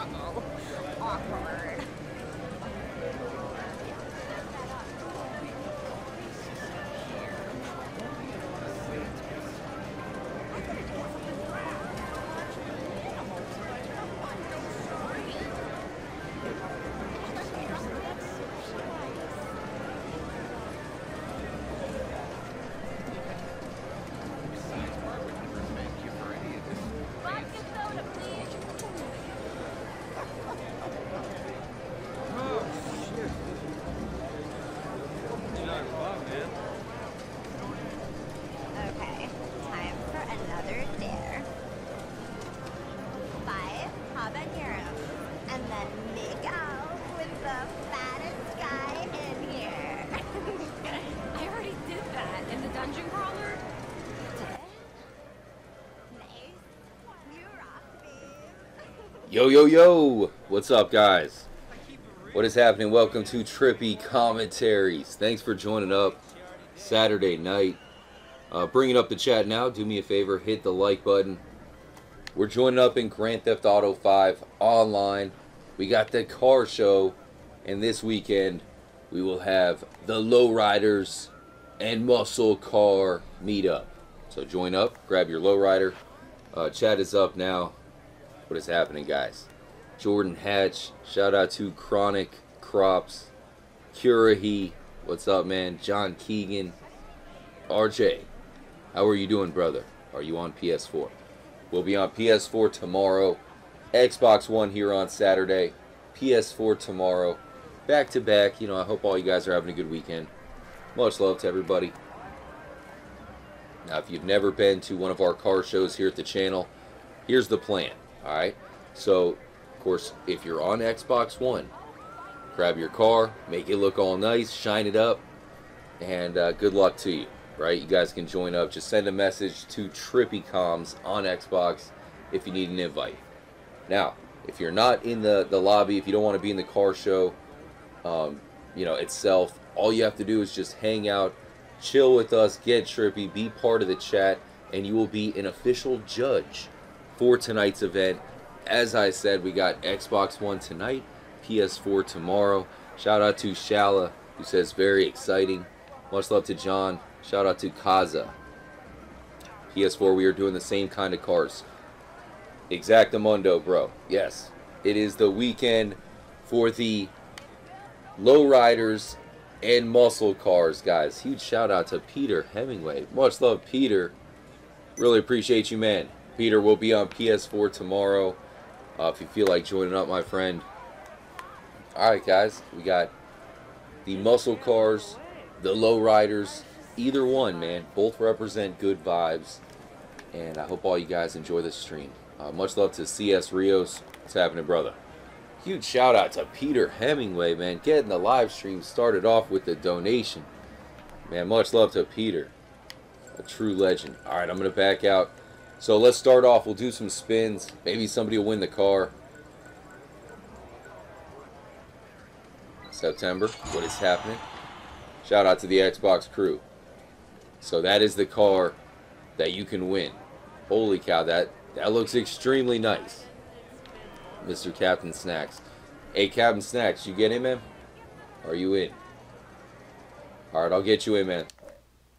Uh-oh. Awkward. Yo, yo, yo! What's up, guys? What is happening? Welcome to Trippy Commentaries. Thanks for joining up Saturday night. Bringing up the chat now. Do me a favor, hit the like button. We're joining up in Grand Theft Auto 5 Online. We got the car show. And this weekend, we will have the Lowriders and Muscle Car meetup. So join up, grab your Lowrider. Chat is up now. What is happening, guys? Jordan Hatch, shout out to Chronic Crops, Curahi, what's up, man? John Keegan, RJ, how are you doing, brother? Are you on PS4? We'll be on PS4 tomorrow, Xbox One here on Saturday, PS4 tomorrow, back to back. You know, I hope all you guys are having a good weekend. Much love to everybody. Now, if you've never been to one of our car shows here at the channel, here's the plan. Alright, so, of course, if you're on Xbox One, grab your car, make it look all nice, shine it up, and good luck to you, right? You guys can join up. Just send a message to TrippyComs on Xbox if you need an invite. Now, if you're not in the lobby, if you don't want to be in the car show, you know, itself, all you have to do is just hang out, chill with us, get trippy, be part of the chat, and you will be an official judge for tonight's event. As I said, we got Xbox One tonight, PS4 tomorrow. Shout out to Shala, who says very exciting. Much love to John. Shout out to Kaza. PS4, we are doing the same kind of cars. Exactamundo, bro. Yes, it is the weekend for the Lowriders and Muscle Cars, guys. Huge shout out to Peter Hemingway. Much love, Peter. Really appreciate you, man. Peter will be on PS4 tomorrow. If you feel like joining up, my friend. Alright, guys. We got the Muscle Cars, the Lowriders. Either one, man. Both represent good vibes. And I hope all you guys enjoy this stream. Much love to CS Rios. What's happening, brother? Huge shout out to Peter Hemingway, man. Getting the live stream started off with a donation. Man, much love to Peter. A true legend. Alright, I'm going to back out. So let's start off. We'll do some spins. Maybe somebody will win the car. September. What is happening? Shout out to the Xbox crew. So that is the car that you can win. Holy cow, that looks extremely nice. Mr. Captain Snacks. Hey, Captain Snacks, you get in, man? Are you in? All right, I'll get you in, man.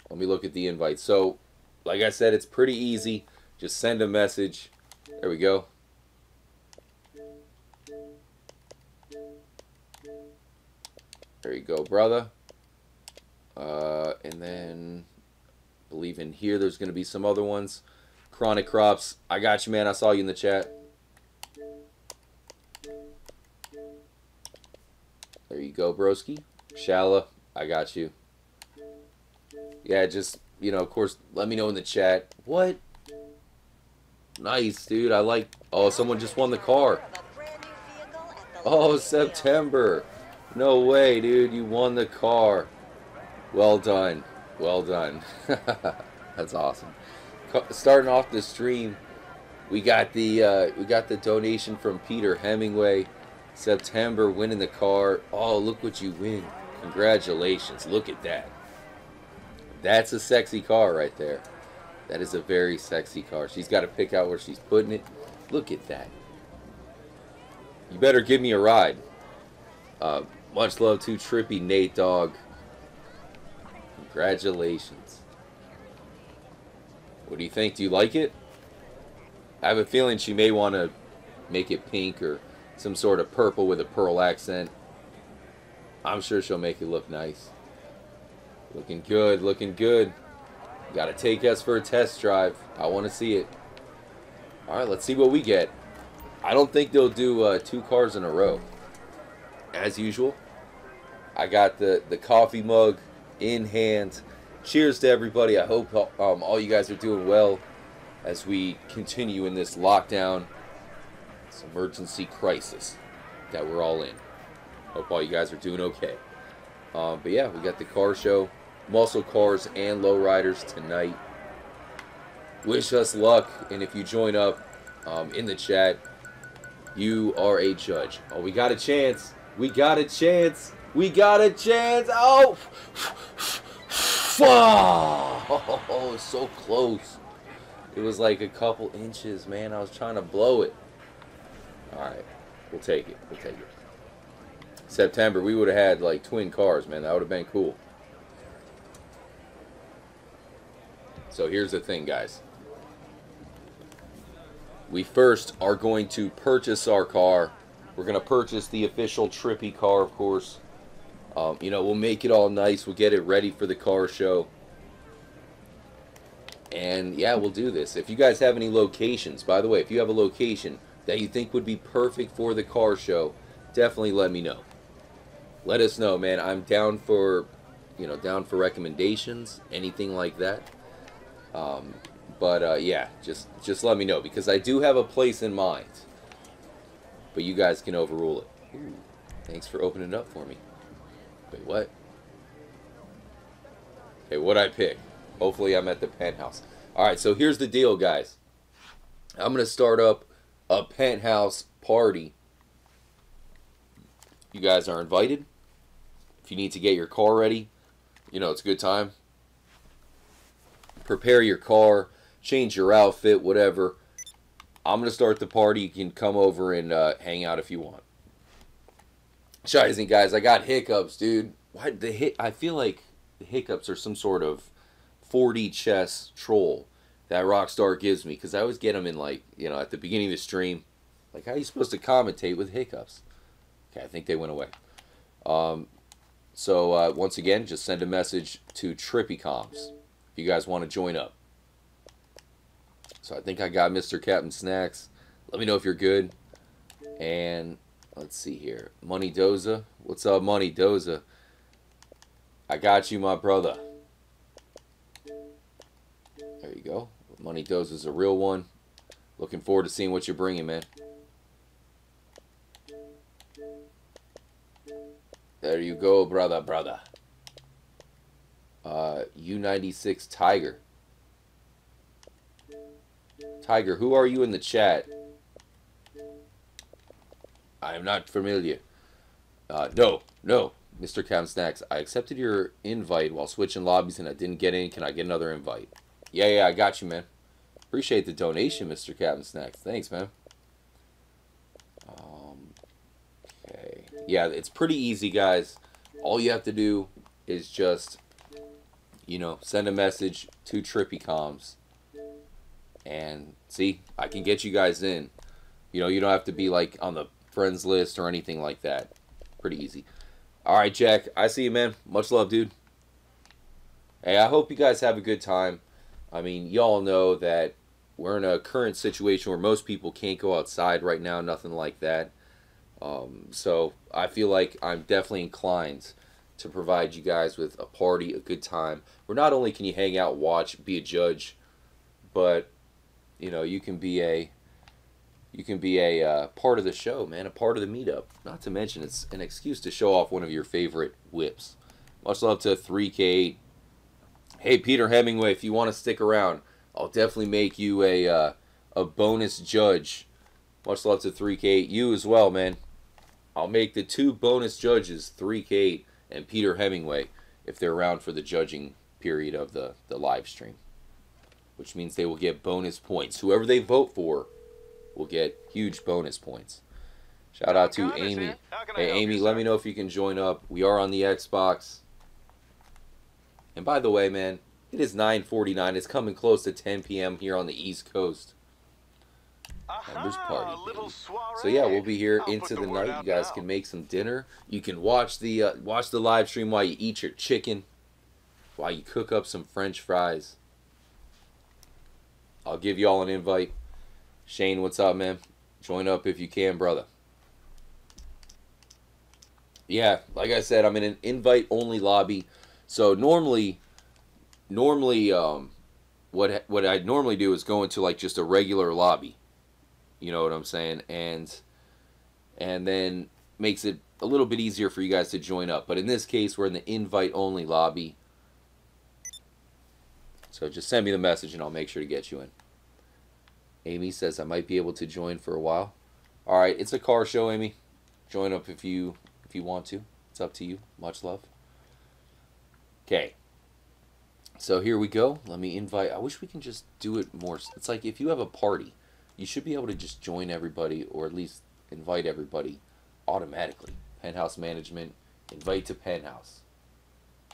Let me look at the invite. So, like I said, it's pretty easy. Just send a message. There we go. There you go, brother. And then, I believe in here, there's going to be some other ones. Chronic Crops. I got you, man. I saw you in the chat. There you go, broski. Shala, I got you. Yeah, just, you know, of course, let me know in the chat. What? Nice, dude. I like... Oh, someone just won the car. Oh, September. No way, dude. You won the car. Well done. Well done. That's awesome. Starting off the stream, we got the donation from Peter Hemingway. September winning the car. Oh, look what you win. Congratulations. Look at that. That's a sexy car right there. That is a very sexy car. She's got to pick out where she's putting it. Look at that. You better give me a ride. Much love to Trippy Nate Dog. Congratulations. What do you think? Do you like it? I have a feeling she may want to make it pink or some sort of purple with a pearl accent. I'm sure she'll make it look nice. Looking good, looking good. You gotta take us for a test drive. I want to see it. Alright, let's see what we get. I don't think they'll do two cars in a row. As usual, I got the coffee mug in hand. Cheers to everybody. I hope all you guys are doing well as we continue in this lockdown, this emergency crisis that we're all in. Hope all you guys are doing okay. But yeah, we got the car show, muscle cars and lowriders tonight. Wish us luck, and if you join up in the chat, you are a judge. Oh, we got a chance. We got a chance. We got a chance. Oh, oh, so close. It was like a couple inches, man. I was trying to blow it. All right, we'll take it. We'll take it. September, we would have had like twin cars, man. That would have been cool. So here's the thing, guys. We first are going to purchase our car. We're going to purchase the official Trippy car, of course. You know, we'll make it all nice. We'll get it ready for the car show. And, yeah, we'll do this. If you guys have any locations, by the way, if you have a location that you think would be perfect for the car show, definitely let me know. Let us know, man. I'm down for, you know, down for recommendations, anything like that. Yeah, just let me know, because I do have a place in mind. But you guys can overrule it. Ooh, thanks for opening it up for me. Wait, what? Okay, what'd I pick? Hopefully I'm at the penthouse. Alright, so here's the deal, guys. I'm going to start up a penthouse party. You guys are invited. If you need to get your car ready, you know, it's a good time. Prepare your car, change your outfit, whatever. I'm going to start the party. You can come over and hang out if you want. Shizen, guys, I got hiccups, dude. Why the I feel like the hiccups are some sort of 4D chess troll that Rockstar gives me, because I always get them in, like, you know, at the beginning of the stream. Like, how are you supposed to commentate with hiccups? Okay, I think they went away. Once again, just send a message to TrippyComs if you guys want to join up. So I think I got Mr. Captain Snacks. Let me know if you're good. And let's see here. Money Doza. What's up, Money Doza? I got you, my brother. There you go. Money Doza's a real one. Looking forward to seeing what you're bringing, man. There you go, brother, brother. U96 Tiger. Tiger, who are you in the chat? I am not familiar. No, Mr. Cam Snacks. I accepted your invite while switching lobbies and I didn't get in. Can I get another invite? Yeah, I got you, man. Appreciate the donation, Mr. Captain Snacks. Thanks, man. Okay. Yeah, it's pretty easy, guys. All you have to do is just, you know, send a message to TrippyComs. And see, I can get you guys in. You know, you don't have to be like on the friends list or anything like that. Pretty easy. All right, Jack, I see you, man. Much love, dude. Hey, I hope you guys have a good time. I mean, y'all know that we're in a current situation where most people can't go outside right now, nothing like that. So I feel like I'm definitely inclined to provide you guys with a party, a good time, where not only can you hang out, watch, be a judge, but you know, you can be a part of the show, man, a part of the meetup. Not to mention, it's an excuse to show off one of your favorite whips. Much love to 3K8. Hey, Peter Hemingway, if you want to stick around, I'll definitely make you a bonus judge. Much love to 3K8. You as well, man. I'll make the two bonus judges, 3K8 and Peter Hemingway, if they're around for the judging period of the live stream. Which means they will get bonus points. Whoever they vote for will get huge bonus points. Shout out to Amy. Hey, Amy, let me know if you can join up. We are on the Xbox. And by the way, man, it is 9:49. It's coming close to 10 p.m. here on the East Coast. Members party. So yeah, we'll be here into the night. You guys can make some dinner. You can watch the live stream while you eat your chicken, while you cook up some French fries. I'll give you all an invite. Shane, what's up, man? Join up if you can, brother. Yeah, like I said, I'm in an invite-only lobby. So normally, what I'd normally do is go into like just a regular lobby. You know what I'm saying? And then makes it a little bit easier for you guys to join up. But in this case, we're in the invite-only lobby. So just send me the message and I'll make sure to get you in. Amy says, I might be able to join for a while. All right, it's a car show, Amy. Join up if you want to. It's up to you. Much love. Okay. So here we go. Let me invite. I wish we can just do it more. It's like if you have a party, you should be able to just join everybody or at least invite everybody automatically. Penthouse management, invite to penthouse.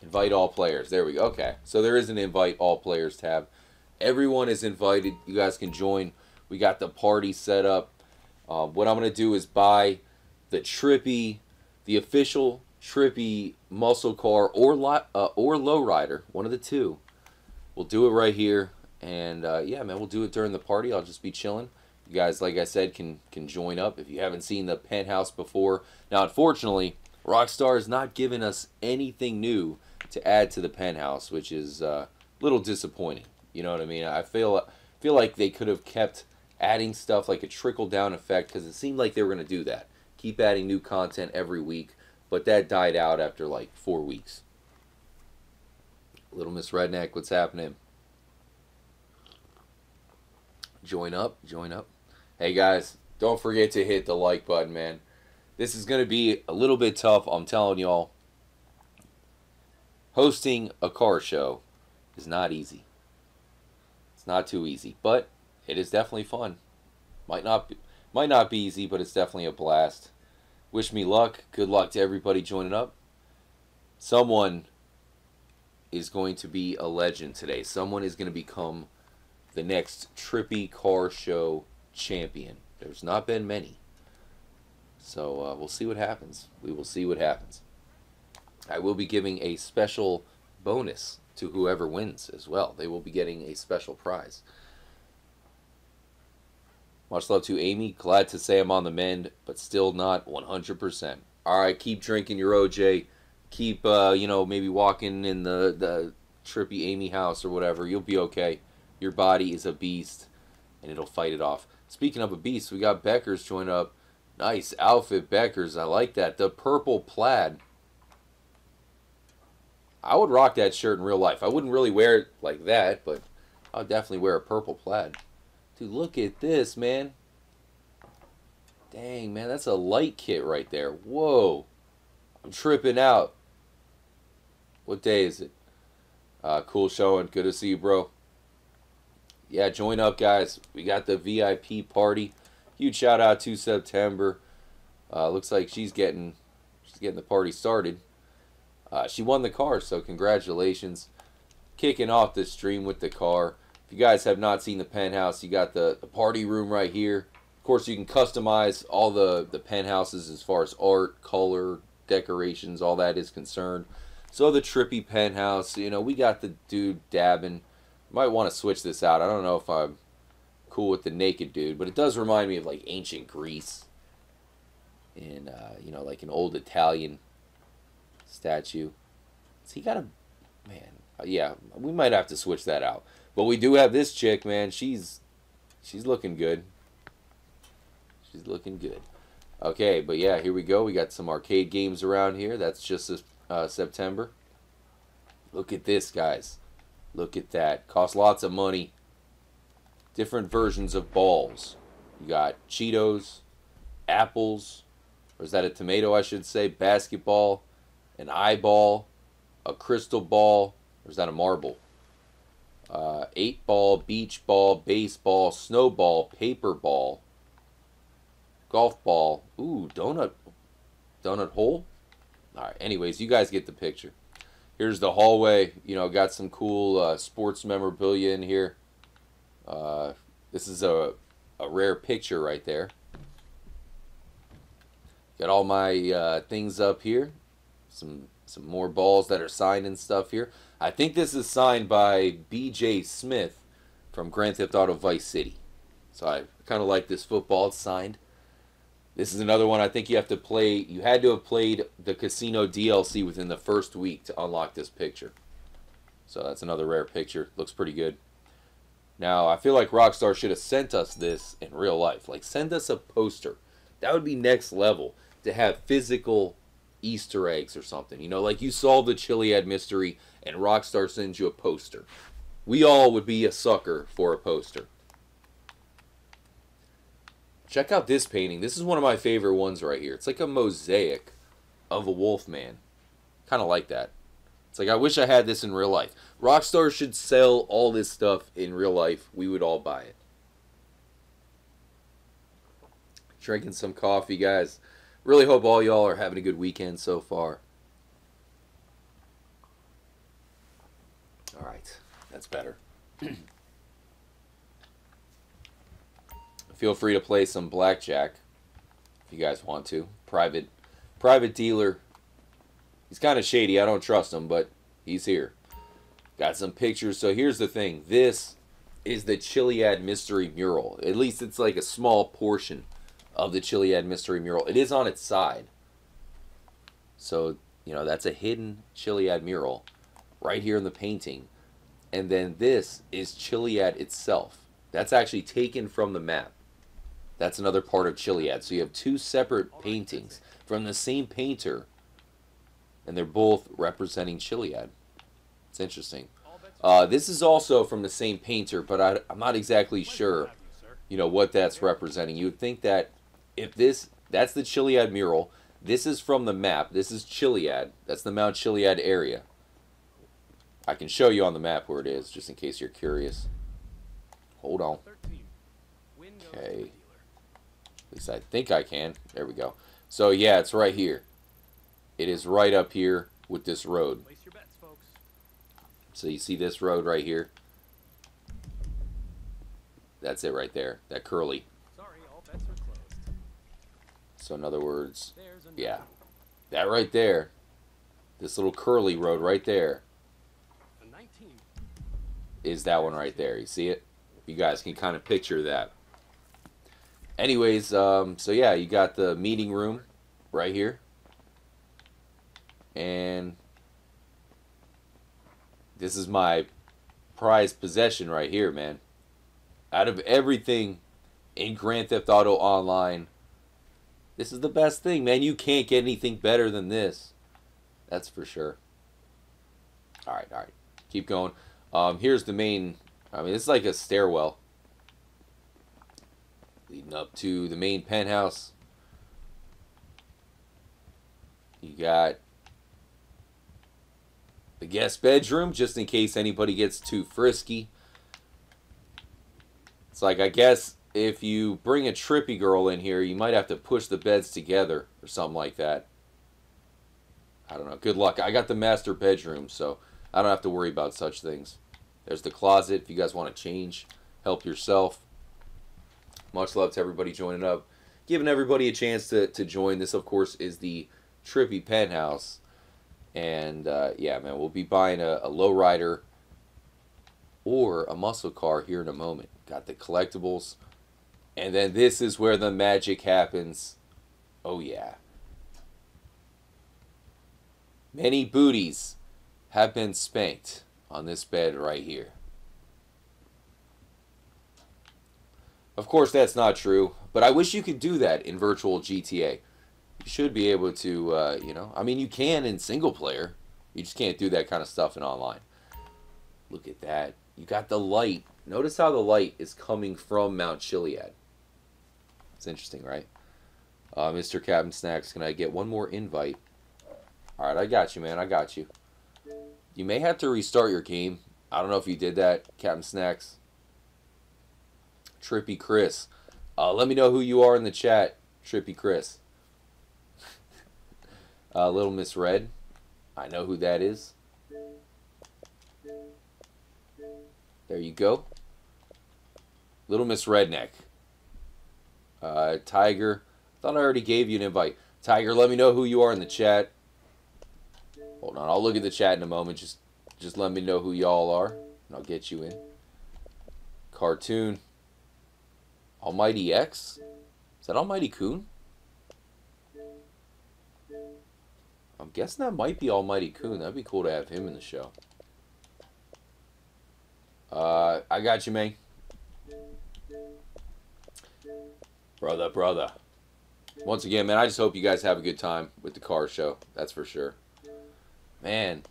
Invite all players. There we go. Okay. So there is an invite all players tab. Everyone is invited. You guys can join. We got the party set up. What I'm going to do is buy the Trippy, the official Trippy muscle car or lowrider, one of the two. We'll do it right here. And yeah, man, we'll do it during the party. I'll just be chilling. You guys, like I said, can join up if you haven't seen the penthouse before. Now, unfortunately, Rockstar has not given us anything new to add to the penthouse, which is a little disappointing. You know what I mean? I feel like they could have kept adding stuff like a trickle-down effect because it seemed like they were going to do that. Keep adding new content every week, but that died out after like 4 weeks. Little Miss Redneck, what's happening? Join up, join up. Hey, guys, don't forget to hit the like button, man. This is going to be a little bit tough, I'm telling y'all. Hosting a car show is not easy. Not too easy, but it is definitely fun. Might not be easy, but it's definitely a blast. Wish me luck. Good luck to everybody joining up. Someone is going to be a legend today. Someone is going to become the next Trippy Car Show champion. There's not been many. So we'll see what happens. We will see what happens. I will be giving a special bonus to whoever wins as well. They will be getting a special prize. Much love to Amy. Glad to say I'm on the mend, but still not 100%. All right, keep drinking your OJ. Keep, you know, maybe walking in the Trippy Amy house or whatever. You'll be okay. Your body is a beast, and it'll fight it off. Speaking of a beast, we got Beckers joined up. Nice outfit, Beckers. I like that. The purple plaid. I would rock that shirt in real life. I wouldn't really wear it like that, but I'll definitely wear a purple plaid. Dude, look at this, man. Dang, man, that's a light kit right there. Whoa. I'm tripping out. What day is it? Cool showing. Good to see you, bro. Yeah, join up, guys. We got the VIP party. Huge shout out to September. Looks like she's getting the party started. She won the car, so congratulations. Kicking off the stream with the car. If you guys have not seen the penthouse, you got the party room right here. Of course, you can customize all the penthouses as far as art, color, decorations, all that is concerned. So the Trippy penthouse, you know, we got the dude dabbing. Might want to switch this out. I don't know if I'm cool with the naked dude, but it does remind me of, like, ancient Greece. And, you know, like an old Italian statue. So he got a man. Yeah, we might have to switch that out. But we do have this chick, man. She's looking good. She's looking good. Okay, but yeah, here we go. We got some arcade games around here. That's just September. Look at this, guys. Look at that. Costs lots of money. Different versions of balls. You got Cheetos, apples, or is that a tomato? I should say basketball. An eyeball, a crystal ball, or is that a marble? 8-ball, beach ball, baseball, snowball, paper ball, golf ball. Ooh, donut hole. All right, anyways, you guys get the picture. Here's the hallway. You know, got some cool sports memorabilia in here. This is a rare picture right there. Got all my things up here. Some more balls that are signed and stuff here. I think this is signed by BJ Smith from Grand Theft Auto Vice City. So I kind of like this football. It's signed. This is another one I think you have to play. You had to have played the Casino DLC within the first week to unlock this picture. So that's another rare picture. Looks pretty good. Now, I feel like Rockstar should have sent us this in real life. Like, send us a poster. That would be next level, to have physical Easter eggs or something. You know, like you solve the Chiliad mystery and Rockstar sends you a poster. We all would be a sucker for a poster. Check out this painting. This is one of my favorite ones right here. It's like a mosaic of a wolfman. Kind of like that. It's like, I wish I had this in real life. Rockstar should sell all this stuff in real life. We would all buy it. Drinking some coffee, guys. Really hope all y'all are having a good weekend so far. All right. That's better. Feel free to play some blackjack if you guys want to. Private dealer. He's kind of shady. I don't trust him, but he's here. Got some pictures. So here's the thing. This is the Chiliad Mystery Mural. At least it's like a small portion of the Chiliad Mystery Mural. It is on its side. So, you know, that's a hidden Chiliad mural right here in the painting. And then this is Chiliad itself. That's actually taken from the map. That's another part of Chiliad. So you have two separate paintings from the same painter, and they're both representing Chiliad. It's interesting. This is also from the same painter, but I'm not exactly sure, you know, what that's representing. You would think that if this, that's the Chiliad mural. This is from the map. This is Chiliad. That's the Mount Chiliad area. I can show you on the map where it is, just in case you're curious. Hold on. Okay. At least I think I can. There we go. So, yeah, it's right here. It is right up here with this road. Place your bets, folks. So you see this road right here? That's it right there. That curly. Sorry, all bets are closed. So, in other words, yeah. That right there. This little curly road right there is that one right there. You see it? You guys can kind of picture that. Anyways, so yeah, you got the meeting room right here. And this is my prized possession right here, man. Out of everything in Grand Theft Auto Online, this is the best thing, man. You can't get anything better than this. That's for sure. All right. Keep going. Here's the main... I mean, it's like a stairwell leading up to the main penthouse. You got the guest bedroom, just in case anybody gets too frisky. It's like, I guess if you bring a trippy girl in here, you might have to push the beds together or something like that. I don't know. Good luck. I got the master bedroom, so I don't have to worry about such things. There's the closet if you guys want to change. Help yourself. Much love to everybody joining up. Giving everybody a chance to join. This, of course, is the Trippy Penthouse. And, yeah, man, we'll be buying a lowrider or a muscle car here in a moment. Got the collectibles. And then this is where the magic happens. Oh, yeah. Many booties have been spanked on this bed right here. Of course, that's not true, but I wish you could do that in virtual GTA. You should be able to, you know, I mean, you can in single player. You just can't do that kind of stuff in online. Look at that. You got the light. Notice how the light is coming from Mount Chiliad. It's interesting, right? Mr. Captain Snacks, can I get one more invite? All right, I got you, man. I got you. You may have to restart your game. I don't know if you did that, Captain Snacks. Trippy Chris. Let me know who you are in the chat. Trippy Chris. Little Miss Red. I know who that is. There you go. Little Miss Redneck. Tiger. Thought I already gave you an invite. Tiger, let me know who you are in the chat. Hold on, I'll look at the chat in a moment. Just let me know who y'all are, and I'll get you in. Cartoon. Almighty X? Is that Almighty Coon? I'm guessing that might be Almighty Coon. That'd be cool to have him in the show. I got you, man. Brother. Once again, man, I just hope you guys have a good time with the car show. That's for sure. Man.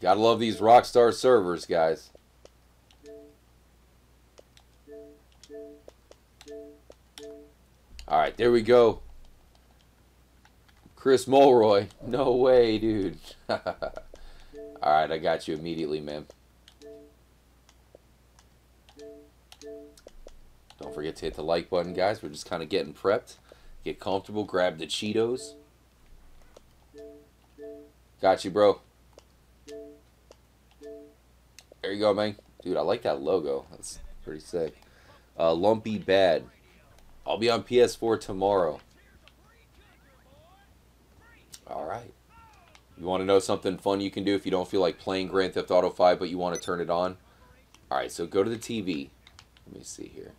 Gotta love these Rockstar servers, guys. Alright, there we go. Chris Mulroy. No way, dude. Alright, I got you immediately, man. Don't forget to hit the like button, guys. We're just kind of getting prepped. Get comfortable. Grab the Cheetos. Got you, bro. There you go, man. Dude, I like that logo. That's pretty sick. Lumpy Bad. I'll be on PS4 tomorrow. Alright. You want to know something fun you can do if you don't feel like playing Grand Theft Auto 5 but you want to turn it on? Alright, so go to the TV. Let me see here.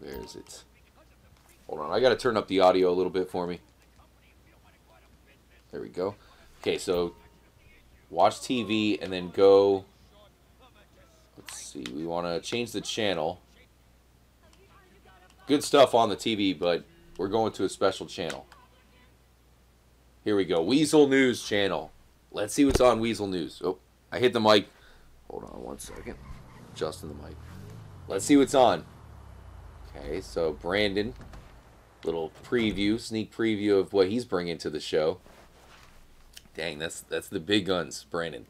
Where is it? Hold on, I gotta turn up the audio a little bit for me. There we go. Okay, so watch TV and then go. Let's see, we want to change the channel. Good stuff on the TV, but we're going to a special channel. Here we go, Weasel News channel. Let's see what's on Weasel News. Oh, I hit the mic. Hold on one second. Adjusting the mic. Let's see what's on. Okay, so Brandon, little preview, sneak preview of what he's bringing to the show. Dang, that's the big guns, Brandon.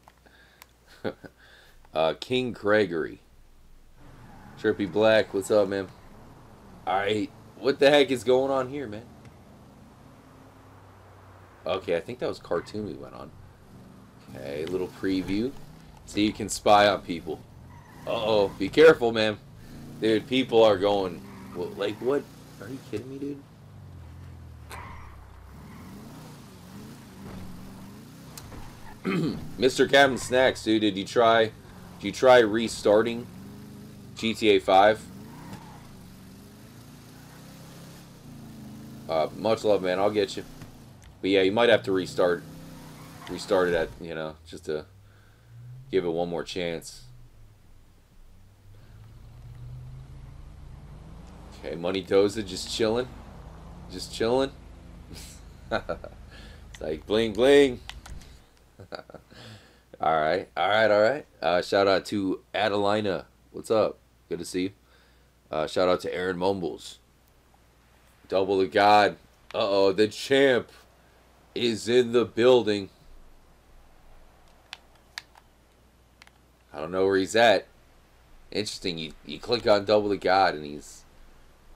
King Gregory. Trippy Black, what's up, man? Alright, what the heck is going on here, man? Okay, I think that was cartoon we went on. Okay, little preview. So you can spy on people. Uh-oh, be careful, man. Dude, people are going... Well, like, what? Are you kidding me, dude? Mr. Captain Snacks, dude, did you try restarting GTA 5? Much love, man. I'll get you. But yeah, you might have to restart it at, you know, just to give it one more chance. Okay, Money Doza just chilling. It's like bling bling. All right. Shout out to Adelina. What's up? Good to see you. Shout out to Aaron Mumbles. Double the God. Uh-oh, the champ is in the building. I don't know where he's at. Interesting, you click on Double the God and he's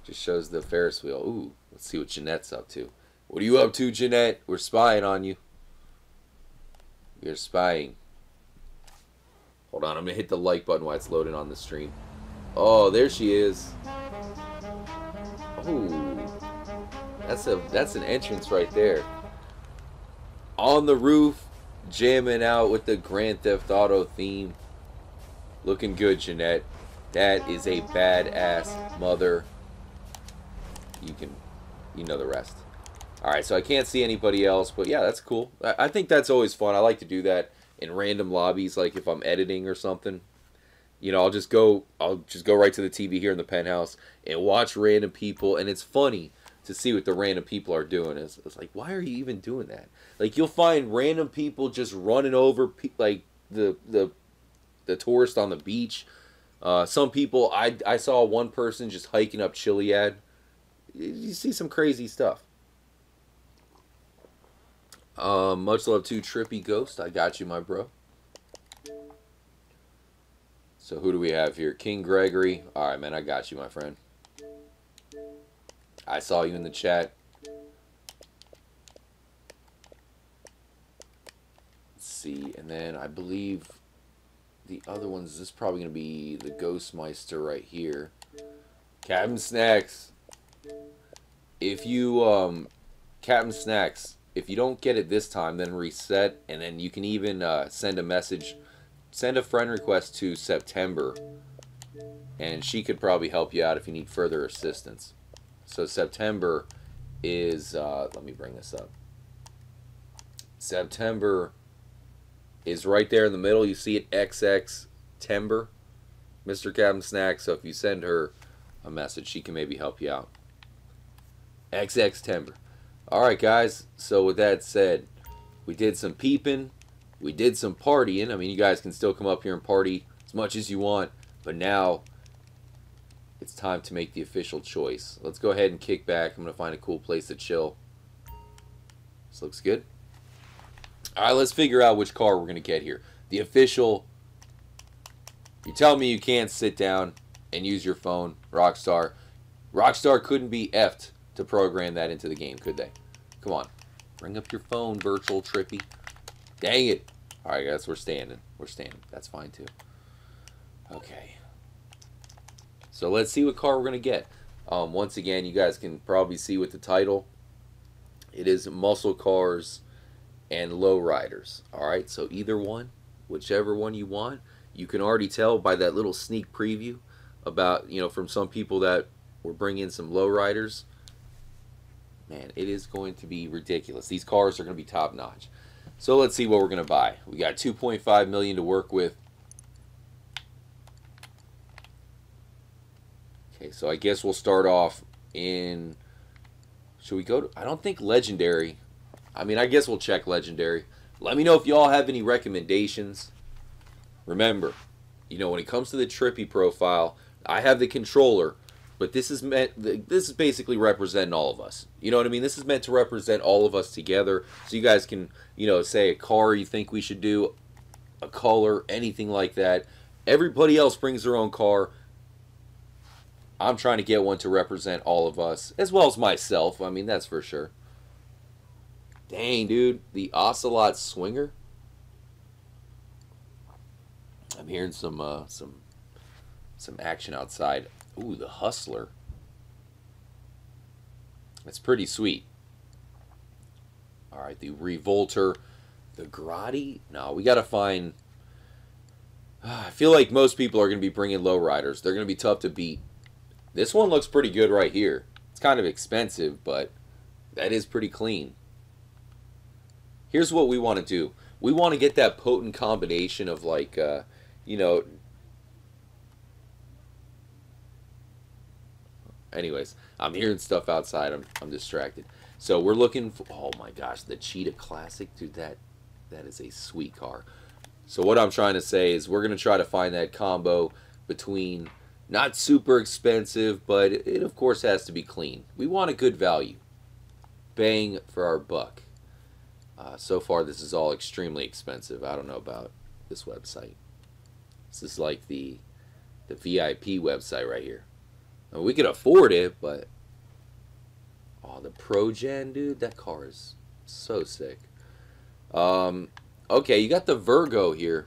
just shows the Ferris wheel. Ooh, let's see what Jeanette's up to. What are you up to, Jeanette? We're spying on you. You're spying. Hold on, I'm going to hit the like button while it's loading on the stream. Oh, there she is. Oh, that's an entrance right there. On the roof, jamming out with the Grand Theft Auto theme. Looking good, Jeanette. That is a badass mother. You know the rest. Alright, so I can't see anybody else, but yeah, that's cool. I think that's always fun. I like to do that in random lobbies, like if I'm editing or something. You know, I'll just go right to the TV here in the penthouse and watch random people, and it's funny to see what the random people are doing. It's like, why are you even doing that? Like, you'll find random people just running over, like, the tourist on the beach. Some people, I saw one person just hiking up Chiliad. You see some crazy stuff. Much love to Trippy Ghost. I got you, my bro. So who do we have here? King Gregory. All right, man, I got you, my friend. I saw you in the chat. Let's see. And then I believe the other ones, this is probably going to be the Ghostmeister right here. Captain Snacks. If you, Captain Snacks, if you don't get it this time, then reset. And then you can even send a message, send a friend request to September. And she could probably help you out if you need further assistance. So September is, let me bring this up. September is right there in the middle. You see it, XX-tember, Mr. Captain Snack. So if you send her a message, she can maybe help you out. XX-tember. All right, guys. So with that said, we did some peeping. We did some partying. I mean, you guys can still come up here and party as much as you want. But now it's time to make the official choice. Let's go ahead and kick back. I'm going to find a cool place to chill. This looks good. All right, let's figure out which car we're going to get here. The official. You tell me you can't sit down and use your phone, Rockstar. Rockstar couldn't be effed to program that into the game, could they? Come on. Bring up your phone, virtual Trippy. Dang it. All right, guys, we're standing. We're standing. That's fine, too. Okay. So let's see what car we're going to get. Once again, you guys can probably see with the title. It is muscle cars and low riders. All right, so either one, whichever one you want. You can already tell by that little sneak preview about, you know, from some people that were bringing some low riders. Man, it is going to be ridiculous. These cars are going to be top notch. So let's see what we're going to buy. We got $2.5 million to work with. Okay, so I guess we'll start off in, should we go to, I don't think Legendary. I mean, I guess we'll check Legendary. Let me know if y'all have any recommendations. Remember, you know, when it comes to the Trippy profile, I have the controller, but this is meant, this is basically representing all of us. You know what I mean? This is meant to represent all of us together. So you guys can, you know, say a car you think we should do, a color, anything like that. Everybody else brings their own car. I'm trying to get one to represent all of us, as well as myself. I mean, that's for sure. Dang, dude. The Ocelot Swinger. I'm hearing some action outside. Ooh, the Hustler. That's pretty sweet. All right, the Revolter. The Grotti. No, we got to find... I feel like most people are going to be bringing lowriders. They're going to be tough to beat. This one looks pretty good right here. It's kind of expensive, but that is pretty clean. Here's what we want to do. We want to get that potent combination of, like, you know... Anyways, I'm hearing stuff outside. I'm distracted. So we're looking for... Oh, my gosh, the Cheetah Classic. Dude, that is a sweet car. So what I'm trying to say is we're going to try to find that combo between... Not super expensive, but it, of course, has to be clean. We want a good value. Bang for our buck. So far, this is all extremely expensive. I don't know about this website. This is like the VIP website right here. I mean, we could afford it, but... Oh, the ProGen, dude. That car is so sick. Okay, you got the Virgo here.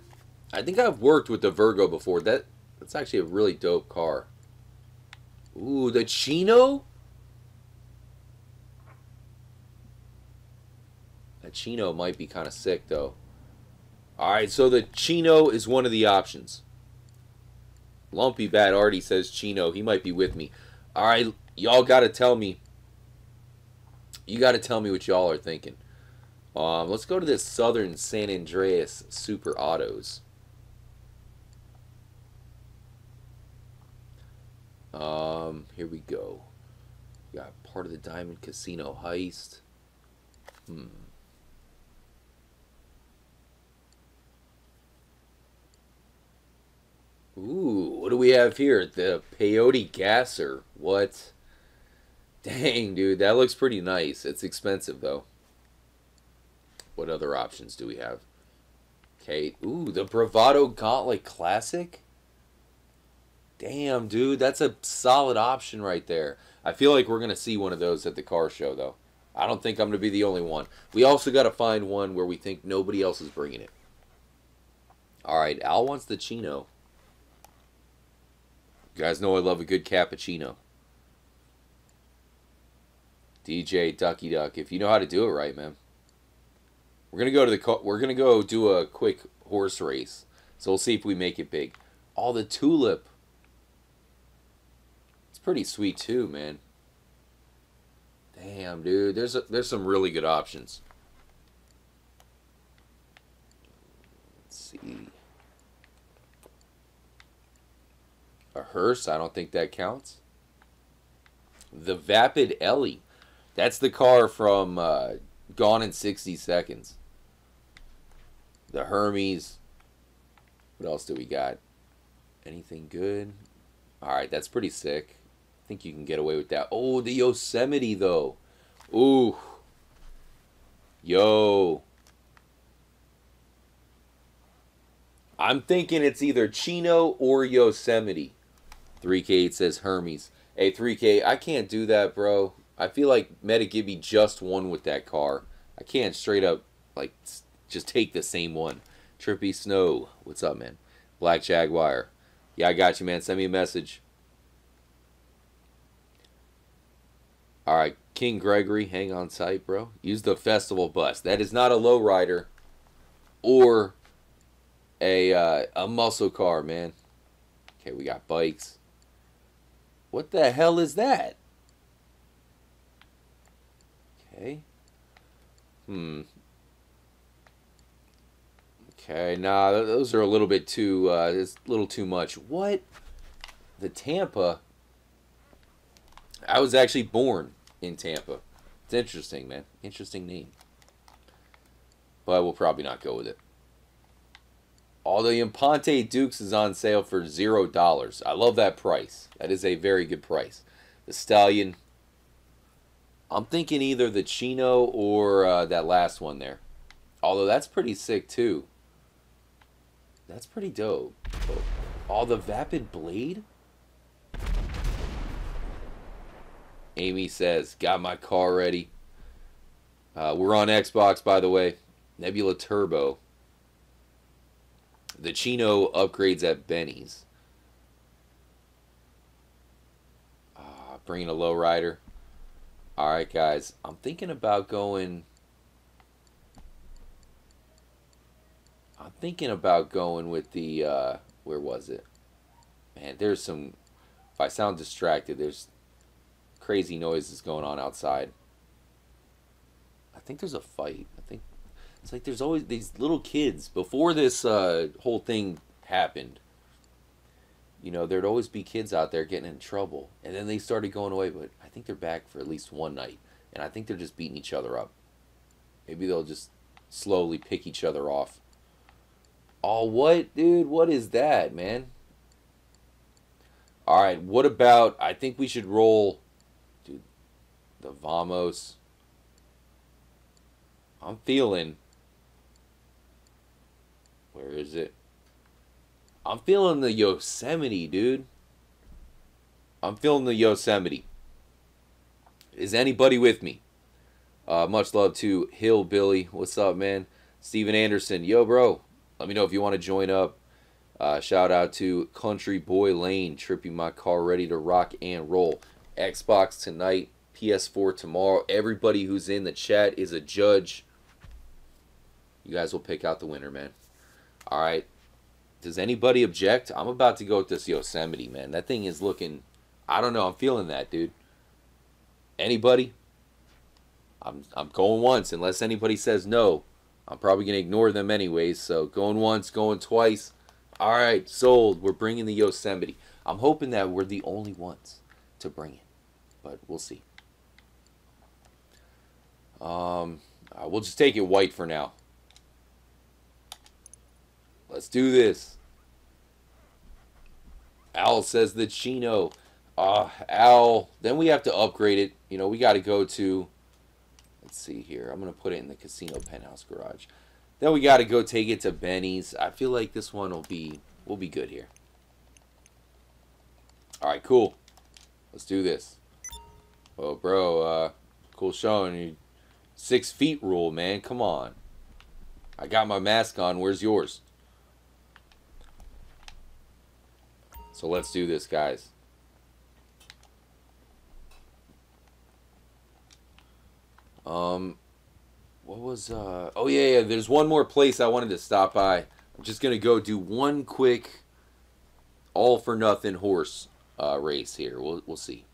I think I've worked with the Virgo before. That's actually a really dope car. Ooh, the Chino? That Chino might be kind of sick, though. Alright, so the Chino is one of the options. Lumpy Bat already says Chino. He might be with me. Alright, y'all got to tell me. You got to tell me what y'all are thinking. Let's go to this Southern San Andreas Super Autos. Here we go. We got part of the Diamond Casino Heist. Ooh, what do we have here? The Peyote Gasser. What? Dang, dude, that looks pretty nice. It's expensive, though. What other options do we have? Okay, ooh, the Bravado Gauntlet Classic? Damn, dude, that's a solid option right there. I feel like we're going to see one of those at the car show, though. I don't think I'm going to be the only one. We also got to find one where we think nobody else is bringing it. All right, Al wants the Chino. You guys know I love a good cappuccino. DJ Ducky Duck, if you know how to do it right, man. We're going to go to the do a quick horse race. So we'll see if we make it big. Oh, the tulip. It's pretty sweet too, man. Damn, dude. There's some really good options. Let's see. A hearse, I don't think that counts. The Vapid Ellie. That's the car from Gone in 60 Seconds. The Hermes. What else do we got? Anything good? Alright, that's pretty sick. I think you can get away with that. Oh, the Yosemite, though. Ooh. Yo. I'm thinking it's either Chino or Yosemite. 3K says Hermes. Hey, 3K, I can't do that, bro. I feel like Meta give me just one with that car. I can't straight up, like, just take the same one. Trippy Snow. What's up, man? Black Jaguar. Yeah, I got you, man. Send me a message. All right, King Gregory, hang on tight, bro. Use the festival bus. That is not a lowrider or a muscle car, man. Okay, we got bikes. What the hell is that? Okay. Okay, nah, those are a little bit too, it's a little too much. What? The Tampa? I was actually born in Tampa. It's interesting, man. Interesting name. But we'll probably not go with it. Although Imponte Dukes is on sale for $0. I love that price. That is a very good price. The Stallion. I'm thinking either the Chino or that last one there. Although that's pretty sick, too. That's pretty dope. Oh, the Vapid Blade? Amy says, got my car ready. We're on Xbox, by the way. Nebula Turbo. The Chino upgrades at Benny's. Bringing a lowrider. Alright, guys. I'm thinking about going... I'm thinking about going with the, where was it? Man, there's some, if I sound distracted, there's crazy noises going on outside. I think there's a fight. I think, it's like there's always these little kids. Before this whole thing happened, you know, there'd always be kids out there getting in trouble. And then they started going away, but I think they're back for at least one night. And I think they're just beating each other up. Maybe they'll just slowly pick each other off. Oh, what, dude? What is that, man? All right, what about... I think we should roll... Dude, the Vamos. I'm feeling... Where is it? I'm feeling the Yosemite, dude. I'm feeling the Yosemite. Is anybody with me? Much love to Hillbilly. What's up, man? Steven Anderson. Yo, bro. Let me know if you want to join up. Shout out to Country Boy Lane. Trippy, my car ready to rock and roll. Xbox tonight. PS4 tomorrow. Everybody who's in the chat is a judge. You guys will pick out the winner, man. All right. Does anybody object? I'm about to go with this Yosemite, man. That thing is looking... I don't know. I'm feeling that, dude. Anybody? I'm going once. Unless anybody says no. I'm probably going to ignore them anyways, so going once, going twice. All right, sold. We're bringing the Yosemite. I'm hoping that we're the only ones to bring it, but we'll see. We'll just take it white for now. Let's do this. Al says the Chino. Al, then we have to upgrade it. You know, we got to go to... Let's see here. I'm going to put it in the Casino Penthouse Garage. Then we got to go take it to Benny's. I feel like this one will be good here. Alright, cool. Let's do this. Well, bro, cool showing you. 6 feet rule, man. Come on. I got my mask on. Where's yours? So let's do this, guys. What was, oh yeah, yeah, there's one more place I wanted to stop by. I'm just gonna go do one quick all for nothing horse race here. We'll see.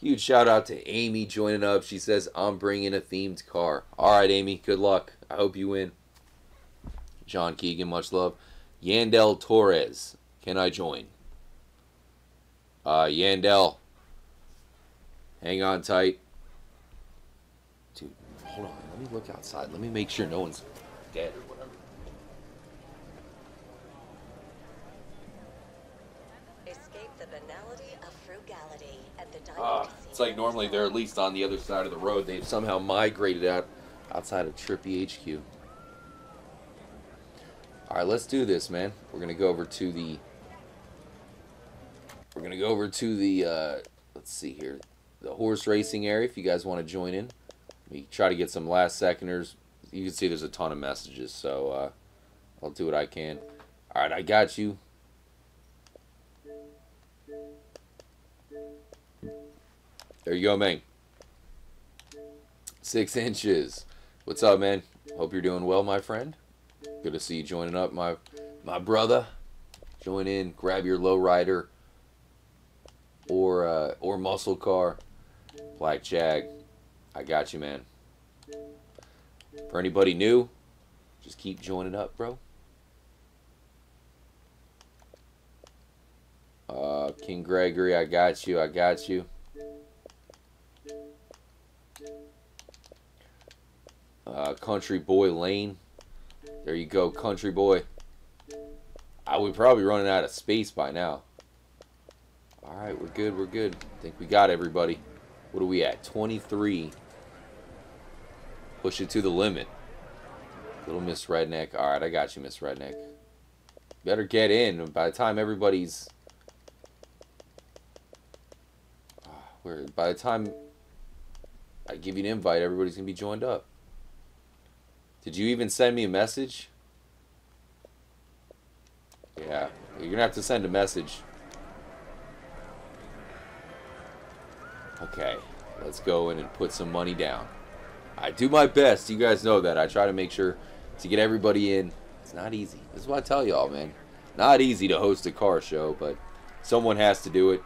Huge shout out to Amy joining up. She says, I'm bringing a themed car. All right, Amy, good luck. I hope you win. John Keegan, much love. Yandel Torres, can I join? Yandel, hang on tight. Dude, hold on. Let me look outside. Let me make sure no one's dead or whatever. It's like normally they're at least on the other side of the road. They've somehow migrated out outside of Trippy HQ. All right, let's do this, man. We're gonna go over to the. We're gonna go over to the. Let's see here, the horse racing area. If you guys want to join in, we try to get some last seconders. You can see there's a ton of messages, so I'll do what I can. All right, I got you. There you go, man. 6 inches. What's up, man? Hope you're doing well, my friend. Good to see you joining up, my brother. Join in. Grab your lowrider or muscle car. Black Jag. I got you, man. For anybody new, just keep joining up, bro. King Gregory, I got you. I got you. Country Boy Lane. There you go, Country Boy. I would probably running out of space by now. Alright, we're good, we're good. I think we got everybody. What are we at? 23. Push it to the limit. Little Miss Redneck. Alright, I got you, Miss Redneck. Better get in by the time everybody's... By the time I give you an invite, everybody's going to be joined up. Did you even send me a message? Yeah, you're going to have to send a message. Okay, let's go in and put some money down. I do my best. You guys know that. I try to make sure to get everybody in. It's not easy. This is what I tell y'all, man. Not easy to host a car show, but someone has to do it.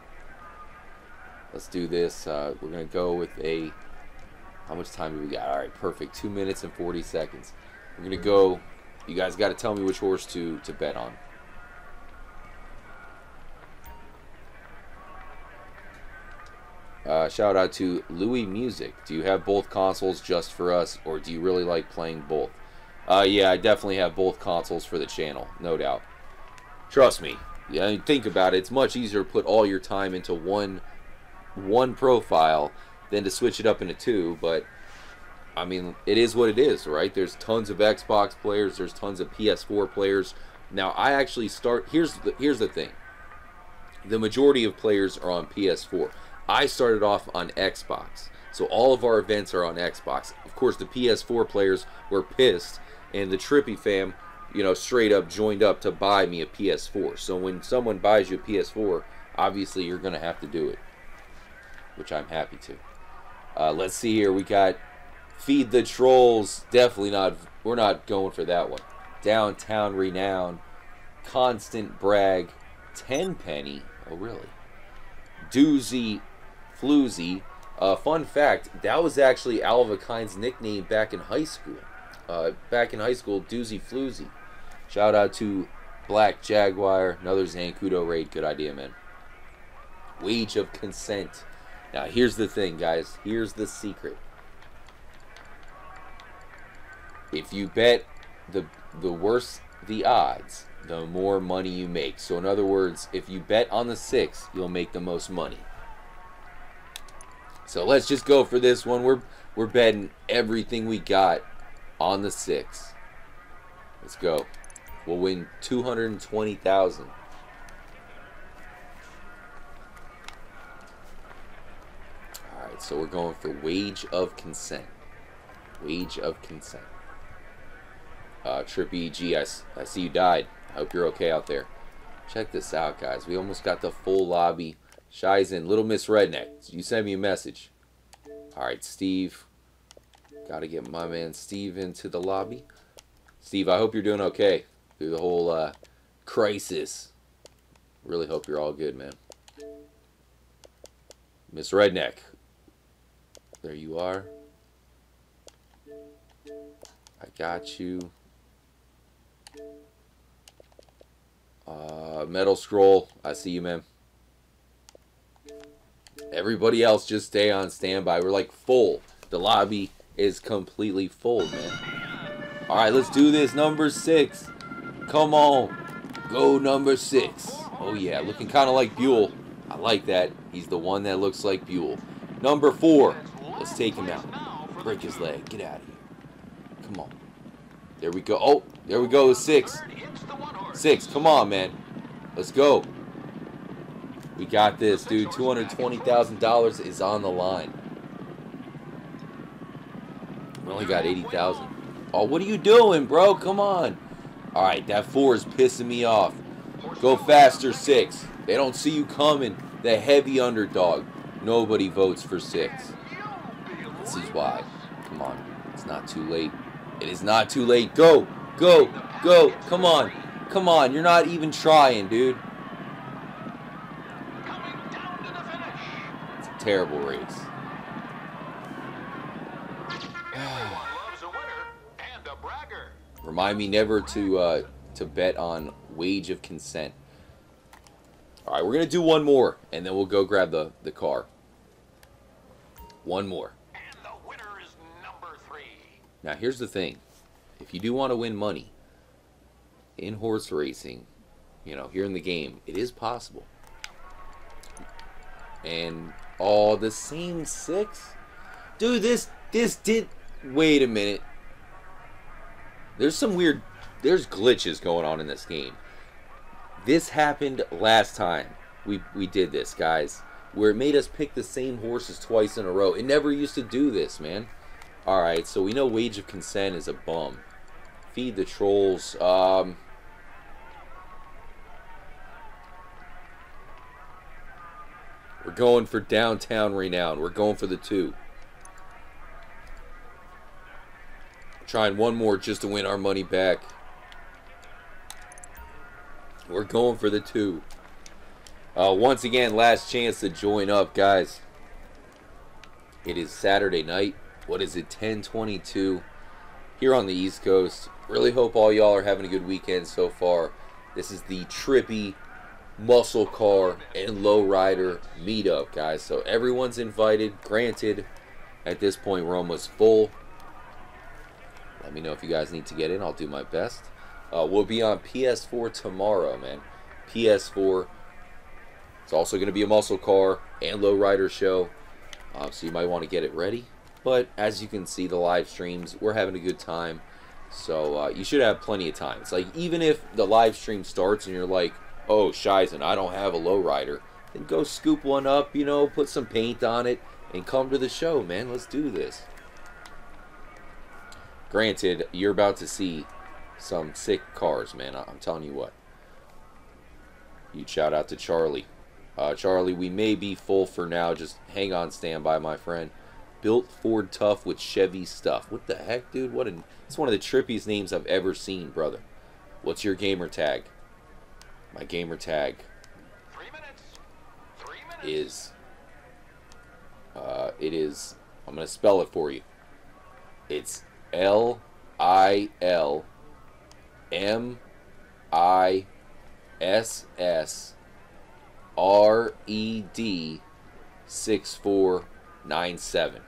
Let's do this. We're going to go with a... How much time do we got? All right, perfect. 2 minutes and 40 seconds. We're going to go... You guys got to tell me which horse to bet on. Shout out to Louis Music. Do you have both consoles just for us, or do you really like playing both? Yeah, I definitely have both consoles for the channel, no doubt. Trust me. Yeah, I mean, think about it. It's much easier to put all your time into one profile than to switch it up into two, but I mean, it is what it is, right? There's tons of Xbox players, there's tons of PS4 players. Now, I actually start, here's the thing. The majority of players are on PS4. I started off on Xbox, so all of our events are on Xbox. Of course, the PS4 players were pissed, and the Trippy fam, you know, straight up joined up to buy me a PS4. So when someone buys you a PS4, obviously you're gonna have to do it, which I'm happy to. Let's see here. We got Feed the Trolls. Definitely not. We're not going for that one. Downtown Renown. Constant Brag. Tenpenny. Oh, really? Doozy Floozy. Fun fact, that was actually Alva Kynes' nickname back in high school. Doozy Floozy. Shout out to Black Jaguar. Another Zancudo raid. Good idea, man. Wage of Consent. Now, here's the thing, guys. Here's the secret. If you bet the worse the odds, the more money you make. So, in other words, if you bet on the 6, you'll make the most money. So, let's just go for this one. We're betting everything we got on the 6. Let's go. We'll win $220,000. consent. So we're going for wage of consent. Wage of consent. Trippy G, I see you died. I hope you're okay out there. Check this out, guys. We almost got the full lobby. Shy's in. Little Miss Redneck, you sent me a message. Alright, Steve. Gotta get my man Steve into the lobby. Steve, I hope you're doing okay through the whole crisis. Really hope you're all good, man. Miss Redneck. There you are. I got you. Metal Scroll, I see you, man. Everybody else just stay on standby. We're like full. The lobby is completely full, man. Alright, let's do this. Number 6. Come on. Go number 6. Oh yeah, looking kind of like Buell. I like that. He's the one that looks like Buell. Number 4. Let's take him out. Break his leg. Get out of here. Come on. There we go. Oh, there we go. 6. 6. Come on, man. Let's go. We got this, dude. $220,000 is on the line. We only got 80,000. Oh, what are you doing, bro? Come on. All right, that 4 is pissing me off. Go faster, 6. They don't see you coming. The heavy underdog. Nobody votes for 6. This is why. Come on. It's not too late. It is not too late. Go, go, go. Come on. Come on. You're not even trying, dude. Terrible race. Remind me never to bet on wage of consent. All right, we're gonna do one more, and then we'll go grab the car. One more. And the winner is number 3. Now here's the thing: if you do want to win money in horse racing, you know, here in the game, it is possible. And all the same 6, dude. This did. Wait a minute. There's some weird. There's glitches going on in this game. This happened last time we did this, guys, where it made us pick the same horses twice in a row. It never used to do this, man. All right, so we know wage of consent is a bum. Feed the trolls. We're going for downtown renown. We're going for the 2. Trying one more just to win our money back. We're going for the 2. Once again, last chance to join up, guys. It is Saturday night. What is it? 10:22 here on the East Coast. Really hope all y'all are having a good weekend so far. This is the Trippy Muscle Car and Lowrider meetup, guys. So everyone's invited. Granted, at this point we're almost full. Let me know if you guys need to get in. I'll do my best. We'll be on PS4 tomorrow, man. PS4. It's also going to be a muscle car and lowrider show, so you might want to get it ready. But as you can see, the live streams, we're having a good time, so you should have plenty of time. It's like, even if the live stream starts and you're like, oh, Shizen, I don't have a lowrider, then go scoop one up, you know, put some paint on it, and come to the show, man. Let's do this. Granted, you're about to see some sick cars, man. I'm telling you what. Huge shout out to Charlie. Charlie, we may be full for now. Just hang on standby, my friend. Built Ford Tough with Chevy stuff. What the heck, dude? What an... It's one of the trippiest names I've ever seen, brother. What's your gamer tag? My gamer tag is, I'm going to spell it for you. It's LILMISSRED 6497.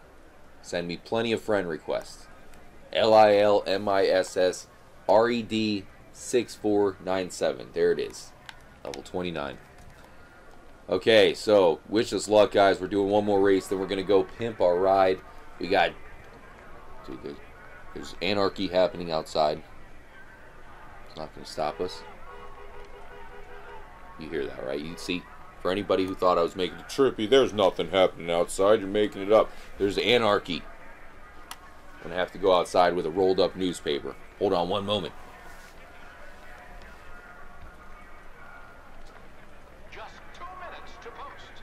Send me plenty of friend requests. LILMISSRED 6497. There it is. Level 29. Okay, so wish us luck, guys. We're doing one more race, then we're gonna go pimp our ride. We got, dude, there's anarchy happening outside. It's not gonna stop us. You hear that, right? You see For anybody who thought I was making it trippy, there's nothing happening outside, you're making it up. There's anarchy. I'm going to have to go outside with a rolled up newspaper. Hold on one moment. Just 2 minutes to post.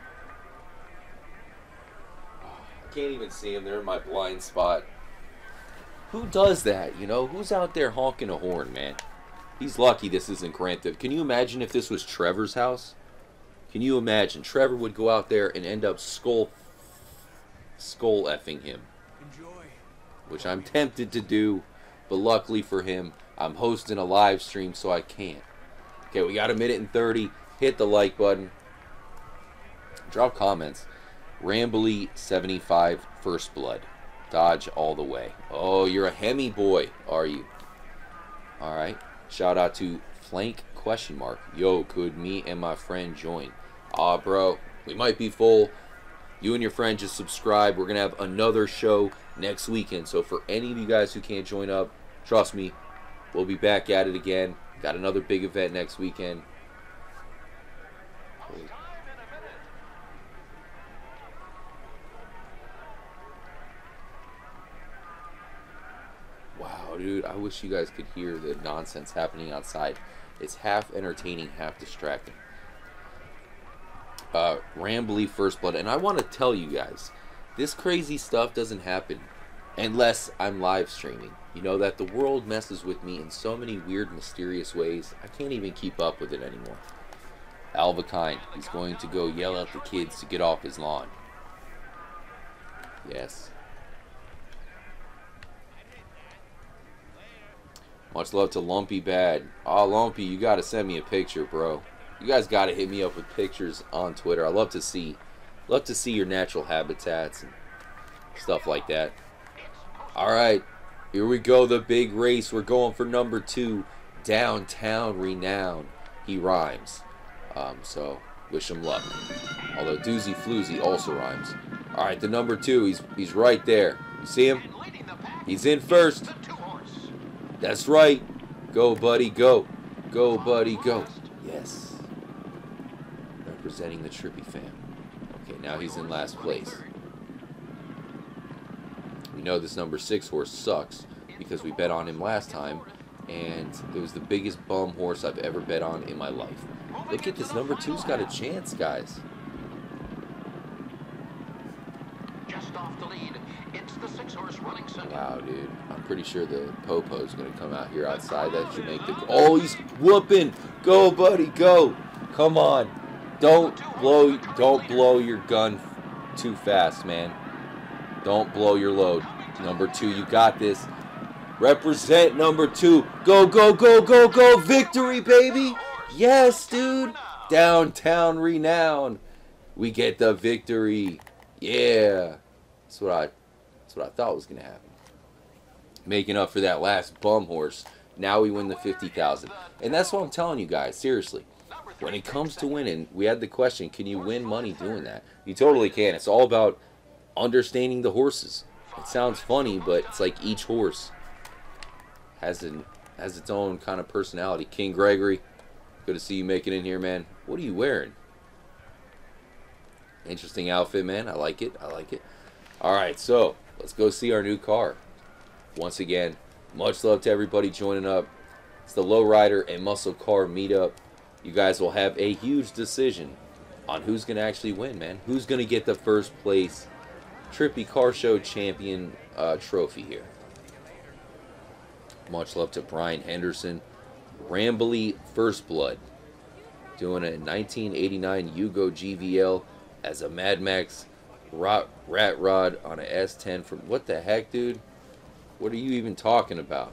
I can't even see them. They're in my blind spot. Who does that, you know? Who's out there honking a horn, man? He's lucky this isn't Grand Theft. Can you imagine if this was Trevor's house? Can you imagine? Trevor would go out there and end up skull effing him. Enjoy. Which I'm tempted to do, but luckily for him, I'm hosting a live stream, so I can't. Okay, we got a minute and 30. Hit the like button. Drop comments. Rambly 75 First Blood. Dodge all the way. Oh, you're a Hemi boy, are you? All right. Shout out to Flank question mark. Yo, could me and my friend join? Ah, bro, we might be full. You and your friend just subscribe. We're gonna have another show next weekend. So for any of you guys who can't join up, trust me, we'll be back at it again. Got another big event next weekend. Wow, dude, I wish you guys could hear the nonsense happening outside. It's half entertaining, half distracting. Rambly First Blood. And I want to tell you guys, this crazy stuff doesn't happen unless I'm live streaming. You know that the world messes with me in so many weird, mysterious ways. I can't even keep up with it anymore. Alva Kynes is going to go yell at the kids to get off his lawn. Yes. Much love to Lumpy Bad. Aw, Lumpy, you gotta send me a picture, bro. You guys gotta hit me up with pictures on Twitter. I love to see your natural habitats and stuff like that. All right, here we go, the big race. We're going for #2, Downtown Renown. He rhymes, so wish him luck. Although Doozy Floozy also rhymes. All right, the #2, he's right there. You see him? He's in first. That's right. Go, buddy, go. Go, buddy, go. Yes. Representing the Trippy fam. Okay, now he's in last place. We know this #6 horse sucks because we bet on him last time, and it was the biggest bum horse I've ever bet on in my life. Look at this. #2's got a chance, guys. Just off the lead. It's the 6-horse running second. Wow, dude. I'm pretty sure the Popo's going to come out here outside. That should make the... Oh, he's whooping. Go, buddy, go. Come on. Don't blow your gun too fast, man. Don't blow your load. #2, you got this. Represent #2. Go, go, go, go, go. Victory, baby. Yes, dude. Downtown Renown. We get the victory. Yeah. That's what I thought was going to happen. Making up for that last bum horse. Now we win the 50,000. And that's what I'm telling you guys, seriously. When it comes to winning, we had the question, can you win money doing that? You totally can. It's all about understanding the horses. It sounds funny, but it's like each horse has its own kind of personality. King Gregory, good to see you making it in here, man. What are you wearing? Interesting outfit, man. I like it. I like it. All right, so let's go see our new car. Once again, much love to everybody joining up. It's the Lowrider and Muscle Car Meetup. You guys will have a huge decision on who's going to actually win, man. Who's going to get the first place Trippy Car Show Champion trophy here. Much love to Brian Henderson. Rambly First Blood. Doing a 1989 Yugo GVL as a Mad Max Rat Rod on a S10 from... What the heck, dude? What are you even talking about?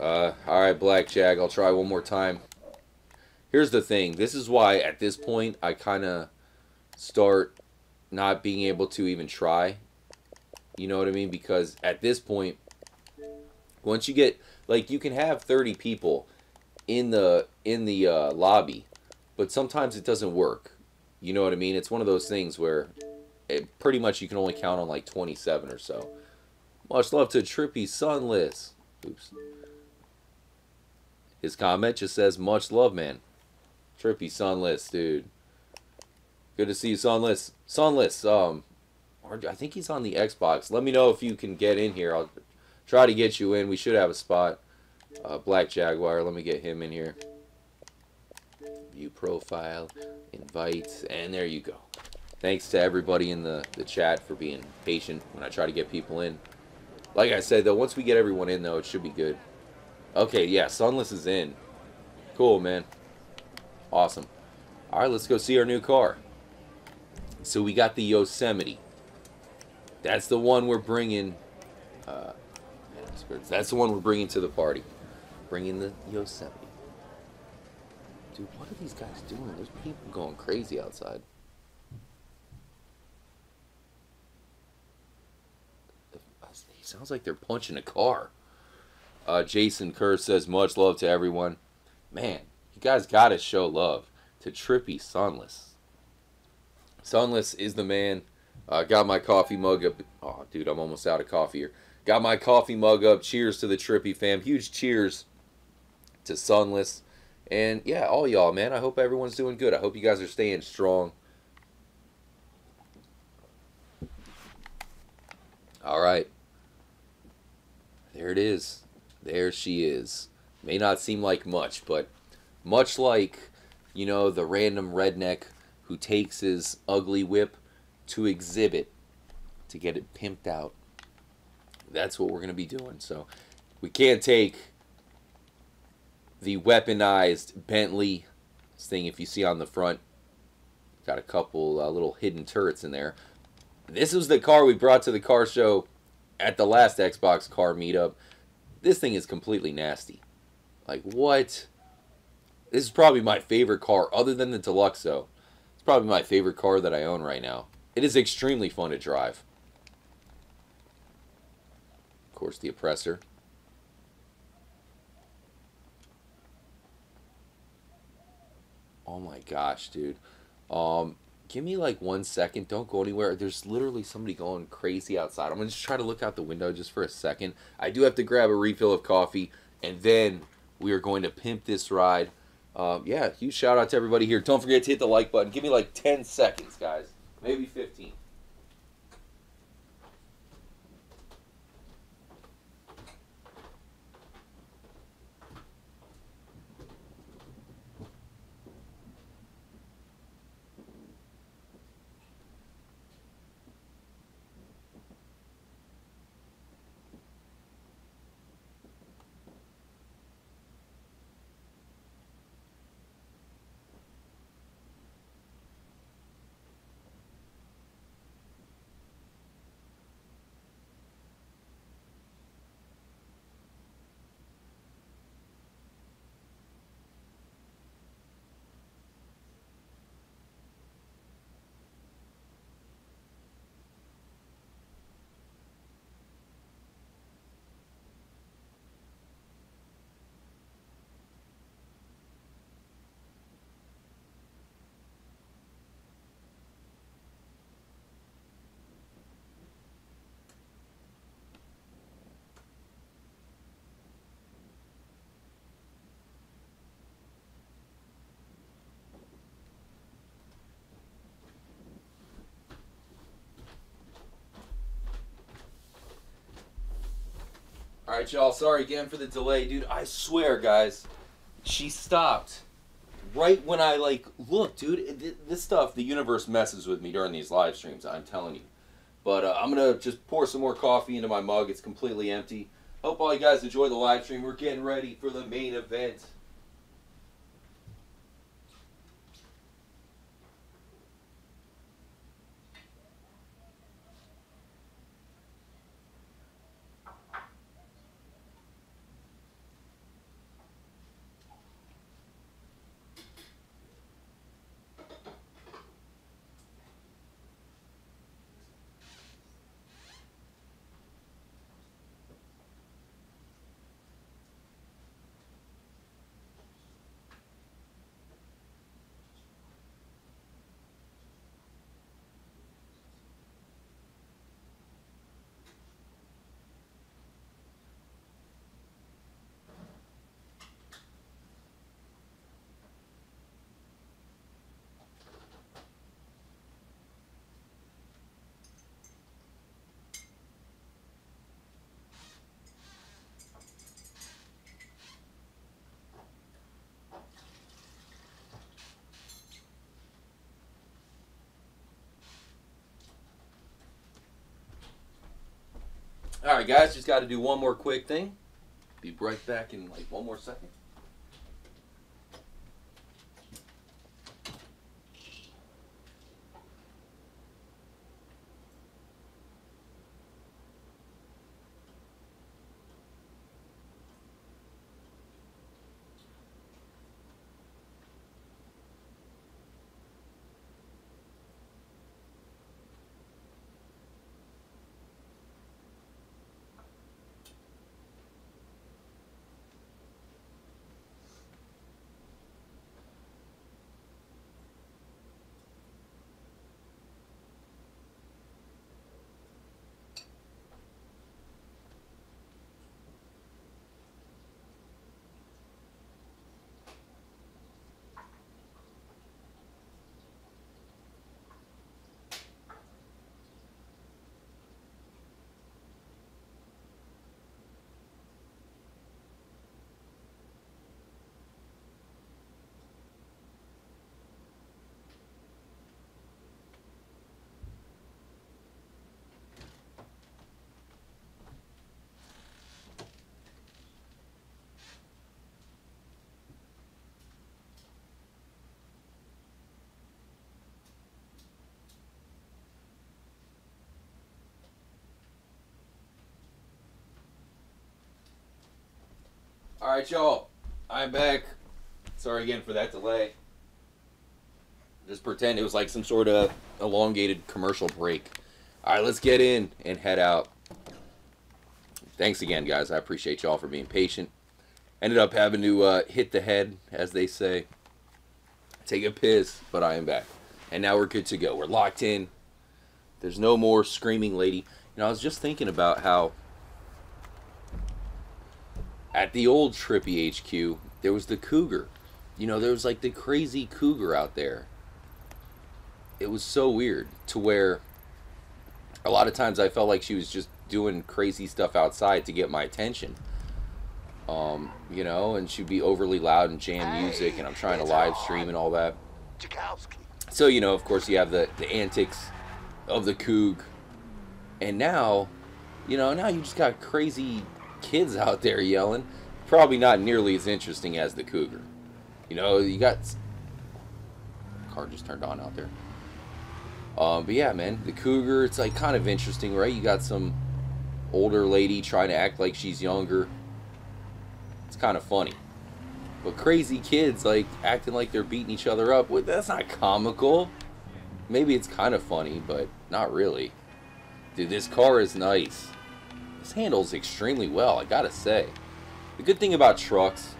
All right, Blackjack, I'll try one more time. Here's the thing. This is why, at this point, I kind of start not being able to even try. You know what I mean? Because at this point, once you get... Like, you can have 30 people in the lobby, but sometimes it doesn't work. You know what I mean? It's one of those things where it pretty much you can only count on like 27 or so. Much love to Trippy Sunless. Oops. His comment just says, much love, man. Trippy Sonless, dude. Good to see you, Sonless. Sonless, I think he's on the Xbox. Let me know if you can get in here. I'll try to get you in. We should have a spot. Black Jaguar, let me get him in here. View profile, invites, and there you go. Thanks to everybody in the chat for being patient when I try to get people in. Like I said, though, once we get everyone in, though, it should be good. Okay, yeah, Sunless is in. Cool, man. Awesome. All right, let's go see our new car. So we got the Yosemite. That's the one we're bringing. That's the one we're bringing to the party. Bringing the Yosemite. Dude, what are these guys doing? There's people going crazy outside. It sounds like they're punching a car. Jason Kerr says, much love to everyone. Man, you guys gotta show love to Trippy Sonless. Sonless is the man. Got my coffee mug up. Oh, dude, I'm almost out of coffee here. Got my coffee mug up. Cheers to the Trippy fam. Huge cheers to Sonless. And, yeah, all y'all, man. I hope everyone's doing good. I hope you guys are staying strong. All right. There it is. There she is. May not seem like much, but much like, you know, the random redneck who takes his ugly whip to exhibit to get it pimped out. That's what we're going to be doing. So we can't take the weaponized Bentley thing. If you see on the front, got a couple little hidden turrets in there. This was the car we brought to the car show at the last Xbox car meetup. This thing is completely nasty. Like, what? This is probably my favorite car, other than the Deluxe, though. It's probably my favorite car that I own right now. It is extremely fun to drive. Of course, the Oppressor. Oh my gosh, dude. Give me like 1 second. Don't go anywhere. There's literally somebody going crazy outside. I'm going to just try to look out the window just for a second. I do have to grab a refill of coffee, and then we are going to pimp this ride. Yeah, huge shout out to everybody here. Don't forget to hit the like button. Give me like 10 seconds, guys. Maybe 15. All right, y'all, sorry again for the delay. Dude, I swear, guys, she stopped right when I, like, look, dude, this stuff, the universe messes with me during these live streams, I'm telling you. But I'm going to just pour some more coffee into my mug. It's completely empty. Hope all you guys enjoy the live stream. We're getting ready for the main event. All right, guys, just got to do one more quick thing. Be right back in like one more second. All right, y'all, I'm back. Sorry again for that delay. Just pretend it was like some sort of elongated commercial break. All right, let's get in and head out. Thanks again, guys. I appreciate y'all for being patient. Ended up having to hit the head, as they say. Take a piss, but I am back. And now we're good to go. We're locked in. There's no more screaming lady. You know, I was just thinking about how at the old Trippy HQ, there was the cougar. You know, there was like the crazy cougar out there. It was so weird to where a lot of times I felt like she was just doing crazy stuff outside to get my attention. You know, and she'd be overly loud and jam music, and I'm trying to live stream and all that. So, you know, of course you have the antics of the coug. And now, you know, now you just got crazy kids out there yelling. Probably not nearly as interesting as the cougar. You know, you got car just turned on out there. But yeah, man, the cougar, it's like kind of interesting, right? You got some older lady trying to act like she's younger. It's kind of funny. But crazy kids like acting like they're beating each other up. Well, that's not comical. Maybe it's kind of funny, but not really. Dude, this car is nice. This handles extremely well, I gotta say. The good thing about trucks,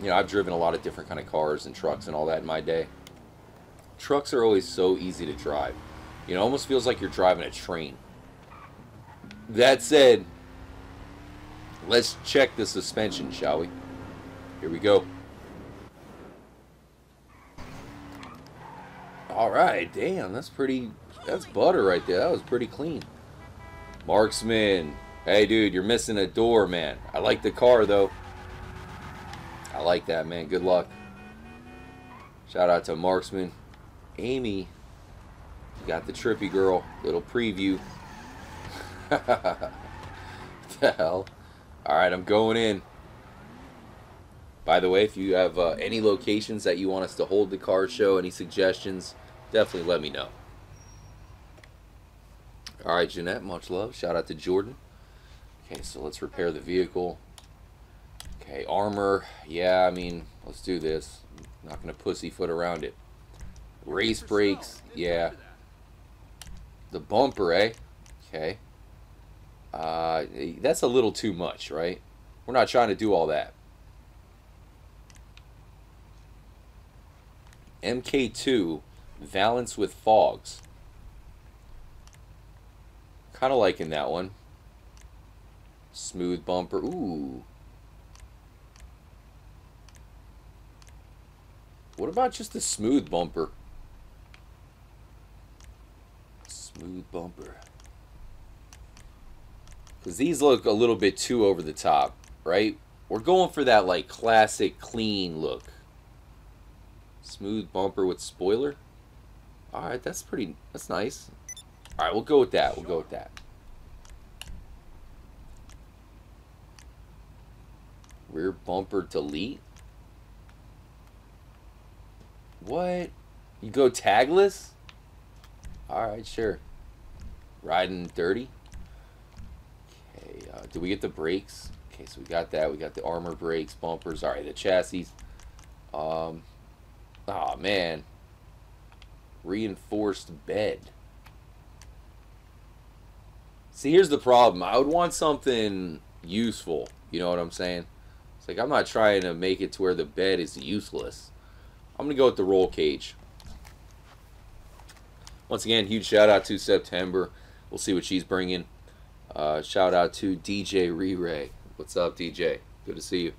you know, I've driven a lot of different kind of cars and trucks and all that in my day. Trucks are always so easy to drive. You know, it almost feels like you're driving a train. That said, let's check the suspension, shall we? Here we go. Alright, damn, that's pretty, that's butter right there. That was pretty clean. Marksman. Hey, dude, you're missing a door, man. I like the car, though. I like that, man. Good luck. Shout out to Marksman. Amy, you got the Trippy girl. Little preview. What the hell? All right, I'm going in. By the way, if you have any locations that you want us to hold the car show, any suggestions, definitely let me know. All right, Jeanette, much love. Shout out to Jordan. Okay, so let's repair the vehicle. Okay, armor. Yeah, I mean, let's do this. I'm not going to pussyfoot around it. Race brakes. Yeah. The bumper, eh? Okay. That's a little too much, right? We're not trying to do all that. MK2, Valance with Fogs. Kind of liking that one. Smooth bumper. Ooh. What about just a smooth bumper? Smooth bumper. Because these look a little bit too over the top, right? We're going for that, like, classic, clean look. Smooth bumper with spoiler. Alright, that's pretty, that's nice. Alright, we'll go with that. We'll go with that. Rear bumper delete? What? You go tagless? Alright, sure. Riding dirty. Okay, did we get the brakes? Okay, so we got that. We got the armor brakes, bumpers. Alright, the chassis. Oh, man. Reinforced bed. See, here's the problem. I would want something useful. You know what I'm saying? It's like I'm not trying to make it to where the bed is useless. I'm going to go with the roll cage. Once again, huge shout-out to September. We'll see what she's bringing. Shout-out to DJ Re-Ray. What's up, DJ? Good to see you.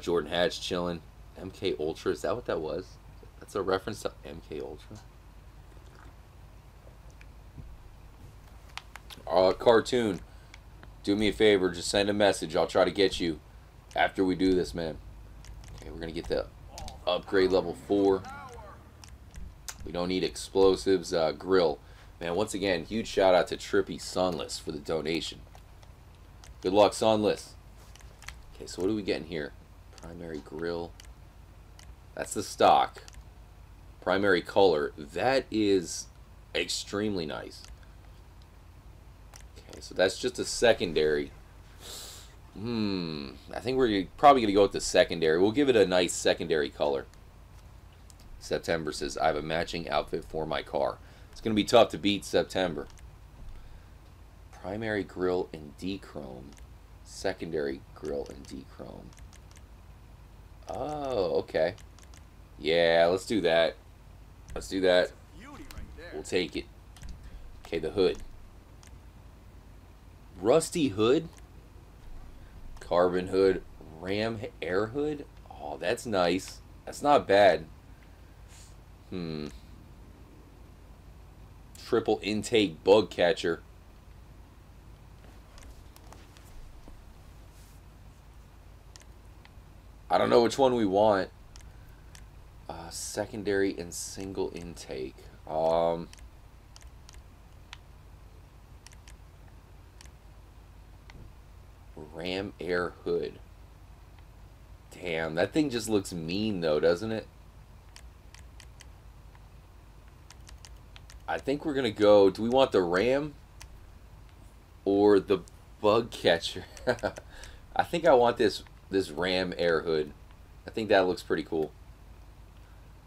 Jordan Hatch chilling. MK Ultra, is that what that was? That's a reference to MK Ultra. Cartoon, do me a favor. Just send a message. I'll try to get you after we do this, man. Okay, we're going to get the upgrade level 4. We don't need explosives. Grill. Man, once again, huge shout out to Trippy Sunless for the donation. Good luck, Sunless. Okay, so what do we get in here? Primary grill. That's the stock. Primary color. That is extremely nice. Okay, so that's just a secondary. I think we're probably going to go with the secondary. We'll give it a nice secondary color. September says, I have a matching outfit for my car. It's going to be tough to beat, September. Primary grill in D-chrome. Secondary grill in D-chrome. Oh, okay. Yeah, let's do that. Let's do that. We'll take it. Okay, the hood. Rusty hood. Carbon hood. Ram air hood. Oh, that's nice. That's not bad. Triple intake bug catcher. I don't know which one we want. Secondary and single intake. Ram air hood. Damn, that thing just looks mean though, doesn't it? I think we're gonna go. Do we want the ram or the bug catcher? I think I want this ram air hood. I think that looks pretty cool.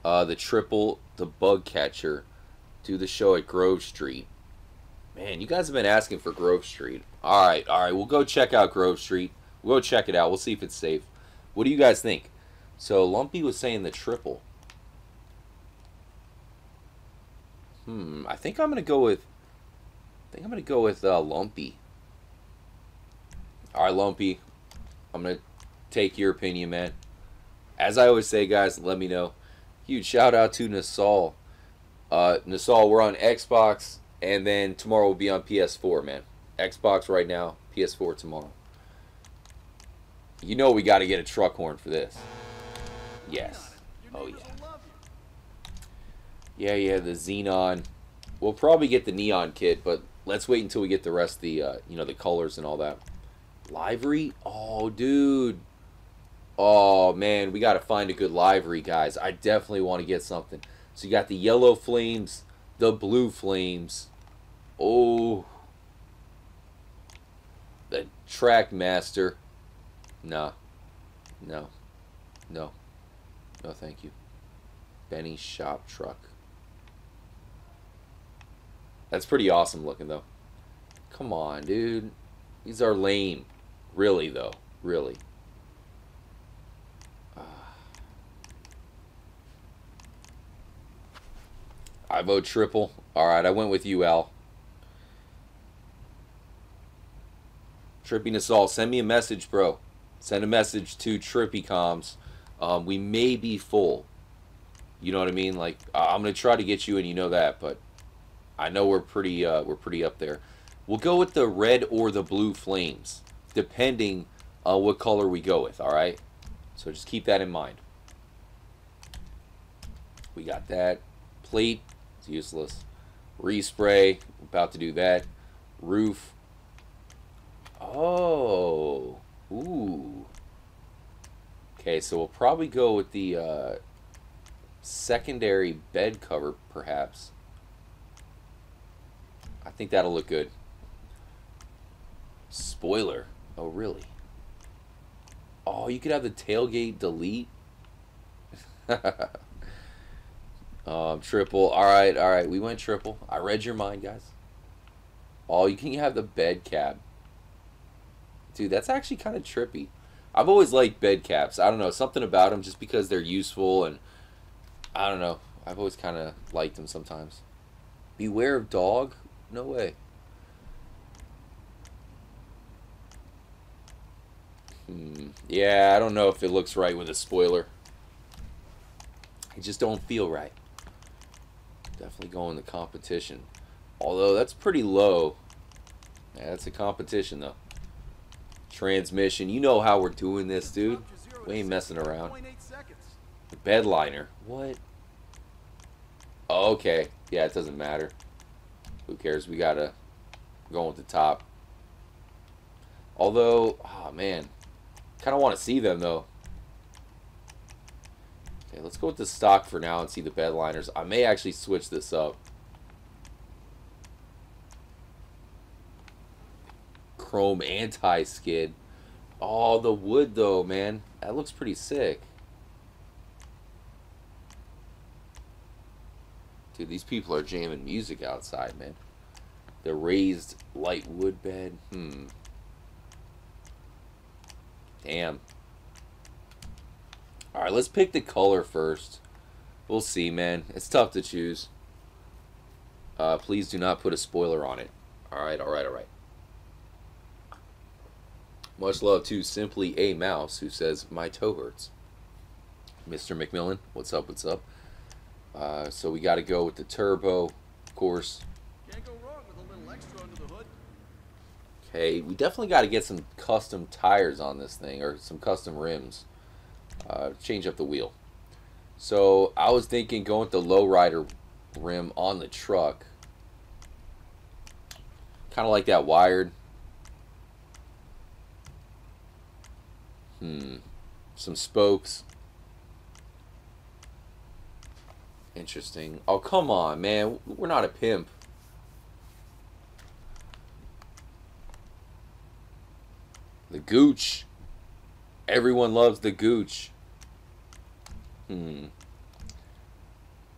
The bug catcher, do the show at Grove Street. Man, you guys have been asking for Grove Street. All right. We'll go check out Grove Street. We'll go check it out. We'll see if it's safe. What do you guys think? So Lumpy was saying the triple. I think I'm gonna go with. Lumpy. All right, Lumpy. I'm gonna take your opinion, man. As I always say, guys, let me know. Huge shout out to Nassal. Nassal, we're on Xbox, and then tomorrow we'll be on PS4, man. Xbox right now, PS4 tomorrow. You know we got to get a truck horn for this. Yes. Oh yeah. Yeah, the Xenon. We'll probably get the Neon kit, but let's wait until we get the rest of the, you know, the colors and all that. Livery? Oh, dude. Oh, man, we got to find a good livery, guys. I definitely want to get something. So you got the yellow flames, the blue flames. Oh. The Trackmaster. Nah. No. No, thank you. Benny's shop truck. That's pretty awesome looking, though. Come on, dude. These are lame. Really, though. Really. I vote triple. All right, I went with you, Al. Trippiness all. Send me a message, bro. Send a message to TrippyComs. We may be full. You know what I mean? Like, I'm going to try to get you, and you know that, but I know we're pretty up there. We'll go with the red or the blue flames, depending on what color we go with, all right? So just keep that in mind. We got that. Plate, it's useless. Respray, about to do that. Roof. Oh. Ooh. Okay, so we'll probably go with the secondary bed cover, perhaps. I think that'll look good. Spoiler. Oh, really? Oh, you could have the tailgate delete. Triple. Alright, alright. We went triple. I read your mind, guys. Oh, you can have the bed cab. Dude, that's actually kind of trippy. I've always liked bed caps. I don't know, something about them just because they're useful, and I don't know. I've always kind of liked them sometimes. Beware of dog? No way. Yeah, I don't know if it looks right with a spoiler. It just don't feel right. Definitely going to competition. Although that's pretty low. Yeah, that's a competition though. Transmission. You know how we're doing this, dude. We ain't messing around. The bedliner. What? Oh, okay. Yeah, it doesn't matter. Who cares? We gotta go with the top. Although, oh man. Kind of want to see them though. Okay, let's go with the stock for now and see the bedliners. I may actually switch this up. Chrome anti-skid. Oh, the wood though, man. That looks pretty sick. Dude, these people are jamming music outside, man. The raised light wood bed. Damn. Alright, let's pick the color first. We'll see, man. It's tough to choose. Please do not put a spoiler on it. Alright, alright, alright. Much love to Simply A Mouse, who says, my toe hurts. Mr. McMillan, what's up, what's up? So we got to go with the turbo, of course. Can't go wrong with a little extra under the hood. Okay, we definitely got to get some custom tires on this thing, or some custom rims. Change up the wheel. So I was thinking going with the lowrider rim on the truck. Kind of like that wired. Some spokes. Interesting. Oh, come on, man. We're not a pimp. The gooch. Everyone loves the gooch.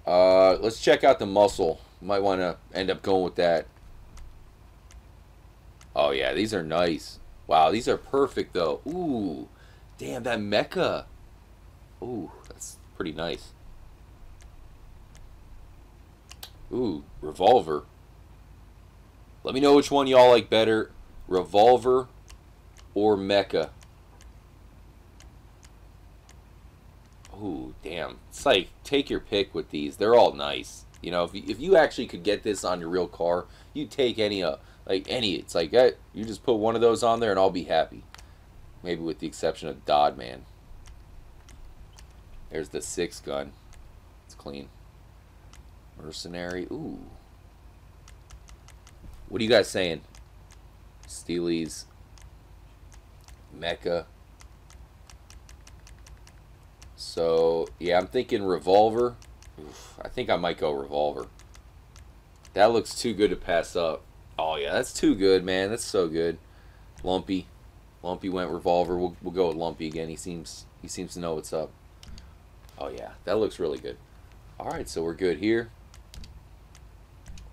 Let's check out the muscle. Might want to end up going with that. Oh, yeah. These are nice. Wow, these are perfect, though. Ooh. Damn, that mecha. Ooh, that's pretty nice. Ooh, revolver. Let me know which one y'all like better. Revolver or mecha. Ooh, damn. It's like, take your pick with these. They're all nice. You know, if you actually could get this on your real car, you'd take any of it's like, hey, you just put one of those on there and I'll be happy. Maybe with the exception of Dodman. There's the 6 gun. It's clean. Mercenary. Ooh. What are you guys saying? Steely's. Mecha. So, yeah, I'm thinking revolver. Oof, I think I might go revolver. That looks too good to pass up. Oh, yeah, that's too good, man. That's so good. Lumpy. Lumpy went revolver. We'll go with Lumpy again. He seems to know what's up. Oh yeah, that looks really good. All right, so we're good here.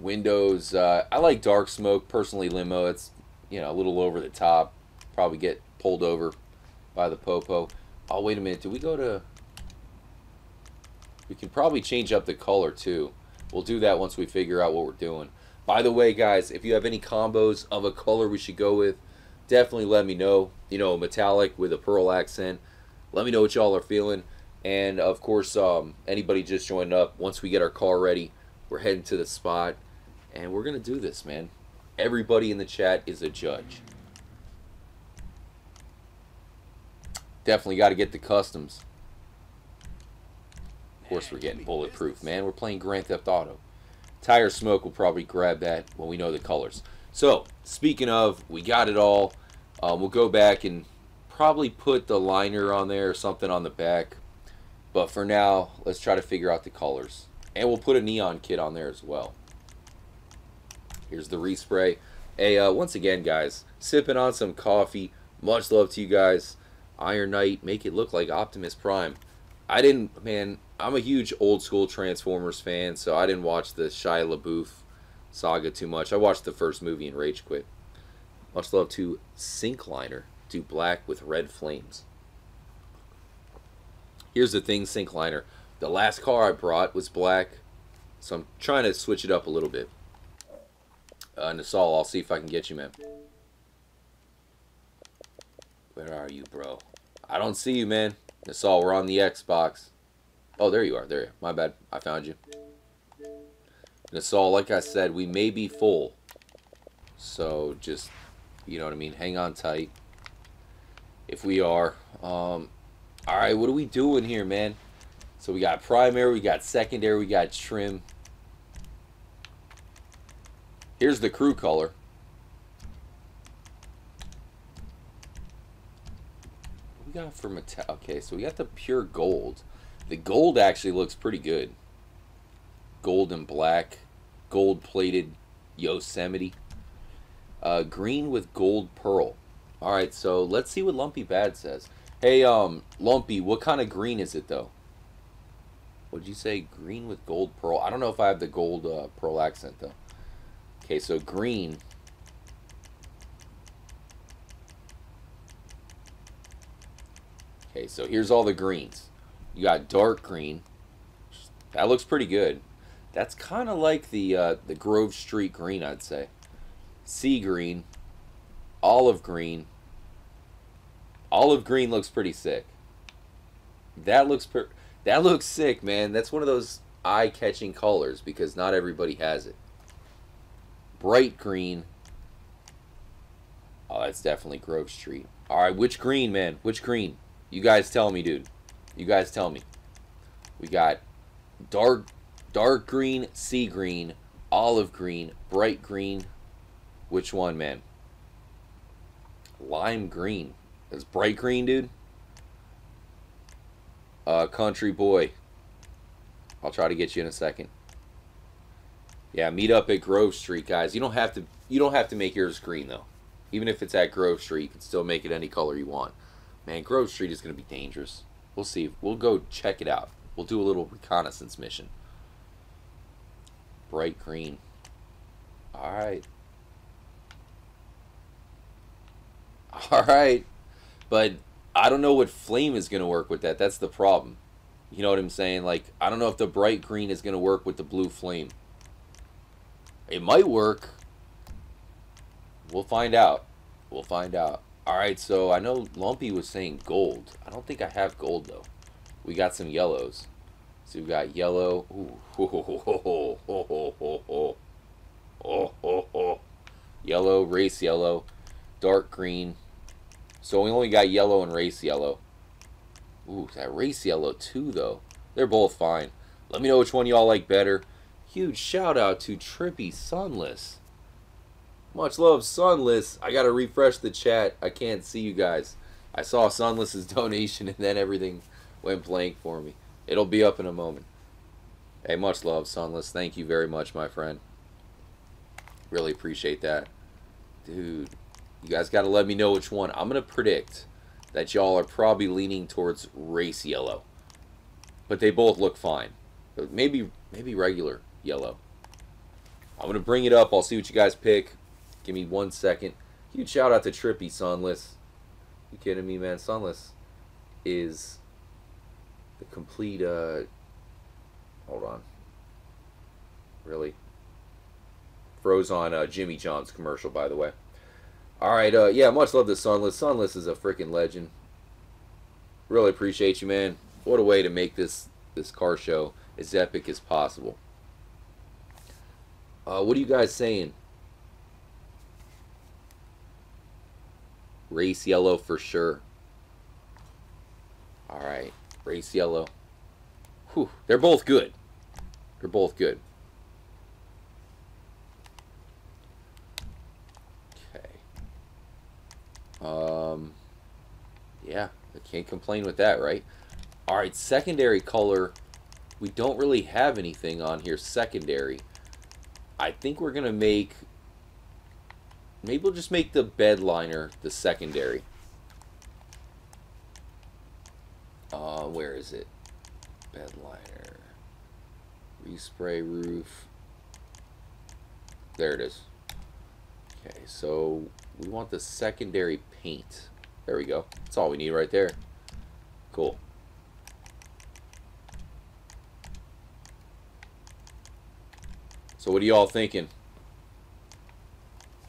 Windows. I like dark smoke personally. Limo. It's, you know, a little over the top. Probably get pulled over by the popo. Oh wait a minute. Do we go to? We can probably change up the color too. We'll do that once we figure out what we're doing. By the way, guys, if you have any combos of a color we should go with, definitely let me know. You know, metallic with a pearl accent. Let me know what y'all are feeling. And, of course, anybody just joined up, once we get our car ready, we're heading to the spot. And we're going to do this, man. Everybody in the chat is a judge. Definitely got to get the customs. Of course, we're getting bulletproof, man. We're playing Grand Theft Auto. Tire smoke will probably grab that when we know the colors. So, speaking of, we got it all. We'll go back and probably put the liner on there or something on the back. But for now, let's try to figure out the colors. And we'll put a neon kit on there as well. Here's the respray. Hey, once again, guys, sipping on some coffee. Much love to you guys. Iron Knight, make it look like Optimus Prime. I didn't, man, I'm a huge old school Transformers fan, so I didn't watch the Shia LaBeouf saga too much. I watched the first movie and rage quit. Much love to Sink Liner. Do black with red flames. Here's the thing, Sink Liner. The last car I brought was black, so I'm trying to switch it up a little bit. Nassau, I'll see if I can get you, man. Where are you, bro? I don't see you, man. Nassau, we're on the Xbox. Oh, there you are. There. My bad. I found you. Nassau, like I said, we may be full. So just, you know what I mean, hang on tight. If we are. All right, what are we doing here, man? So we got primary, we got secondary, we got trim. Here's the crew color. We got for metal. Okay, so we got the pure gold. The gold actually looks pretty good. Gold and black, gold plated Yosemite, green with gold pearl. All right, so let's see what Lumpy Bad says. Hey, Lumpy, what kind of green is it though? What'd you say? Green with gold pearl. I don't know if I have the gold pearl accent though. Okay, so green. Okay, so here's all the greens. You got dark green. That looks pretty good. That's kind of like the Grove Street green, I'd say. Sea green, olive green. Olive green looks pretty sick. That looks sick, man. That's one of those eye-catching colors because not everybody has it. Bright green. Oh, that's definitely Grove Street. All right, which green, man? Which green? You guys tell me, dude. You guys tell me. We got dark green, sea green, olive green, bright green. Which one, man? Lime green. That's bright green, dude. Country boy. I'll try to get you in a second. Yeah, meet up at Grove Street, guys. You don't have to make yours green though. Even if it's at Grove Street, you can still make it any color you want. Man, Grove Street is gonna be dangerous. We'll see. We'll go check it out. We'll do a little reconnaissance mission. Bright green. Alright. Alright. But I don't know what flame is going to work with that. That's the problem. You know what I'm saying? Like, I don't know if the bright green is going to work with the blue flame. It might work. We'll find out. We'll find out. All right, so I know Lumpy was saying gold. I don't think I have gold, though. We got some yellows. So we got yellow. Yellow, race yellow, dark green. So we only got yellow and race yellow. Ooh, that race yellow too, though. They're both fine. Let me know which one y'all like better. Huge shout out to Trippy Sunless. Much love, Sunless. I gotta refresh the chat. I can't see you guys. I saw Sunless's donation and then everything went blank for me. It'll be up in a moment. Hey, much love, Sunless. Thank you very much, my friend. Really appreciate that. Dude. You guys got to let me know which one. I'm going to predict that y'all are probably leaning towards race yellow. But they both look fine. But maybe regular yellow. I'm going to bring it up. I'll see what you guys pick. Give me 1 second. Huge shout out to Trippy Sunless. You kidding me, man? Sunless is the complete... hold on. Really? Froze on Jimmy John's commercial, by the way. Alright, yeah, much love to Sunless. Sunless is a freaking legend. Really appreciate you, man. What a way to make this car show as epic as possible. What are you guys saying? Race yellow for sure. Alright, race yellow. Whew, they're both good. They're both good. Yeah, I can't complain with that, right? All right, secondary color. We don't really have anything on here secondary. I think we're going to make... Maybe we'll just make the bed liner the secondary. Where is it? Bed liner. Respray roof. There it is. Okay, so we want the secondary paint. There we go. That's all we need right there. Cool. So what are y'all thinking?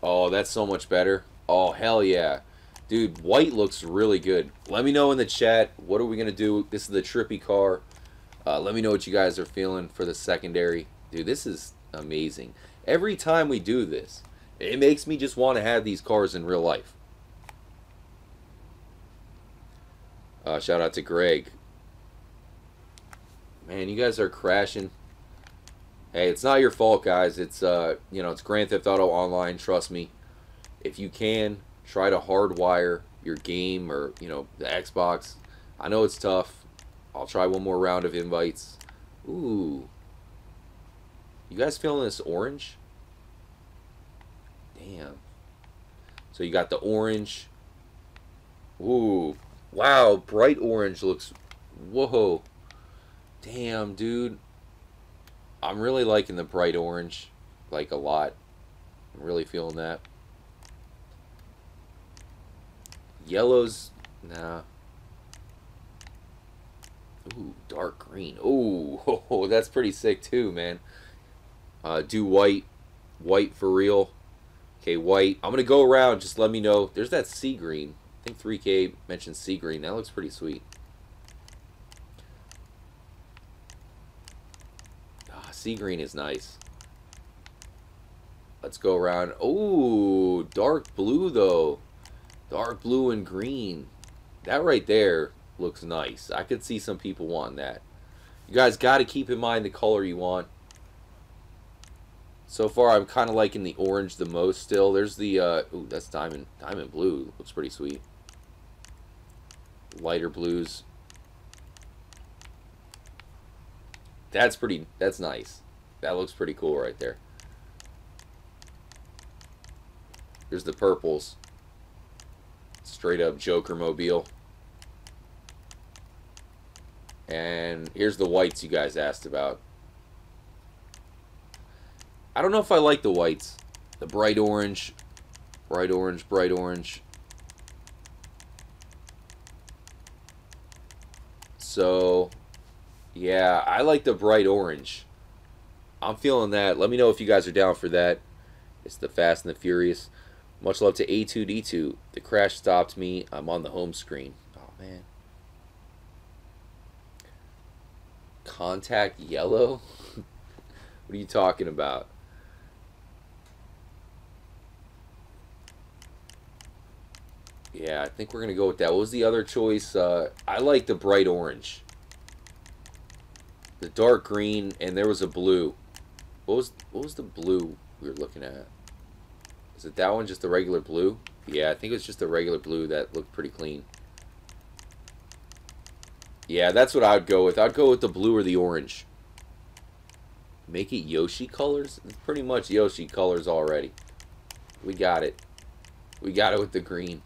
Oh, that's so much better. Oh, hell yeah. Dude, white looks really good. Let me know in the chat, what are we going to do? This is the Trippy car. Let me know what you guys are feeling for the secondary. Dude, this is amazing. Every time we do this, it makes me just want to have these cars in real life. Shout out to Greg. Man, you guys are crashing. Hey, it's not your fault, guys. It's you know, it's Grand Theft Auto Online. Trust me. If you can, try to hardwire your game or you know the Xbox. I know it's tough. I'll try one more round of invites. Ooh, you guys feeling this orange? Damn. So you got the orange. Ooh, wow, bright orange looks. Whoa, damn, dude. I'm really liking the bright orange, like a lot. I'm really feeling that. Yellows, nah. Ooh, dark green. Ooh, oh, that's pretty sick too, man. Do white. White for real. Okay, white. I'm going to go around, just let me know. There's that sea green. I think 3K mentioned sea green. That looks pretty sweet. Sea green is nice. Let's go around. Oh, dark blue though. Dark blue and green. That right there looks nice. I could see some people wanting that. You guys got to keep in mind the color you want. So far, I'm kind of liking the orange the most still. There's the, ooh, that's diamond. Diamond blue looks pretty sweet. Lighter blues. That's pretty, that's nice. That looks pretty cool right there. There's the purples. Straight up Joker Mobile. And here's the whites you guys asked about. I don't know if I like the whites. The bright orange. Bright orange, bright orange. So... yeah, I like the bright orange. I'm feeling that. Let me know if you guys are down for that. It's the Fast and the Furious. Much love to A2D2. The crash stopped me. I'm on the home screen. Oh, man. Contact yellow? What are you talking about? Yeah, I think we're going to go with that. What was the other choice? I like the bright orange. The dark green, and there was a blue. What was the blue we were looking at? Is it that one, just the regular blue? Yeah, I think it was just the regular blue that looked pretty clean. Yeah, that's what I'd go with. I'd go with the blue or the orange. Make it Yoshi colors? It's pretty much Yoshi colors already. We got it. We got it with the green.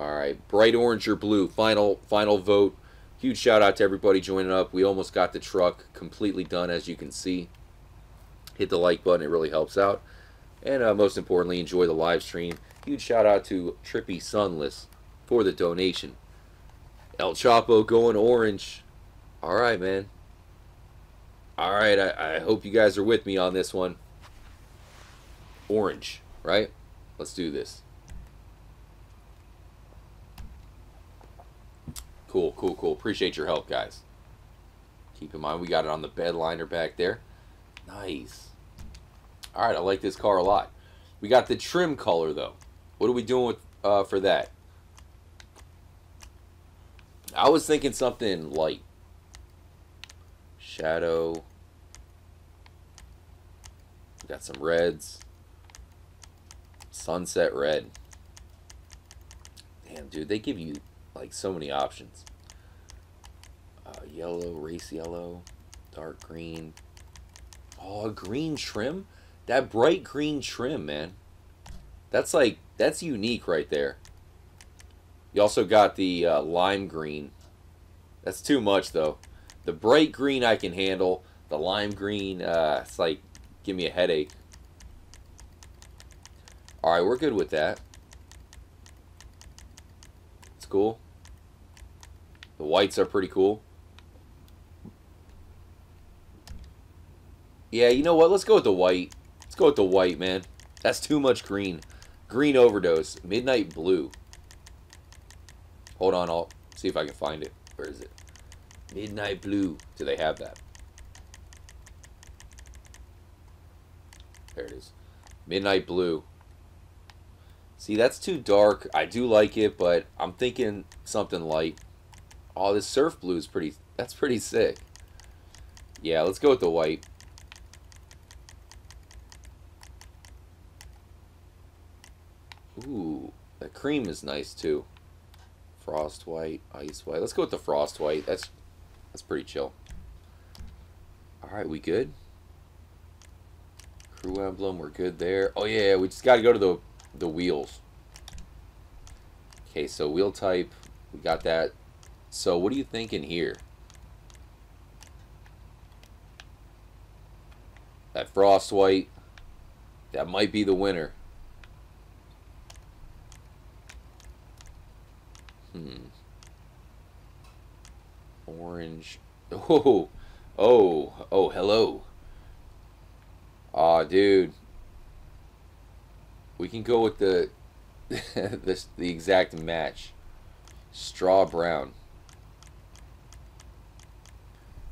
Alright, bright orange or blue. Final vote. Huge shout out to everybody joining up. We almost got the truck completely done, as you can see. Hit the like button. It really helps out. And most importantly, enjoy the live stream. Huge shout out to Trippy Sunless for the donation. El Chapo going orange. All right, man. All right, I hope you guys are with me on this one. Orange, right? Let's do this. Cool, cool, cool. Appreciate your help, guys. Keep in mind, we got it on the bed liner back there. Nice. All right, I like this car a lot. We got the trim color, though. What are we doing with, for that? I was thinking something light. Shadow. We got some reds. Sunset red. Damn, dude, they give you, like, so many options. Yellow, race yellow, dark green. Oh, a green trim? That bright green trim, man. That's, like, that's unique right there. You also got the lime green. That's too much, though. The bright green I can handle. The lime green, it's like, give me a headache. Alright, we're good with that. It's cool. The whites are pretty cool. Yeah, you know what? Let's go with the white. Let's go with the white, man. That's too much green. Green overdose. Midnight blue. Hold on, I'll see if I can find it. Where is it? Midnight blue. Do they have that? There it is. Midnight blue. See, that's too dark. I do like it, but I'm thinking something light. Oh, this surf blue is pretty... That's pretty sick. Yeah, let's go with the white. Ooh, that cream is nice, too. Frost white, ice white. Let's go with the frost white. That's pretty chill. Alright, we good? Crew emblem, we're good there. Oh, yeah, we just got to go to the wheels. Okay, so wheel type, we got that. So what do you think in here? That frost white, that might be the winner. Orange. Oh, hello. Aw, dude. We can go with the the exact match. Straw brown.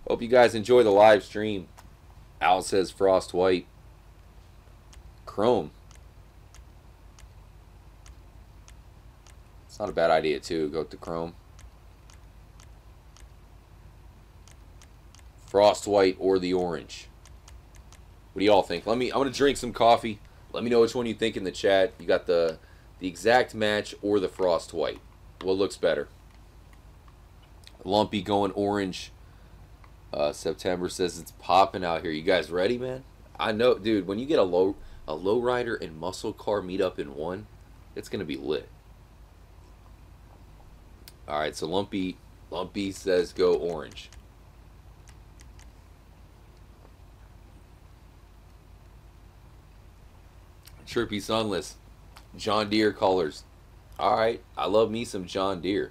Hope you guys enjoy the live stream. Al says frost white. Chrome. It's not a bad idea too. Go with the chrome. Frost white or the orange. What do y'all think? I'm gonna drink some coffee. Let me know which one you think in the chat. You got the exact match or the frost white. What looks better? Lumpy going orange. September says it's popping out here. You guys ready, man? I know, dude. When you get a low rider and muscle car meet up in one, it's gonna be lit. All right, so Lumpy says go orange. Trippy Sunless, John Deere colors. All right, I love me some John Deere.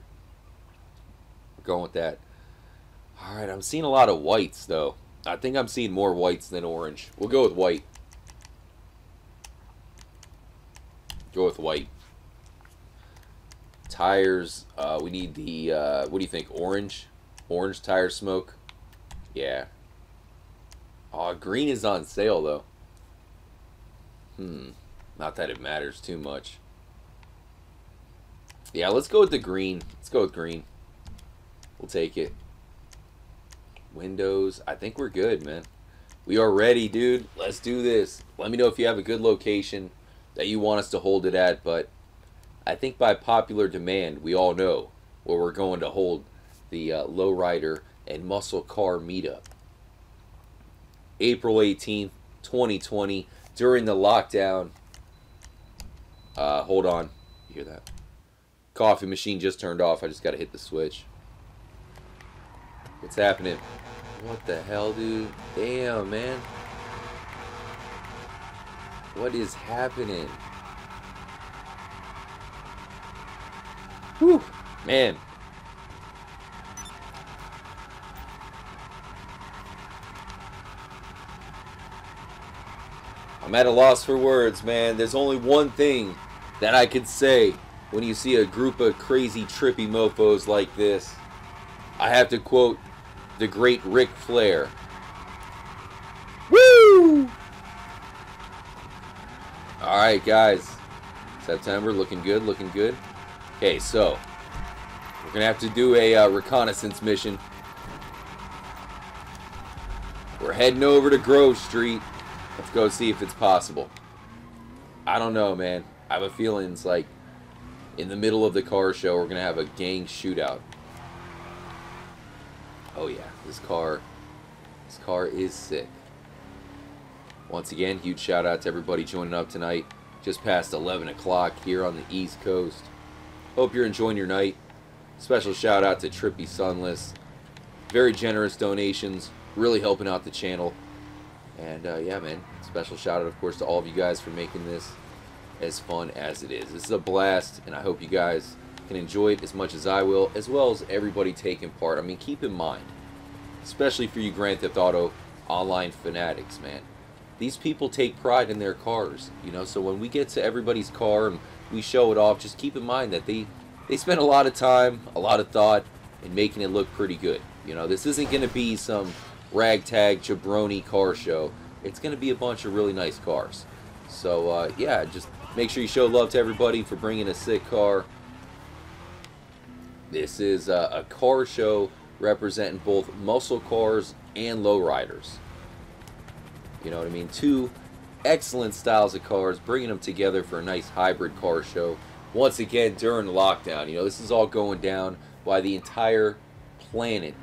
We're going with that. All right, I'm seeing a lot of whites, though. I think I'm seeing more whites than orange. We'll go with white. Go with white. Tires, we need the, what do you think, orange? Orange tire smoke? Yeah. Aw, green is on sale, though. Not that it matters too much. Yeah, let's go with the green. Let's go with green. We'll take it. Windows. I think we're good, man. We are ready, dude. Let's do this. Let me know if you have a good location that you want us to hold it at, but I think by popular demand, we all know where we're going to hold the lowrider and muscle car meetup. April 18th, 2020, during the lockdown. Hold on. You hear that? Coffee machine just turned off. I just got to hit the switch. What's happening? What the hell, dude? Damn, man. What is happening? Whew, man. I'm at a loss for words, man. There's only one thing that I could say when you see a group of crazy, trippy mofos like this. I have to quote the great Ric Flair. Woo! Alright, guys. September, looking good, looking good. Okay, so we're going to have to do a reconnaissance mission. We're heading over to Grove Street. Let's go see if it's possible. I don't know, man. I have a feeling it's like in the middle of the car show, we're going to have a gang shootout. Oh yeah, this car is sick. Once again, huge shout out to everybody joining up tonight. Just past 11 o'clock here on the East Coast. Hope you're enjoying your night. Special shout out to Trippy Sunless. Very generous donations, really helping out the channel. And yeah, man, special shout out, of course, to all of you guys for making this as fun as it is. This is a blast, and I hope you guys can enjoy it as much as I will, as well as everybody taking part. I mean, keep in mind, especially for you Grand Theft Auto Online fanatics, man, these people take pride in their cars, you know, so when we get to everybody's car and we show it off, just keep in mind that they spend a lot of time, a lot of thought in making it look pretty good. You know, this isn't going to be some ragtag jabroni car show. It's going to be a bunch of really nice cars. So, yeah, just make sure you show love to everybody for bringing a sick car. This is a car show representing both muscle cars and lowriders. You know what I mean? Two excellent styles of cars, bringing them together for a nice hybrid car show. Once again, during lockdown, you know, this is all going down while the entire planet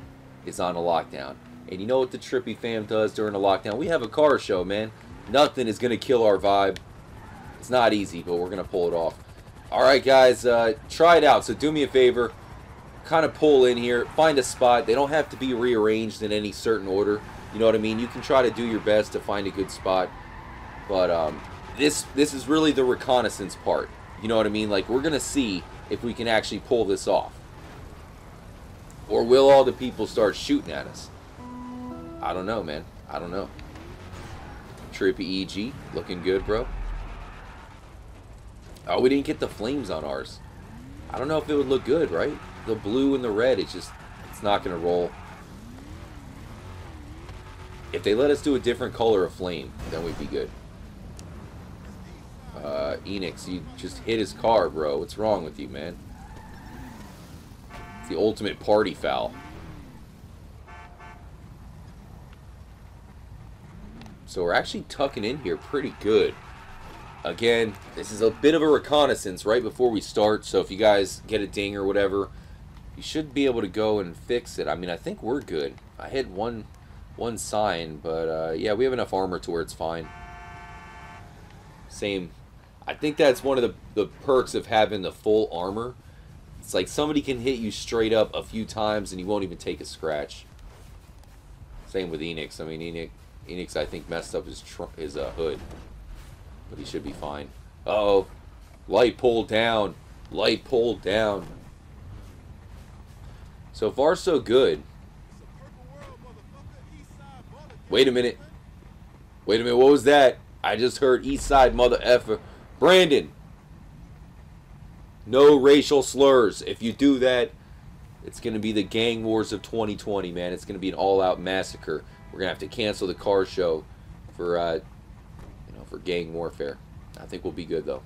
is on a lockdown. And you know what the Trippy fam does during a lockdown? We have a car show, man. Nothing is going to kill our vibe. It's not easy, but we're going to pull it off. All right, guys, try it out. So do me a favor, kind of pull in here, find a spot. They don't have to be rearranged in any certain order. You know what I mean? You can try to do your best to find a good spot. But this is really the reconnaissance part. You know what I mean? Like, we're going to see if we can actually pull this off. Or will all the people start shooting at us? I don't know, man. I don't know. Trippy EG, looking good, bro. Oh, we didn't get the flames on ours. I don't know if it would look good, right? The blue and the red, it's just, it's not going to roll. If they let us do a different color of flame, then we'd be good. Enix, you just hit his car, bro. What's wrong with you, man? It's the ultimate party foul. So we're actually tucking in here pretty good. Again, this is a bit of a reconnaissance right before we start, so if you guys get a ding or whatever, you should be able to go and fix it. I mean, I think we're good. I hit one sign, but yeah, we have enough armor to where it's fine. Same. I think that's one of the perks of having the full armor. It's like somebody can hit you straight up a few times and you won't even take a scratch. Same with Enix. I mean, Enix I think messed up his hood, but he should be fine. Uh-oh. Light pulled down. Light pulled down. So far so good. Wait a minute. Wait a minute. What was that? I just heard East Side mother effer. Brandon, no racial slurs. If you do that, it's going to be the gang wars of 2020, man. It's going to be an all-out massacre. We're going to have to cancel the car show for, you know, for gang warfare. I think we'll be good, though.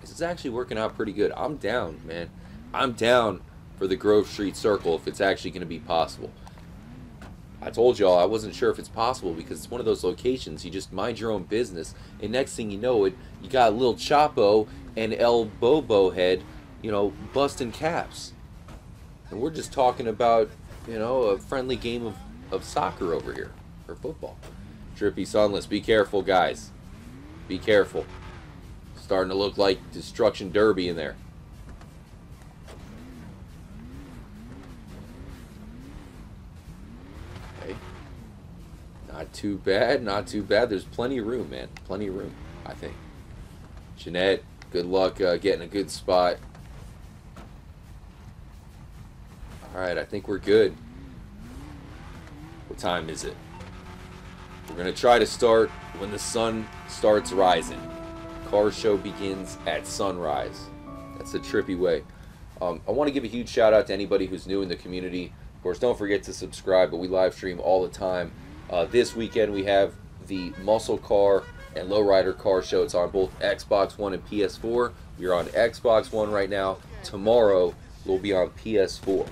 This is actually working out pretty good. I'm down, man. I'm down for the Grove Street Circle if it's actually going to be possible. I told y'all I wasn't sure if it's possible because it's one of those locations you just mind your own business, and next thing you know it, you got Lil Chapo and El Bobo Head, you know, busting caps, and we're just talking about, you know, a friendly game of soccer over here, or football. Trippy Sunless, be careful, guys, be careful. Starting to look like Destruction Derby in there. Not too bad, not too bad. There's plenty of room, man. Plenty of room, I think. Jeanette, good luck getting a good spot. All right, I think we're good. What time is it? We're going to try to start when the sun starts rising. Car show begins at sunrise. That's a Trippy way. I want to give a huge shout out to anybody who's new in the community. Of course, don't forget to subscribe, but we live stream all the time. This weekend we have the muscle car and lowrider car show. It's on both Xbox One and PS4. We're on Xbox One right now. Tomorrow we'll be on PS4.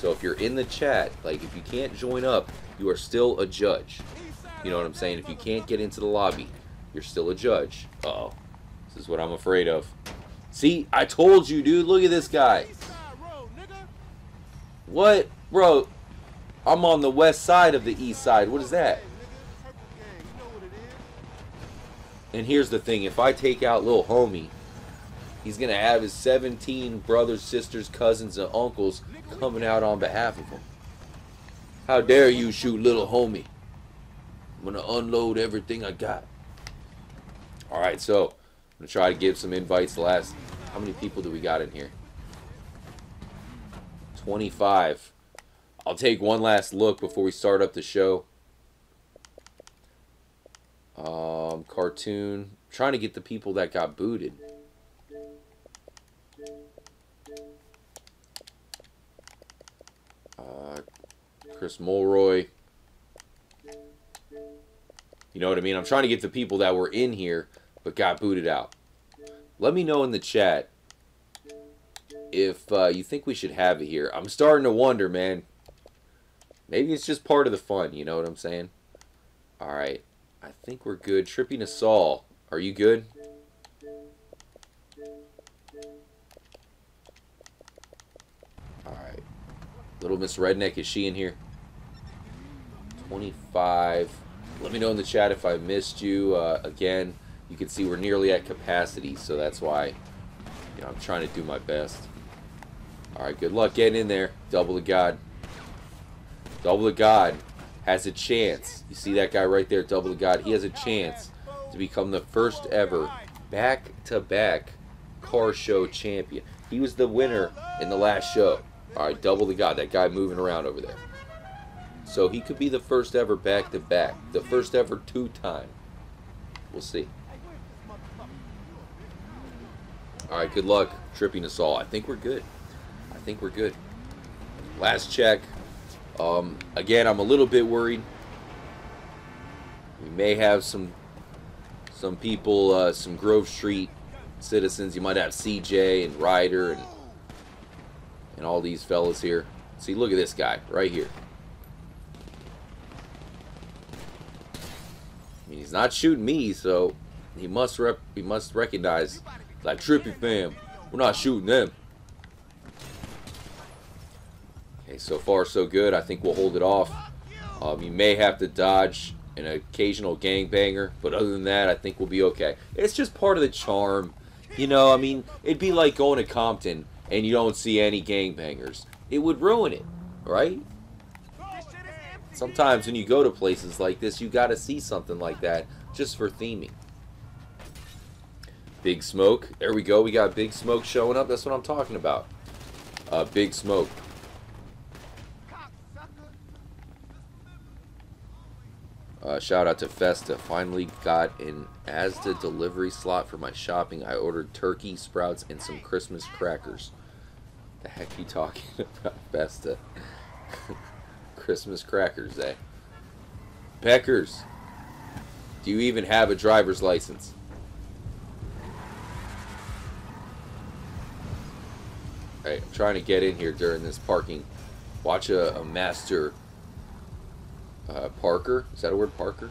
So if you're in the chat, like if you can't join up, you are still a judge. You know what I'm saying? If you can't get into the lobby, you're still a judge. Uh-oh. This is what I'm afraid of. See, I told you, dude. Look at this guy. What? Bro, I'm on the west side of the east side. What is that? And here's the thing. If I take out little homie, he's going to have his 17 brothers, sisters, cousins, and uncles coming out on behalf of him. How dare you shoot little homie. I'm going to unload everything I got. Alright, so I'm going to try to give some invites last. How many people do we got in here? 25. I'll take one last look before we start up the show. Cartoon. I'm trying to get the people that got booted. Chris Mulroy. You know what I mean? I'm trying to get the people that were in here but got booted out. Let me know in the chat if you think we should have it here. I'm starting to wonder, man. Maybe it's just part of the fun, you know what I'm saying? Alright, I think we're good. Trippy Nassau, are you good? Alright. Little Miss Redneck, is she in here? 25... Let me know in the chat if I missed you. Again, you can see we're nearly at capacity, so that's why, you know, I'm trying to do my best. All right, good luck getting in there. Double the God. Double the God has a chance. You see that guy right there, Double the God. He has a chance to become the first ever back-to-back car show champion. He was the winner in the last show. All right, Double the God. That guy moving around over there. So he could be the first ever back-to-back. The first ever two-time. We'll see. Alright, good luck tripping us all. I think we're good. I think we're good. Last check. Again, I'm a little bit worried. We may have some people, some Grove Street citizens. You might have CJ and Ryder and all these fellas here. See, look at this guy right here. I mean, he's not shooting me, so he must recognize, like, Trippy fam, we're not shooting them. Okay, so far so good. I think we'll hold it off. You may have to dodge an occasional gangbanger, but other than that, I think we'll be okay. It's just part of the charm, you know. I mean, it'd be like going to Compton and you don't see any gangbangers. It would ruin it, right? Sometimes when you go to places like this, you got to see something like that just for theming. Big Smoke. There we go. We got Big Smoke showing up. That's what I'm talking about. Big Smoke. Shout out to Festa. Finally got an Asda delivery slot for my shopping. I ordered turkey, sprouts, and some Christmas crackers. The heck you talking about, Festa? Christmas crackers, eh? Peckers, do you even have a driver's license? Alright, I'm trying to get in here during this parking. Watch a master Parker. Is that a word, Parker?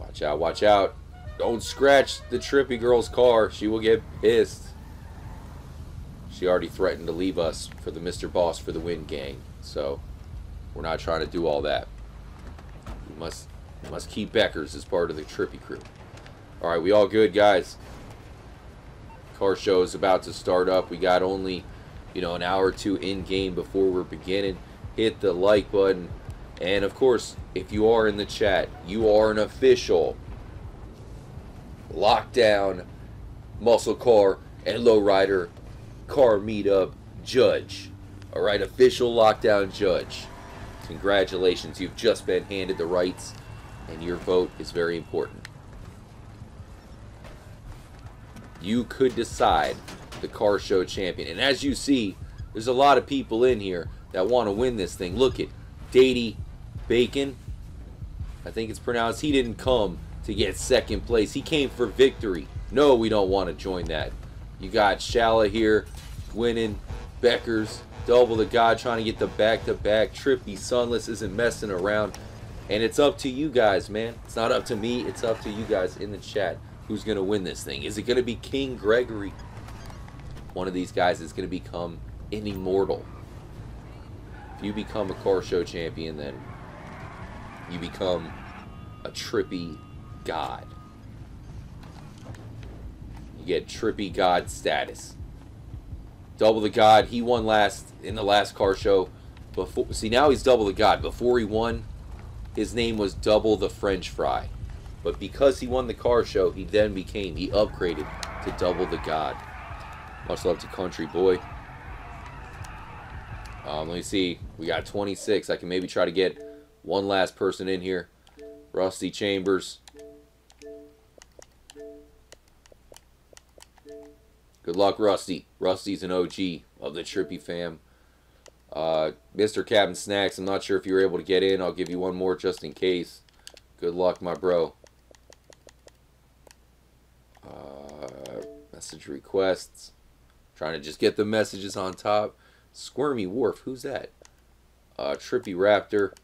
Watch out, watch out. Don't scratch the Trippy girl's car. She will get pissed. She already threatened to leave us for the Mr. Boss for the Win gang. So we're not trying to do all that. We must keep Beckers as part of the Trippy crew. Alright, we all good, guys. Car show is about to start up. We got only, you know, an hour or two in game before we're beginning. Hit the like button. And of course, if you are in the chat, you are an official lockdown muscle car and lowrider car meetup judge. Alright, official lockdown judge. Congratulations, you've just been handed the rights, and your vote is very important. You could decide the car show champion. And as you see, there's a lot of people in here that want to win this thing. Look at Daddy Bacon. I think it's pronounced. He didn't come to get second place. He came for victory. No, we don't want to join that. You got Shala here winning. Beckers, Double the God trying to get the back-to-back. Trippy Sunless isn't messing around. And it's up to you guys, man. It's not up to me. It's up to you guys in the chat. who's going to win this thing. Is it going to be King Gregory? One of these guys is going to become an immortal. If you become a car show champion, then you become a Trippy God. You get Trippy God status. Double the God. He won last in the last car show. Before, see, now he's double the God. Before he won, his name was Double the French Fry. But because he won the car show, he then became, he upgraded to Double the God. Much love to Country Boy. Let me see. We got 26. I can maybe try to get one last person in here. Rusty Chambers. Good luck, Rusty. Rusty's an OG of the Trippy fam. Mr. Captain Snacks, I'm not sure if you were able to get in. I'll give you one more just in case. Good luck, my bro. Message requests. Trying to just get the messages on top. Squirmy Wharf, who's that? Trippy Raptor.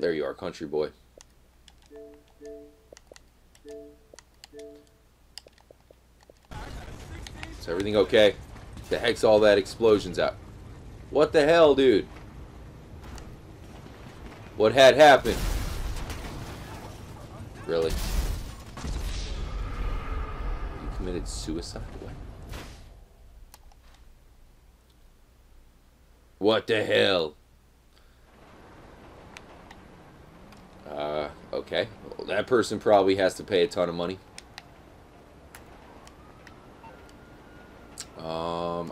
There you are, Country Boy. Is everything okay? The heck's all that explosions out? What the hell, dude? What had happened? Really? You committed suicide? What? What the hell? Okay. Well, that person probably has to pay a ton of money.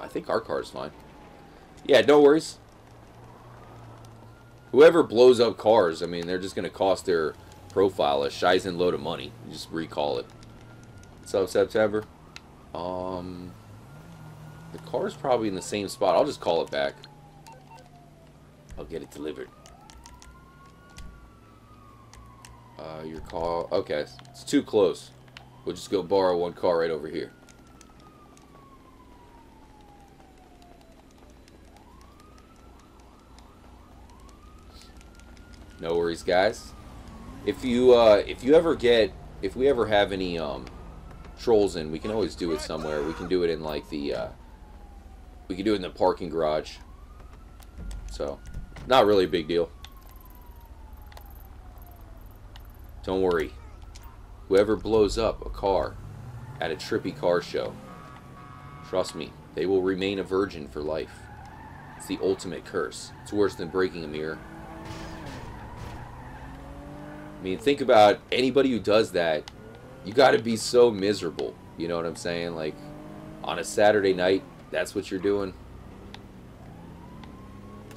I think our car's fine. Yeah, no worries. Whoever blows up cars, I mean, they're just going to cost their profile a shizen load of money. You just recall it. What's up, September? The car's probably in the same spot. I'll just call it back. I'll get it delivered. Your car. Okay, it's too close. We'll just go borrow one car right over here. No worries, guys. If we ever have any trolls in, we can always do it somewhere. We can do it in like the we can do it in the parking garage. So, not really a big deal. Don't worry. Whoever blows up a car at a Trippy car show, trust me, they will remain a virgin for life. It's the ultimate curse. It's worse than breaking a mirror. I mean, think about anybody who does that. You got to be so miserable. You know what I'm saying? Like, on a Saturday night, that's what you're doing.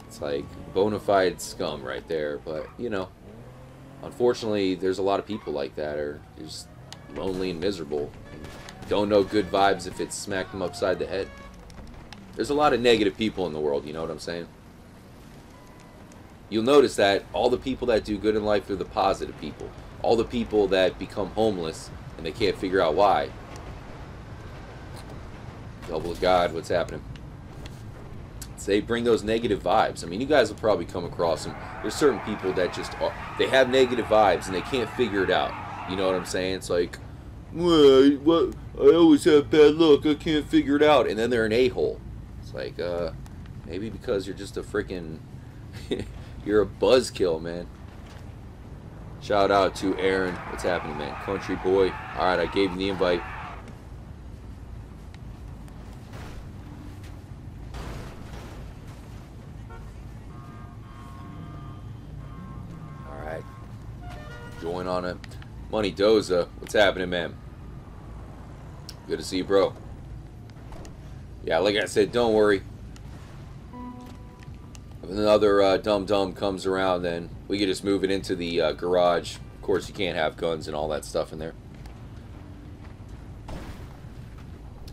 It's like bona fide scum right there. But, you know, unfortunately, there's a lot of people like that, or they're just lonely and miserable. And don't know good vibes if it smacked them upside the head. There's a lot of negative people in the world. You know what I'm saying? You'll notice that all the people that do good in life are the positive people. All the people that become homeless and they can't figure out why. Double God, what's happening? They bring those negative vibes. I mean, you guys will probably come across them. There's certain people that just are, they have negative vibes and they can't figure it out. You know what I'm saying? It's like, well, what? I always have bad luck. I can't figure it out. And then they're an a-hole. It's like, maybe because you're just a freaking... You're a buzzkill, man. Shout out to Aaron. What's happening, man? Country Boy. Alright, I gave him the invite. Alright. Join on it. Money Doza. What's happening, man? Good to see you, bro. Yeah, like I said, don't worry. If another dum-dum comes around, then we can just move it into the garage. Of course, you can't have guns and all that stuff in there.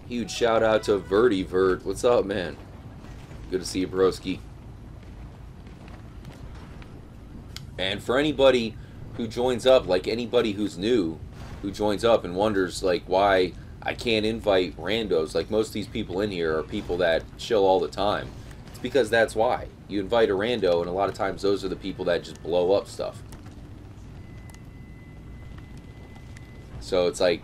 Huge shout out to Verdi Verd. What's up, man? Good to see you, broski. And for anybody who joins up, like anybody who's new, who joins up and wonders, like, why I can't invite randos, like most of these people in here are people that chill all the time. Because that's why you invite a rando, and a lot of times those are the people that just blow up stuff. So it's like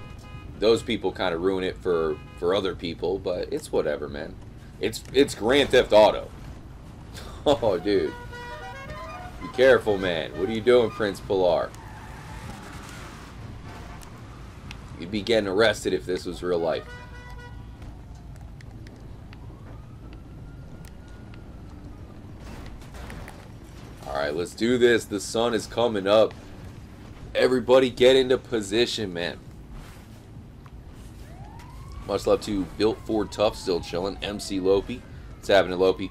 those people kind of ruin it for other people, but it's whatever, man. It's Grand Theft Auto. Oh, dude. Be careful, man. What are you doing, Prince Pilar? You'd be getting arrested if this was real life. Alright, let's do this. The sun is coming up. Everybody get into position, man. Much love to Built Ford Tough, still chilling. MC Lopi. What's happening, Lopi?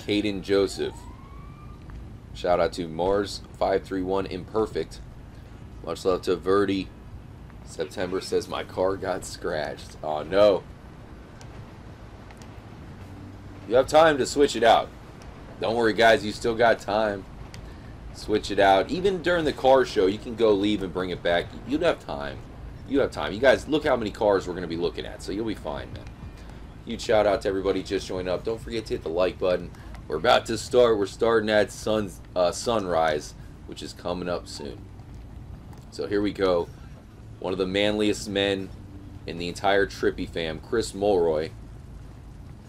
Caden Joseph. Shout out to Mars531 Imperfect. Much love to Verdi. September says my car got scratched. Oh no. You have time to switch it out. Don't worry, guys, you still got time. Switch it out. Even during the car show, you can go leave and bring it back. You'd have time. You have time. You guys, look how many cars we're going to be looking at, so you'll be fine, man. Huge shout out to everybody just joined up. Don't forget to hit the like button. We're about to start. We're starting at sunrise, which is coming up soon. So here we go. One of the manliest men in the entire Trippy fam, Chris Mulroy,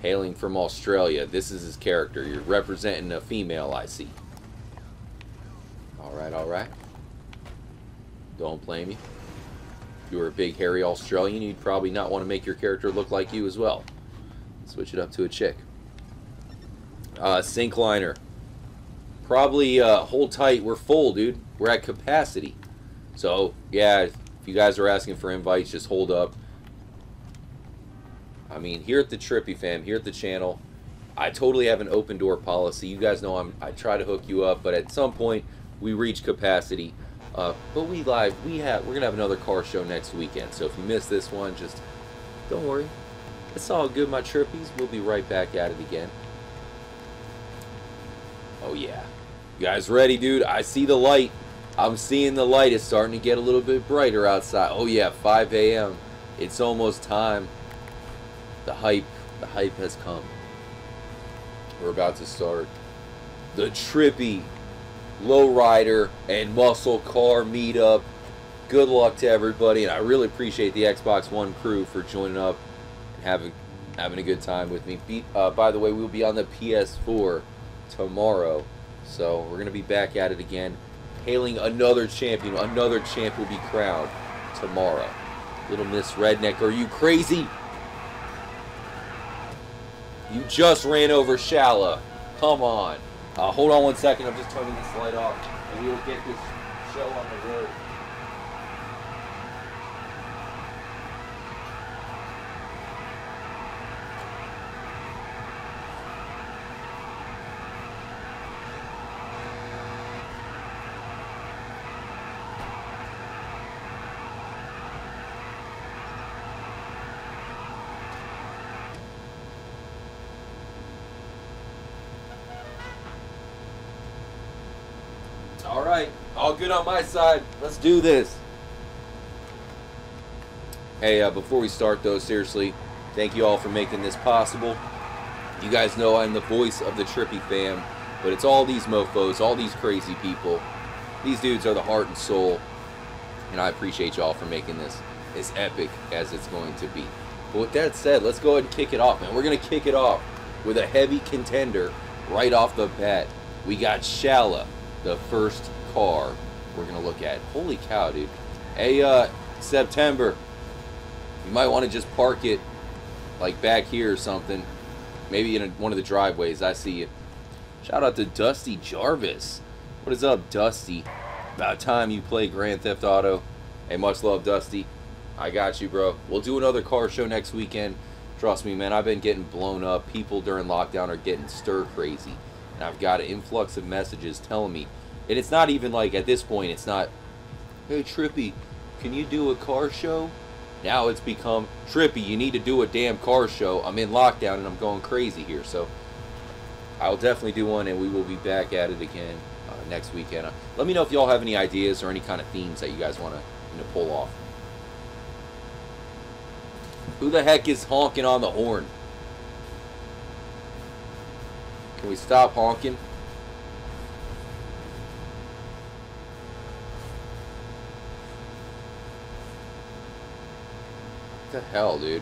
hailing from Australia. This is his character. You're representing a female, I see. Alright, alright. Don't blame you. If you were a big, hairy Australian, you'd probably not want to make your character look like you as well. Switch it up to a chick. Sink liner. Probably hold tight. We're full, dude. We're at capacity. So, yeah, if you guys are asking for invites, just hold up. I mean, here at the Trippy fam, here at the channel, I totally have an open door policy. You guys know I try to hook you up, but at some point, we reach capacity. But we're going to have another car show next weekend. So if you miss this one, just don't worry. It's all good, my Trippies. We'll be right back at it again. Oh, yeah. You guys ready, dude? I see the light. I'm seeing the light. It's starting to get a little bit brighter outside. Oh, yeah, 5 a.m. It's almost time. The hype has come. We're about to start the Trippy Lowrider and Muscle Car Meetup. Good luck to everybody, and I really appreciate the Xbox One crew for joining up and having a good time with me. By the way, we'll be on the PS4 tomorrow, so we're going to be back at it again. Hailing another champion. Another champ will be crowned tomorrow. Little Miss Redneck, are you crazy? You just ran over Shala. Come on. Hold on one second. I'm just turning this light off, and we'll get this show on the road. Good on my side. Let's do this. Hey, before we start, though, seriously, thank you all for making this possible. You guys know I'm the voice of the Trippy fam, but it's all these mofos, all these crazy people. These dudes are the heart and soul, and I appreciate y'all for making this as epic as it's going to be. But with that said, let's go ahead and kick it off, man. We're going to kick it off with a heavy contender right off the bat. We got Shala, the first car we're gonna look at. Holy cow, dude. Hey, September, you might want to just park it like back here or something, maybe in one of the driveways. I see you. Shout out to Dusty Jarvis. What is up, Dusty? About time you play Grand Theft Auto. Hey, much love, Dusty. I got you, bro. We'll do another car show next weekend. Trust me, man, I've been getting blown up. People during lockdown are getting stir crazy, and I've got an influx of messages telling me. And it's not even like, at this point, it's not, hey, Trippy, can you do a car show? Now it's become, Trippy, you need to do a damn car show. I'm in lockdown and I'm going crazy here. So I'll definitely do one, and we will be back at it again next weekend. Let me know if y'all have any ideas or any kind of themes that you guys want to pull off. Who the heck is honking on the horn? Can we stop honking? the hell, dude?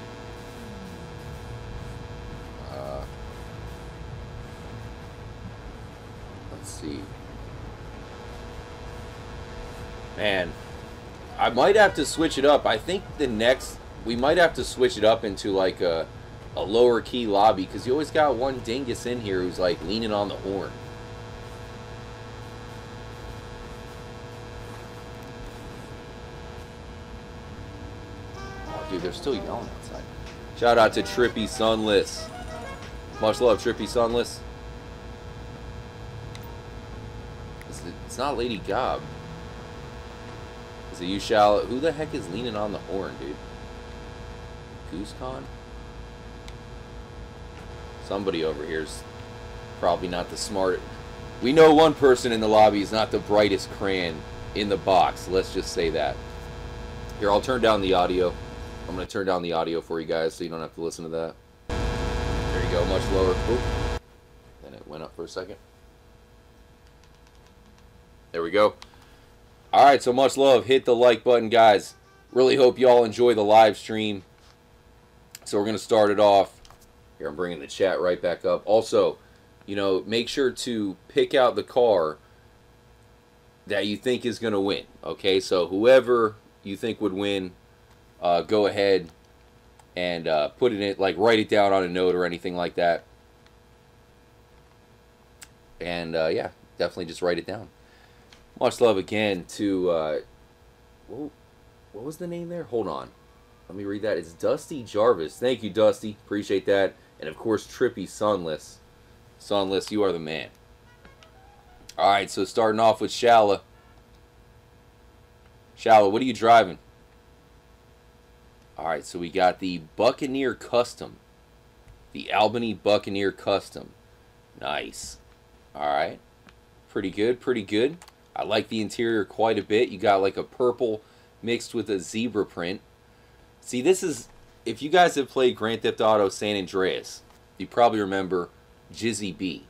Let's see. Man, I might have to switch it up. I think the next, we might have to switch it up into like a lower key lobby, because you always got one dingus in here who's like leaning on the horn. Oh, dude, they're still yelling outside. Shout out to Trippy Sunless. Much love, Trippy Sunless. It's not Lady Gob. So you shall. Who the heck is leaning on the horn, dude? GooseCon? Somebody over here's probably not the smart. We know one person in the lobby is not the brightest crayon in the box. Let's just say that. Here, I'll turn down the audio. I'm gonna turn down the audio for you guys so you don't have to listen to that. There you go, much lower. Oop. Then it went up for a second. There we go. Alright, so much love. Hit the like button, guys. Really hope y'all enjoy the live stream. So we're going to start it off. Here, I'm bringing the chat right back up. Also, you know, make sure to pick out the car that you think is going to win. Okay, so whoever you think would win, go ahead and put it in, like, write it down on a note or anything like that. And, yeah, definitely just write it down. Much love again to, what was the name there? Hold on. Let me read that. It's Dusty Jarvis. Thank you, Dusty. Appreciate that. And, of course, Trippy Sunless. Sunless, you are the man. All right, so starting off with Shala. Shala, what are you driving? All right, so we got the Buccaneer Custom. The Albany Buccaneer Custom. Nice. All right. Pretty good, pretty good. I like the interior quite a bit. You got like a purple mixed with a zebra print. See, this is, if you guys have played Grand Theft Auto San Andreas, you probably remember Jizzy B.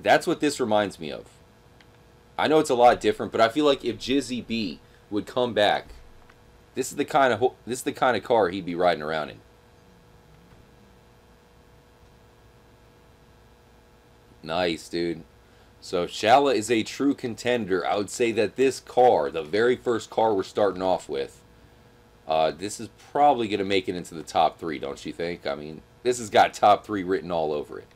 That's what this reminds me of. I know it's a lot different, but I feel like if Jizzy B would come back, this is the kind of car he'd be riding around in. Nice, dude. So, Shala is a true contender. I would say that this car, the very first car we're starting off with, this is probably going to make it into the top three, don't you think? I mean, this has got top three written all over it.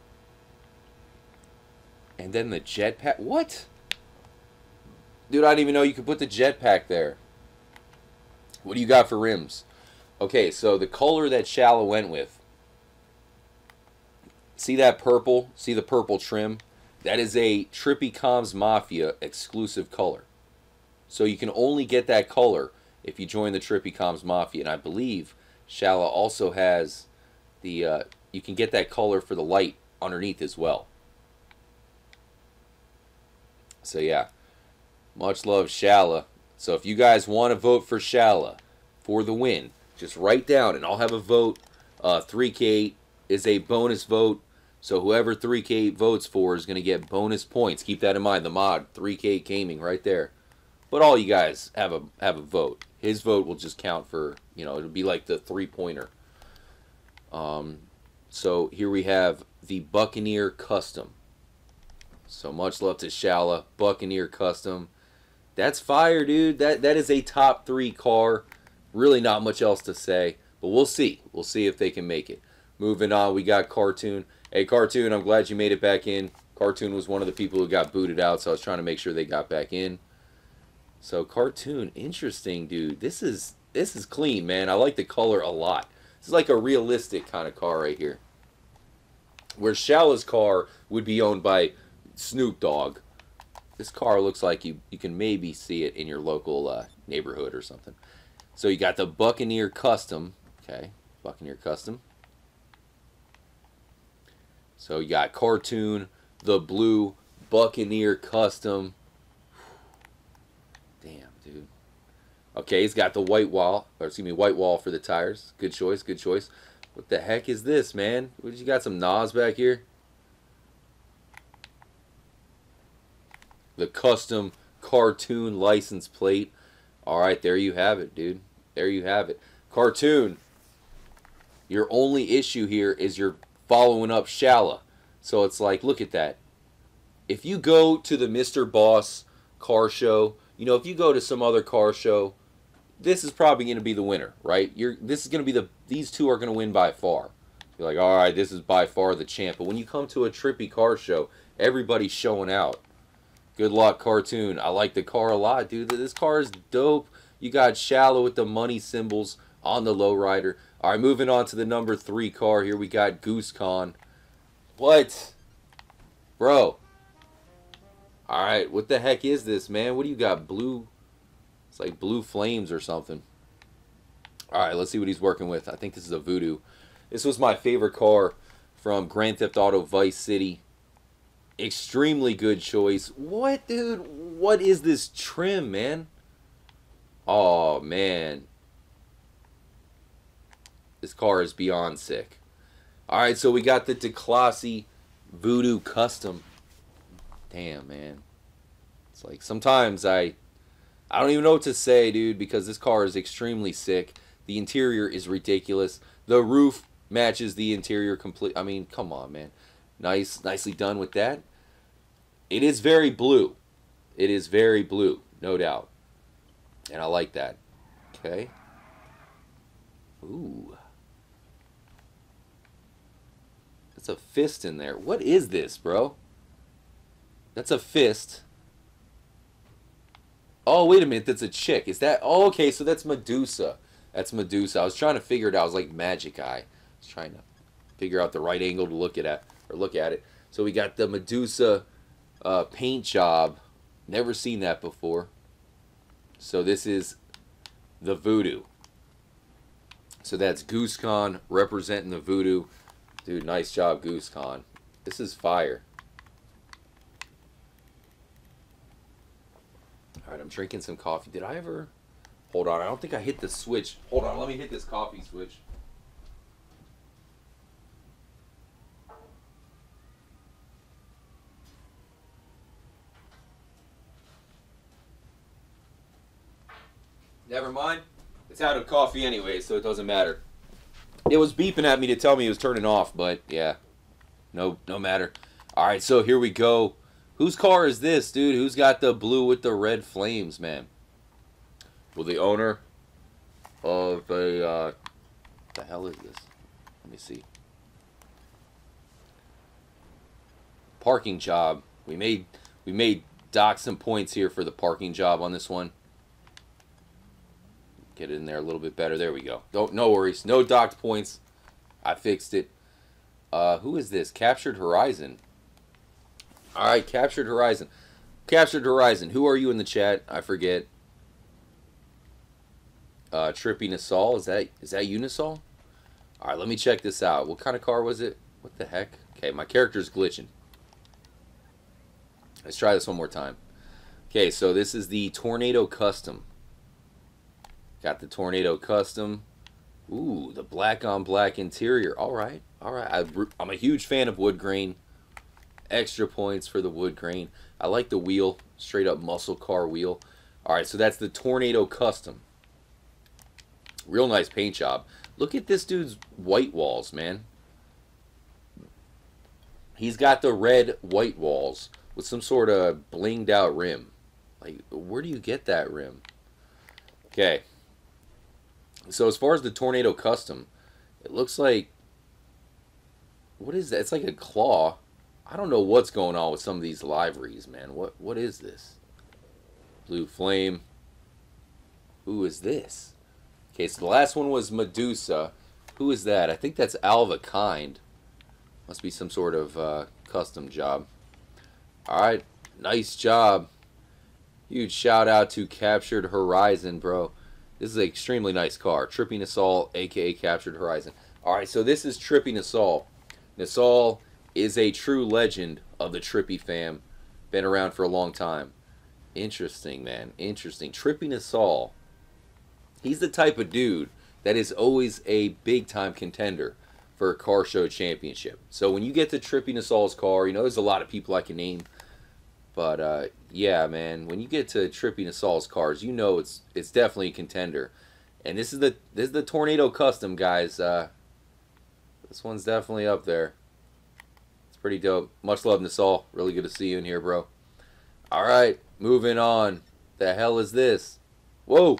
And then the jetpack. What? Dude, I didn't even know you could put the jetpack there. What do you got for rims? Okay, so the color that Shala went with. See that purple? See the purple trim? That is a Trippy Comms Mafia exclusive color. So you can only get that color if you join the Trippy Comms Mafia. And I believe Shala also has the... you can get that color for the light underneath as well. So yeah. Much love, Shala. So if you guys want to vote for Shala for the win, just write down and I'll have a vote. 3K is a bonus vote. So whoever 3K votes for is going to get bonus points. Keep that in mind. The mod, 3K Gaming, right there. But all you guys have a vote. His vote will just count for, you know, it'll be like the three-pointer. So here we have the Buccaneer Custom. So much love to Shala. Buccaneer Custom. That's fire, dude. That is a top three car. Really not much else to say. But we'll see. We'll see if they can make it. Moving on, we got Cartoon. Hey, Cartoon, I'm glad you made it back in. Cartoon was one of the people who got booted out, so I was trying to make sure they got back in. So, Cartoon, interesting, dude. This is clean, man. I like the color a lot. This is like a realistic kind of car right here. Where Shala's car would be owned by Snoop Dogg. This car looks like you can maybe see it in your local neighborhood or something. So, you got the Buccaneer Custom. Okay, Buccaneer Custom. So you got Cartoon, the blue, Buccaneer Custom. Damn, dude. Okay, he's got the white wall, or excuse me, white wall for the tires. Good choice, good choice. What the heck is this, man? What, you got some Nas back here? The custom Cartoon license plate. All right, there you have it, dude. There you have it. Cartoon, your only issue here is you're following up Shala. So it's like, look at that. If you go to the Mr. Boss car show, you know, if you go to some other car show, this is probably going to be the winner, right? This is going to be these two are going to win by far. You're like, all right, this is by far the champ. But when you come to a Trippy car show, everybody's showing out. Good luck, Cartoon. I like the car a lot, dude. This car is dope. You got Shallow with the money symbols on the lowrider. All right, moving on to the number 3 car. Here we got Goose Con. What? Bro. All right, what the heck is this, man? What do you got? Blue... It's like blue flames or something. All right, let's see what he's working with. I think this is a Voodoo. This was my favorite car from Grand Theft Auto Vice City. Extremely good choice. What, dude? What is this trim, man? Oh, man. This car is beyond sick. All right, so we got the Declasse Voodoo Custom. Damn, man. It's like sometimes I don't even know what to say, dude, because this car is extremely sick. The interior is ridiculous. The roof matches the interior complete. I mean, come on, man. Nicely done with that. It is very blue. It is very blue, no doubt. And I like that. Okay. Ooh. That's a fist in there. What is this, bro? That's a fist. Oh, wait a minute, that's a chick. Is that... Oh, okay, so that's Medusa. That's Medusa. I was trying to figure it out. I was like Magic Eye. I was trying to figure out the right angle to look at it. So we got the Medusa paint job. Never seen that before. So this is the Voodoo. So that's Goose Con representing the Voodoo. Dude, nice job, Goose Con. This is fire. Alright, I'm drinking some coffee. Did I ever... Hold on, I don't think I hit the switch. Hold on, let me hit this coffee switch. Never mind. It's out of coffee anyway, so it doesn't matter. It was beeping at me to tell me it was turning off, but yeah. No matter. Alright, so here we go. Whose car is this, dude? Who's got the blue with the red flames, man? Well, the owner of a... What the hell is this? Let me see. Parking job. We made dock some points here for the parking job on this one. Get it in there a little bit better. There we go. No worries. No docked points. I fixed it. Who is this? Captured Horizon. All right, Captured Horizon. Captured Horizon, who are you in the chat? I forget. Trippy Nassau, is that you, Nassau? All right, let me check this out. What kind of car was it? What the heck? Okay, my character's glitching. Let's try this one more time. Okay, so this is the Tornado Custom. Got the Tornado Custom. Ooh, the black-on-black interior. All right, all right. I'm a huge fan of wood grain. Extra points for the wood grain. I like the wheel, straight up muscle car wheel. Alright, so that's the Tornado Custom. Real nice paint job. Look at this dude's white walls, man. He's got the red white walls with some sort of blinged out rim. Like, where do you get that rim? Okay. So as far as the Tornado Custom, it looks like... What is that? It's like a claw. I don't know what's going on with some of these liveries, man. What is this? Blue Flame. Who is this? Okay, so the last one was Medusa. Who is that? I think that's Alva Kynes. Must be some sort of custom job. All right, nice job. Huge shout out to Captured Horizon, bro. This is an extremely nice car. Trippy Nassau, aka Captured Horizon. All right, so this is Trippy Nassau. Nassau is a true legend of the Trippy fam. Been around for a long time. Interesting, man. Interesting. Trippy Nassau. He's the type of dude that is always a big-time contender for a car show championship. So when you get to Trippy Nassau's car, you know, there's a lot of people I can name. But, yeah, man, when you get to Trippy Nassau's cars, you know it's definitely a contender. And this is the Tornado Custom, guys. This one's definitely up there. It's pretty dope. Much love, Nasal. Really good to see you in here, bro. All right, moving on. The hell is this? Whoa.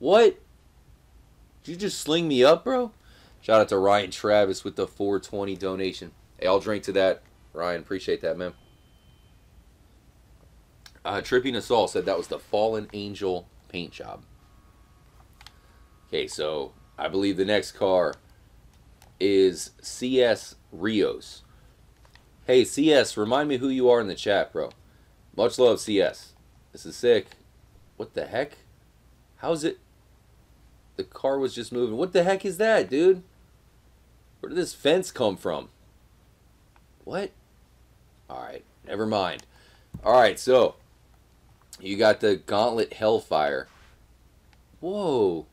What? Did you just sling me up, bro? Shout out to Ryan Travis with the 420 donation. Hey, I'll drink to that, Ryan. Appreciate that, man. Trippy Nasal said that was the Fallen Angel paint job. Okay, so I believe the next car is CS Rios. Hey, CS, remind me who you are in the chat, bro. Much love, CS. This is sick. What the heck? How's it? The car was just moving. What the heck is that, dude? Where did this fence come from? What? Alright, never mind. Alright, so you got the Gauntlet Hellfire. Whoa.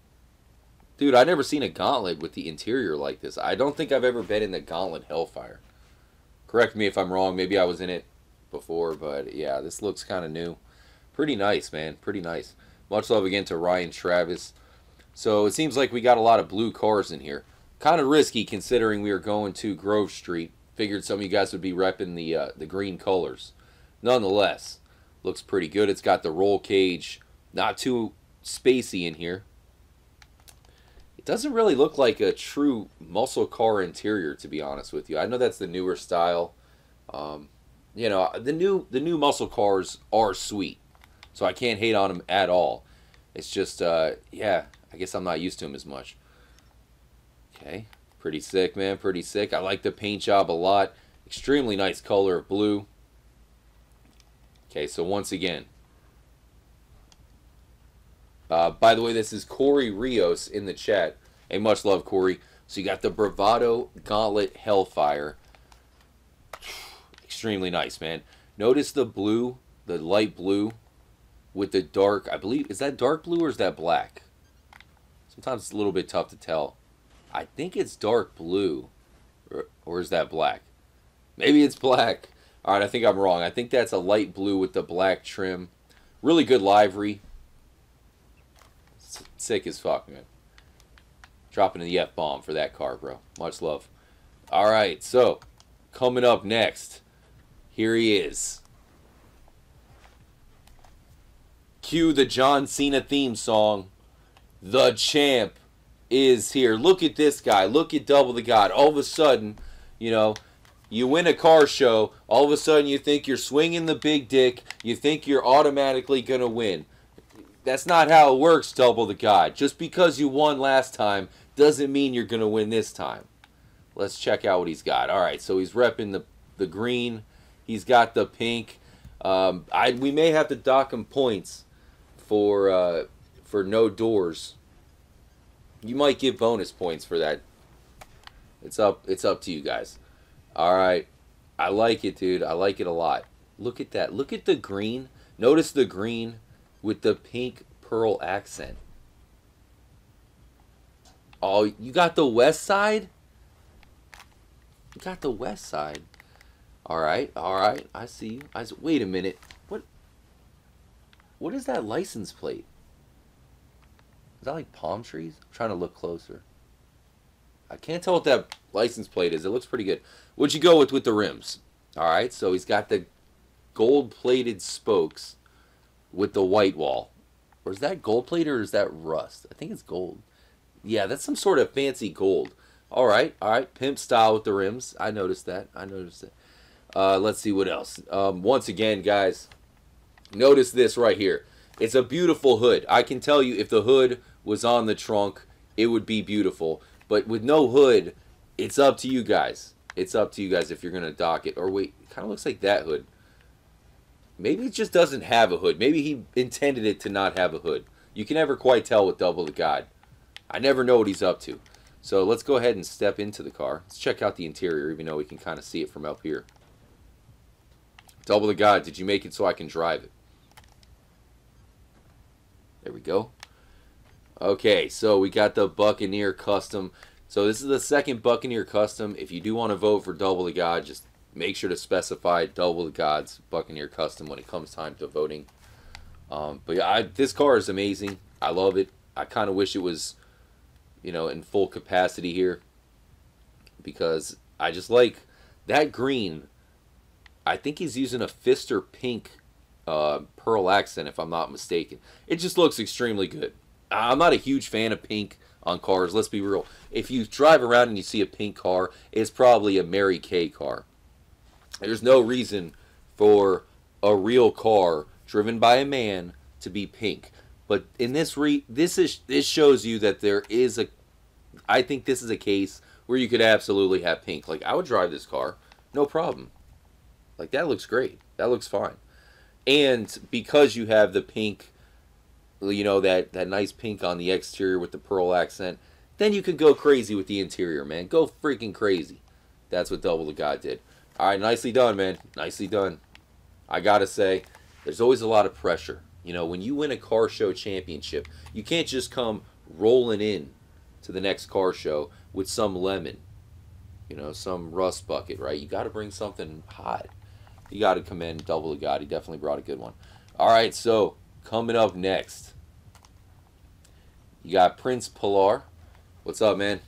Dude, I've never seen a Gauntlet with the interior like this. I don't think I've ever been in the Gauntlet Hellfire. Correct me if I'm wrong. Maybe I was in it before, but yeah, this looks kind of new. Pretty nice, man. Pretty nice. Much love again to Ryan Travis. So it seems like we got a lot of blue cars in here. Kind of risky considering we are going to Grove Street. Figured some of you guys would be repping the green colors. Nonetheless, looks pretty good. It's got the roll cage. Not too spacey in here. It doesn't really look like a true muscle car interior, to be honest with you. I know that's the newer style. You know, the new muscle cars are sweet, so I can't hate on them at all. It's just, yeah, I guess I'm not used to them as much. Okay, pretty sick, man, pretty sick. I like the paint job a lot. Extremely nice color of blue. Okay, so once again. By the way, this is Corey Rios in the chat. Hey, much love, Corey. So you got the Bravado Gauntlet Hellfire. Extremely nice, man. Notice the blue, the light blue with the dark, I believe, is that dark blue or is that black? Sometimes it's a little bit tough to tell. I think it's dark blue, or is that black? Maybe it's black. All right, I think I'm wrong. I think that's a light blue with the black trim. Really good livery. Sick as fuck, man. Dropping the F-bomb for that car, bro. Much love. All right, so coming up next, here he is. Cue the John Cena theme song. The champ is here. Look at this guy. Look at Double the God. All of a sudden, you know, you win a car show, all of a sudden you think you're swinging the big dick, you think you're automatically going to win. That's not how it works, Double the God. Just because you won last time doesn't mean you're going to win this time. Let's check out what he's got. All right, so he's repping the green. He's got the pink. We may have to dock him points for no doors. You might give bonus points for that. It's up to you guys. All right. I like it, dude. I like it a lot. Look at that. Look at the green. Notice the green with the pink pearl accent. Oh, you got the west side? You got the west side. All right. All right. I see you. Wait a minute. What is that license plate? Is that like palm trees? I'm trying to look closer. I can't tell what that license plate is. It looks pretty good. What'd you go with the rims? All right, so he's got the gold-plated spokes with the white wall. Or is that gold-plated or is that rust? I think it's gold. Yeah, that's some sort of fancy gold. All right, pimp style with the rims. I noticed that. I noticed it. Let's see what else. Once again, guys, notice this right here. It's a beautiful hood. I can tell you if the hood was on the trunk, it would be beautiful. But with no hood, it's up to you guys. It's up to you guys if you're going to dock it. Or wait, it kind of looks like that hood. Maybe it just doesn't have a hood. Maybe he intended it to not have a hood. You can never quite tell with Double the God. I never know what he's up to. So let's go ahead and step into the car. Let's check out the interior, even though we can kind of see it from up here. Double the God, did you make it so I can drive it? There we go. Okay, so we got the Buccaneer Custom. So this is the second Buccaneer Custom. If you do want to vote for Double the God, just make sure to specify Double the God's Buccaneer Custom when it comes time to voting. But yeah, this car is amazing. I love it. I kind of wish it was, you know, in full capacity here, because I just like that green. I think he's using a fist or pink pearl accent, if I'm not mistaken. It just looks extremely good. I'm not a huge fan of pink on cars, let's be real. If you drive around and you see a pink car, it's probably a Mary Kay car. There's no reason for a real car driven by a man to be pink. But in this this shows you that there is a, I think this is a case where you could absolutely have pink. Like, I would drive this car, no problem. Like, that looks great. That looks fine. And because you have the pink, you know, that nice pink on the exterior with the pearl accent, then you could go crazy with the interior, man. Go freaking crazy. That's what Double the God did. All right, nicely done, man. Nicely done. I gotta say, there's always a lot of pressure. You know, when you win a car show championship, you can't just come rolling in to the next car show with some lemon, you know, some rust bucket, right? You got to bring something hot. You got to commend Double the God. He definitely brought a good one. All right, so coming up next, you got Prince Pilar. What's up, man?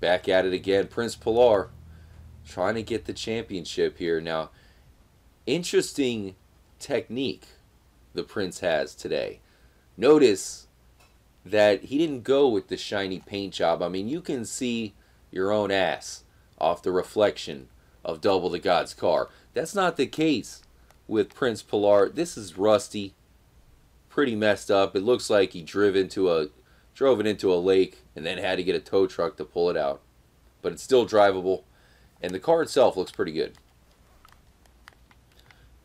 Back at it again. Prince Pilar trying to get the championship here. Now, interesting technique the Prince has today. Notice that he didn't go with the shiny paint job. I mean, you can see your own ass off the reflection of Double the God's car. That's not the case with Prince Pilar. This is rusty, pretty messed up. It looks like he drove it into a lake and then had to get a tow truck to pull it out. But it's still drivable, and the car itself looks pretty good.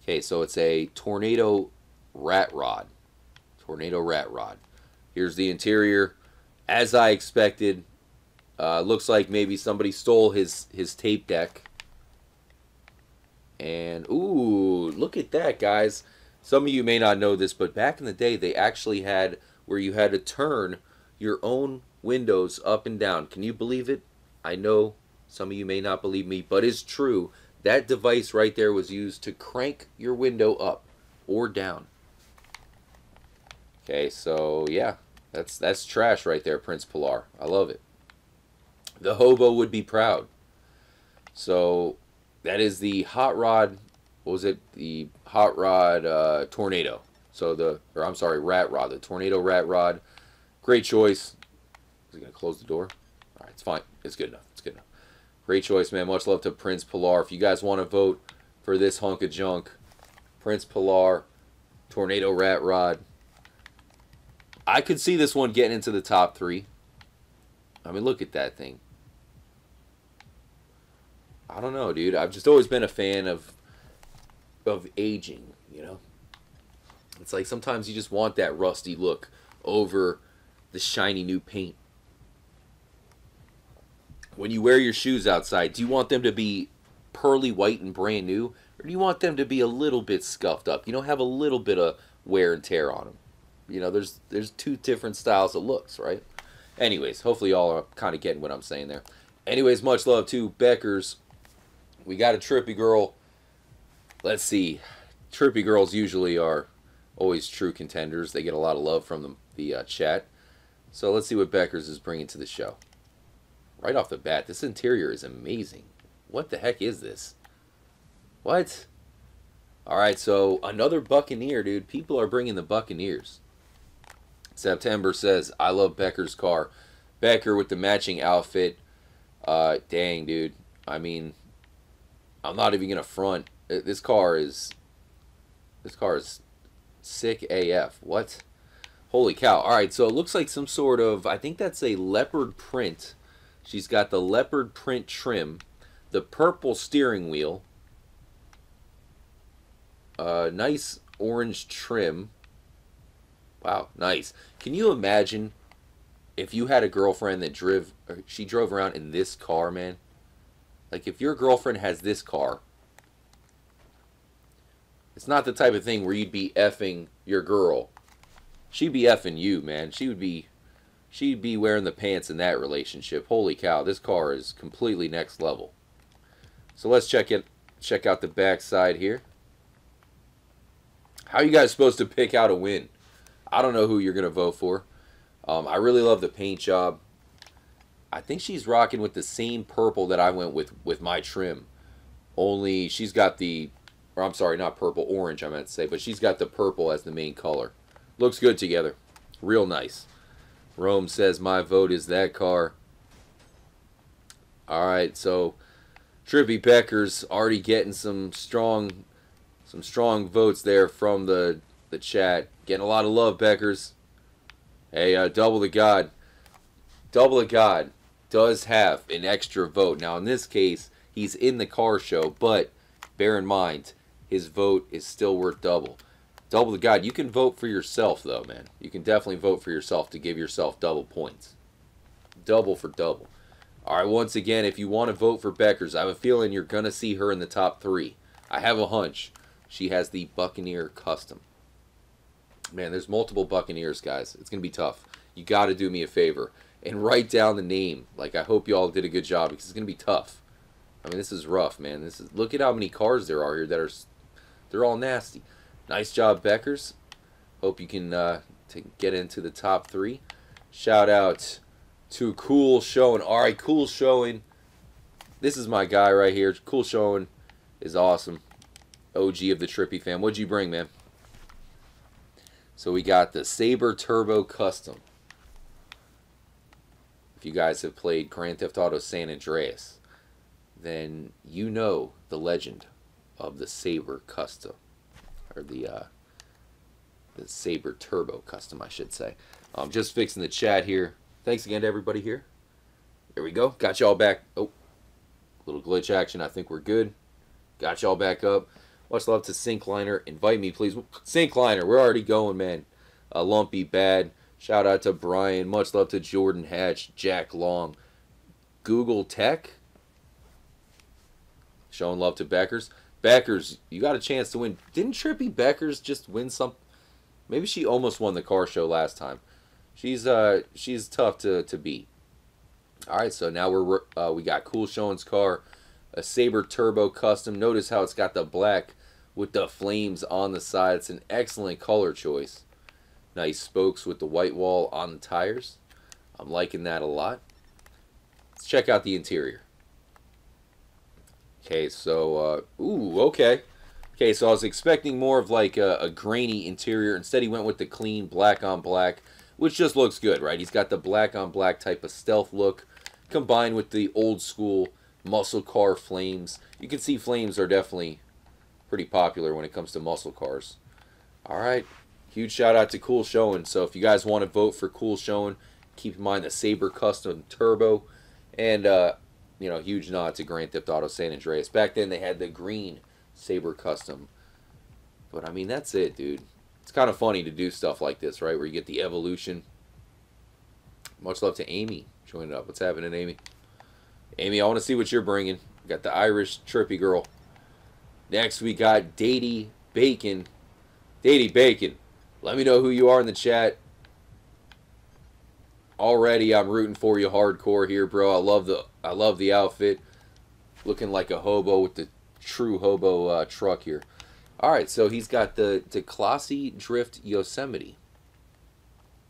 Okay, so it's a Tornado Rat Rod. Tornado Rat Rod. Here's the interior. As I expected, looks like maybe somebody stole his tape deck. And, ooh, look at that, guys. Some of you may not know this, but back in the day, they actually had where you had to turn your own windows up and down. Can you believe it? I know some of you may not believe me, but it's true. That device right there was used to crank your window up or down. Okay, so yeah, that's trash right there, Prince Pilar. I love it. The hobo would be proud. So that is the Hot Rod. What was it? The Hot Rod Tornado. So Rat Rod. The Tornado Rat Rod. Great choice. Is it gonna close the door? All right, it's fine. It's good enough. It's good enough. Great choice, man. Much love to Prince Pilar. If you guys want to vote for this hunk of junk, Prince Pilar, Tornado Rat Rod. I could see this one getting into the top three. I mean, look at that thing. I don't know, dude. I've just always been a fan of aging, you know? It's like sometimes you just want that rusty look over the shiny new paint. When you wear your shoes outside, do you want them to be pearly white and brand new? Or do you want them to be a little bit scuffed up? You know, have a little bit of wear and tear on them. You know, there's two different styles of looks, right? Anyways, hopefully y'all are kind of getting what I'm saying there. Anyways, much love to Beckers. We got a Trippy Girl. Let's see. Trippy Girls usually are always true contenders. They get a lot of love from the chat. So let's see what Beckers is bringing to the show. Right off the bat, this interior is amazing. What the heck is this? What? All right, so another Buccaneer, dude. People are bringing the Buccaneers. September says, I love Becker's car. Becker with the matching outfit. Dang, dude. I mean, I'm not even going to front. This car is sick AF. What? Holy cow. All right, so it looks like some sort of, I think that's a leopard print. She's got the leopard print trim, the purple steering wheel, nice orange trim. Wow, nice. Can you imagine if you had a girlfriend that drove around in this car, man? Like, if your girlfriend has this car, it's not the type of thing where you'd be effing your girl. She'd be effing you, man. She'd be wearing the pants in that relationship. Holy cow, this car is completely next level. So let's check out the backside here. How are you guys supposed to pick out a win? I don't know who you're going to vote for. I really love the paint job. I think she's rocking with the same purple that I went with my trim. Only she's got the, or I'm sorry, not purple, orange I meant to say, but she's got the purple as the main color. Looks good together. Real nice. Rome says, my vote is that car. All right, so Trippy Pecker's already getting some strong votes there from the chat. Getting a lot of love, Peckers. Hey, Double the God does have an extra vote. Now, in this case, he's in the car show, but bear in mind, his vote is still worth double. Double the God, you can vote for yourself, though, man. You can definitely vote for yourself to give yourself double points. Double for double. All right, once again, if you want to vote for Beckers, I have a feeling you're going to see her in the top three. I have a hunch. She has the Buccaneer Custom. Man, there's multiple Buccaneers, guys. It's going to be tough. You got to do me a favor and write down the name. Like, I hope you all did a good job, because it's going to be tough. I mean, this is rough, man. This is, look at how many cars there are here that are, they're all nasty. Nice job, Beckers. Hope you can get into the top three. Shout out to Cool Showing. All right, Cool Showing. This is my guy right here. Cool Showing is awesome. OG of the Trippy fam. What'd you bring, man? So we got the Sabre Turbo Custom. If you guys have played Grand Theft Auto San Andreas, then you know the legend of the Sabre Custom, or the Sabre Turbo Custom, I should say. I'm just fixing the chat here. Thanks again to everybody here. Here we go. Got y'all back. Oh, little glitch action. I think we're good. Got y'all back up. Much love to Sinkliner. Invite me, please. Sinkliner, we're already going, man. Lumpy Bad. Shout out to Brian. Much love to Jordan Hatch, Jack Long, Google Tech. Showing love to Beckers. Beckers, you got a chance to win. Didn't Trippy Beckers just win some? Maybe she almost won the car show last time. She's tough to beat. All right, so now we're we got Cool Showing's car, a Sabre Turbo Custom. Notice how it's got the black with the flames on the side. It's an excellent color choice. Nice spokes with the white wall on the tires. I'm liking that a lot. Let's check out the interior. Okay, so, ooh, okay. Okay, so I was expecting more of like a grainy interior. Instead, he went with the clean black on black, which just looks good, right? He's got the black on black type of stealth look combined with the old school muscle car flames. You can see flames are definitely pretty popular when it comes to muscle cars. All right, huge shout out to Cool Showing. So if you guys want to vote for Cool Showing, keep in mind the Sabre Custom Turbo and, you know, huge nod to Grand Theft Auto San Andreas. Back then, they had the green Sabre Custom. But, I mean, that's it, dude. It's kind of funny to do stuff like this, right, where you get the evolution. Much love to Amy. Join it up. What's happening, Amy? Amy, I want to see what you're bringing. We got the Irish Trippy Girl. Next, we got Daddy Bacon. Daddy Bacon, let me know who you are in the chat. Already, I'm rooting for you hardcore here, bro. I love the outfit. Looking like a hobo with the true hobo truck here. All right, so he's got the Declasse Drift Yosemite.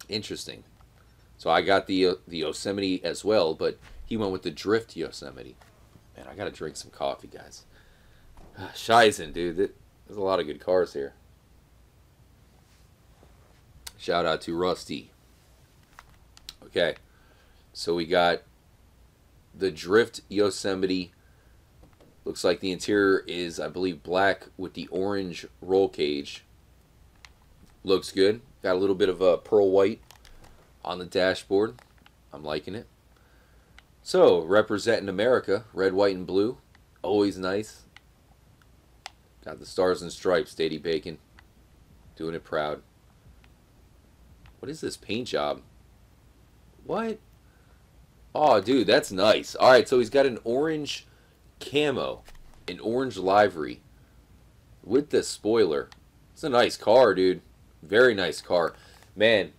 Interesting. So I got the Yosemite as well, but he went with the Drift Yosemite. Man, I got to drink some coffee, guys. Shizen, dude. There's a lot of good cars here. Shout out to Rusty. Okay, so we got the Drift Yosemite. Looks like the interior is, I believe, black with the orange roll cage. Looks good. Got a little bit of a pearl white on the dashboard. I'm liking it. So, representing America, red, white, and blue. Always nice. Got the stars and stripes, Daddy Bacon. Doing it proud. What is this paint job? What? Oh, dude, that's nice. All right, so he's got an orange camo, an orange livery with the spoiler. It's a nice car, dude. Very nice car. Man,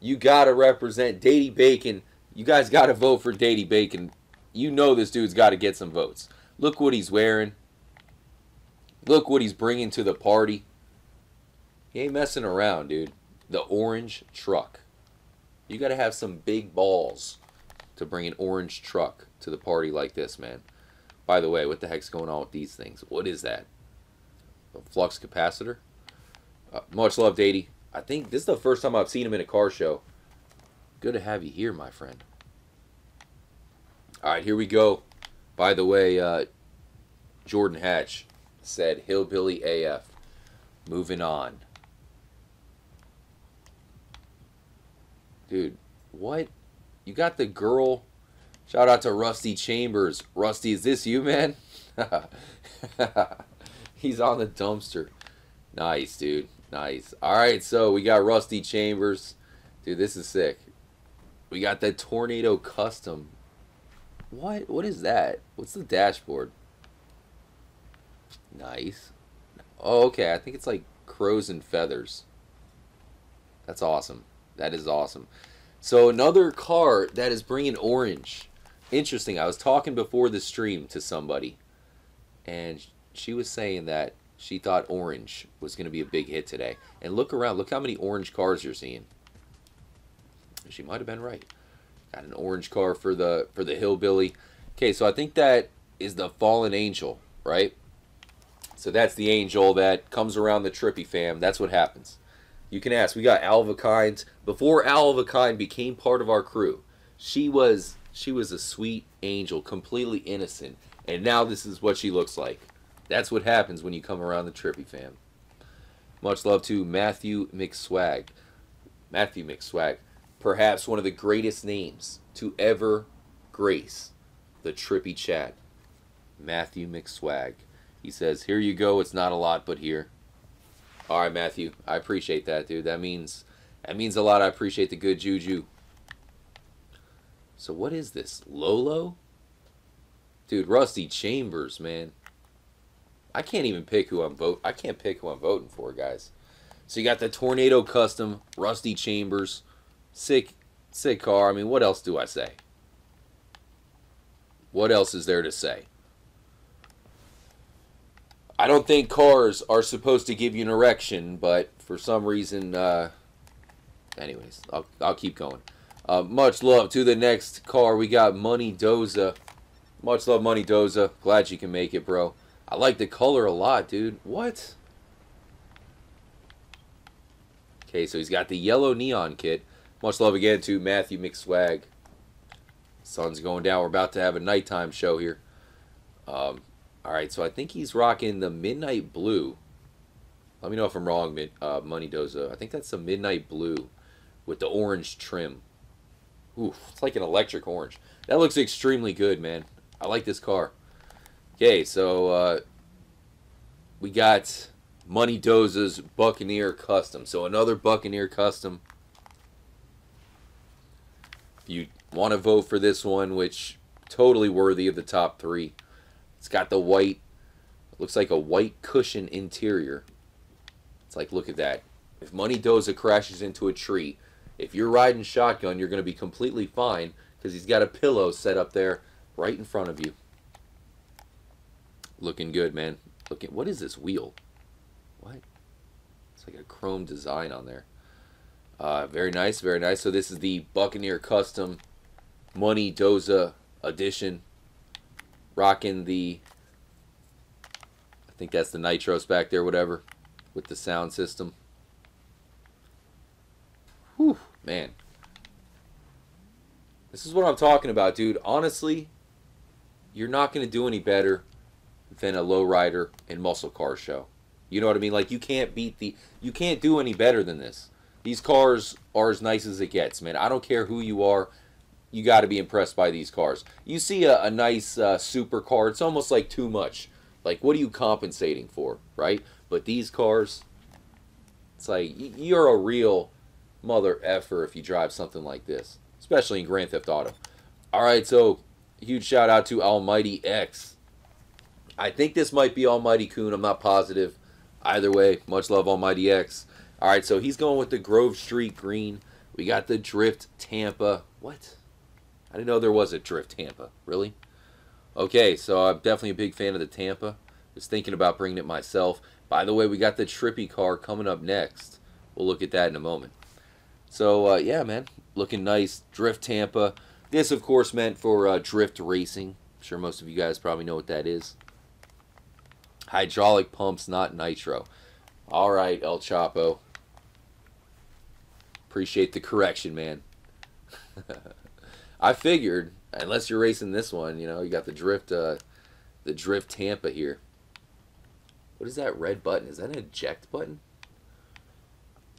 you got to represent Daddy Bacon. You guys got to vote for Daddy Bacon. You know this dude's got to get some votes. Look what he's wearing. Look what he's bringing to the party. He ain't messing around, dude. The orange truck. You got to have some big balls to bring an orange truck to the party like this, man. By the way, what the heck's going on with these things? What is that? A flux capacitor? Much love, Datey. I think this is the first time I've seen him in a car show. Good to have you here, my friend. All right, here we go. By the way, Jordan Hatch said, Hillbilly AF. Moving on. Dude, what? You got the girl. Shout out to Rusty Chambers. Rusty, is this you, man? He's on the dumpster. Nice, dude. Nice. All right, so we got Rusty Chambers. Dude, this is sick. We got the Tornado Custom. What? What is that? What's the dashboard? Nice. Oh, okay. I think it's like crows and feathers. That's awesome. That is awesome. So another car that is bringing orange. Interesting. I was talking before the stream to somebody, and she was saying that she thought orange was going to be a big hit today. And look around. Look how many orange cars you're seeing. She might have been right. Got an orange car for the hillbilly. Okay, so I think that is the fallen angel, right? So that's the angel that comes around the Trippy fam. That's what happens. You can ask. We got Alva Kynes. Before Alva Kynes became part of our crew, she was a sweet angel, completely innocent. And now this is what she looks like. That's what happens when you come around the Trippy fam. Much love to Matthew McSwag. Matthew McSwag. Perhaps one of the greatest names to ever grace the Trippy chat. Matthew McSwag. He says, here you go. It's not a lot, but here. All right, Matthew. I appreciate that, dude. That means a lot. I appreciate the good juju. So what is this? Lolo? Dude, Rusty Chambers, man. I can't even pick who I'm voting. I can't pick who I'm voting for, guys. So you got the Tornado Custom, Rusty Chambers. Sick car. I mean, what else do I say? What else is there to say? I don't think cars are supposed to give you an erection, but for some reason, anyways, I'll keep going. Much love to the next car. We got Money Doza. Much love, Money Doza. Glad you can make it, bro. I like the color a lot, dude. What? Okay, so he's got the yellow neon kit. Much love again to Matthew McSwag. Sun's going down. We're about to have a nighttime show here. All right, so I think he's rocking the midnight blue. Let me know if I'm wrong, Money Doza. I think that's the midnight blue with the orange trim. Oof, it's like an electric orange. That looks extremely good, man. I like this car. Okay, so we got Money Doza's Buccaneer Custom. So another Buccaneer Custom. You want to vote for this one, which totally worthy of the top three. It's got the white, looks like a white cushion interior. It's like, look at that. If Money Doza crashes into a tree, if you're riding shotgun, you're going to be completely fine because he's got a pillow set up there right in front of you. Looking good, man. Look at, what is this wheel? What? It's like a chrome design on there. Very nice, very nice. So this is the Buccaneer Custom Money Doza Edition. Rocking the, I think that's the nitros back there, whatever, with the sound system. Whew, man. This is what I'm talking about, dude. Honestly, you're not going to do any better than a lowrider and muscle car show. You know what I mean? Like, you can't do any better than this. These cars are as nice as it gets, man. I don't care who you are. You got to be impressed by these cars. You see a nice super car. It's almost like too much. Like, what are you compensating for, right? But these cars, it's like you're a real mother effer if you drive something like this, especially in Grand Theft Auto. All right, so huge shout out to Almighty X. I think this might be Almighty Coon. I'm not positive. Either way, much love, Almighty X. All right, so he's going with the Grove Street green. We got the Drift Tampa. What? I didn't know there was a Drift Tampa. Really? Okay, so I'm definitely a big fan of the Tampa. Was thinking about bringing it myself. By the way, we got the Trippy car coming up next. We'll look at that in a moment. So, yeah, man, looking nice. Drift Tampa. This, of course, meant for drift racing. I'm sure most of you guys probably know what that is. Hydraulic pumps, not nitro. All right, El Chapo. Appreciate the correction, man. I figured, unless you're racing this one, you know, you got the Drift Tampa here. What is that red button? Is that an eject button?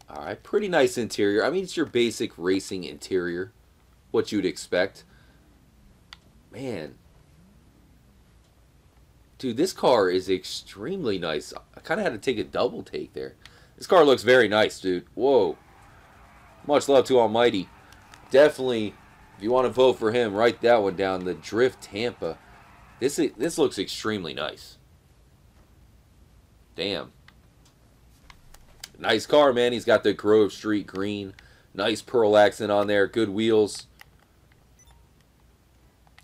All right, pretty nice interior. I mean, it's your basic racing interior, what you'd expect. Man. Dude, this car is extremely nice. I kind of had to take a double take there. This car looks very nice, dude. Whoa. Much love to Almighty. Definitely, if you want to vote for him, write that one down, the Drift Tampa. This looks extremely nice. Damn. Nice car, man. He's got the Grove Street green. Nice pearl accent on there. Good wheels.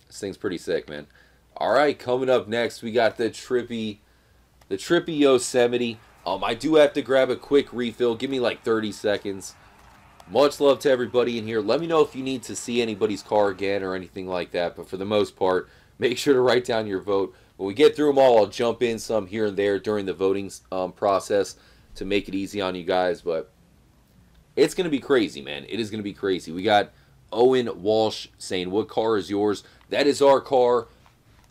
This thing's pretty sick, man. All right, coming up next, we got the Trippy Yosemite. I do have to grab a quick refill. Give me like 30 seconds. Much love to everybody in here. Let me know if you need to see anybody's car again or anything like that. But for the most part, make sure to write down your vote. When we get through them all, I'll jump in some here and there during the voting process to make it easy on you guys. But it's going to be crazy, man. It is going to be crazy. We got Owen Walsh saying, what car is yours? That is our car.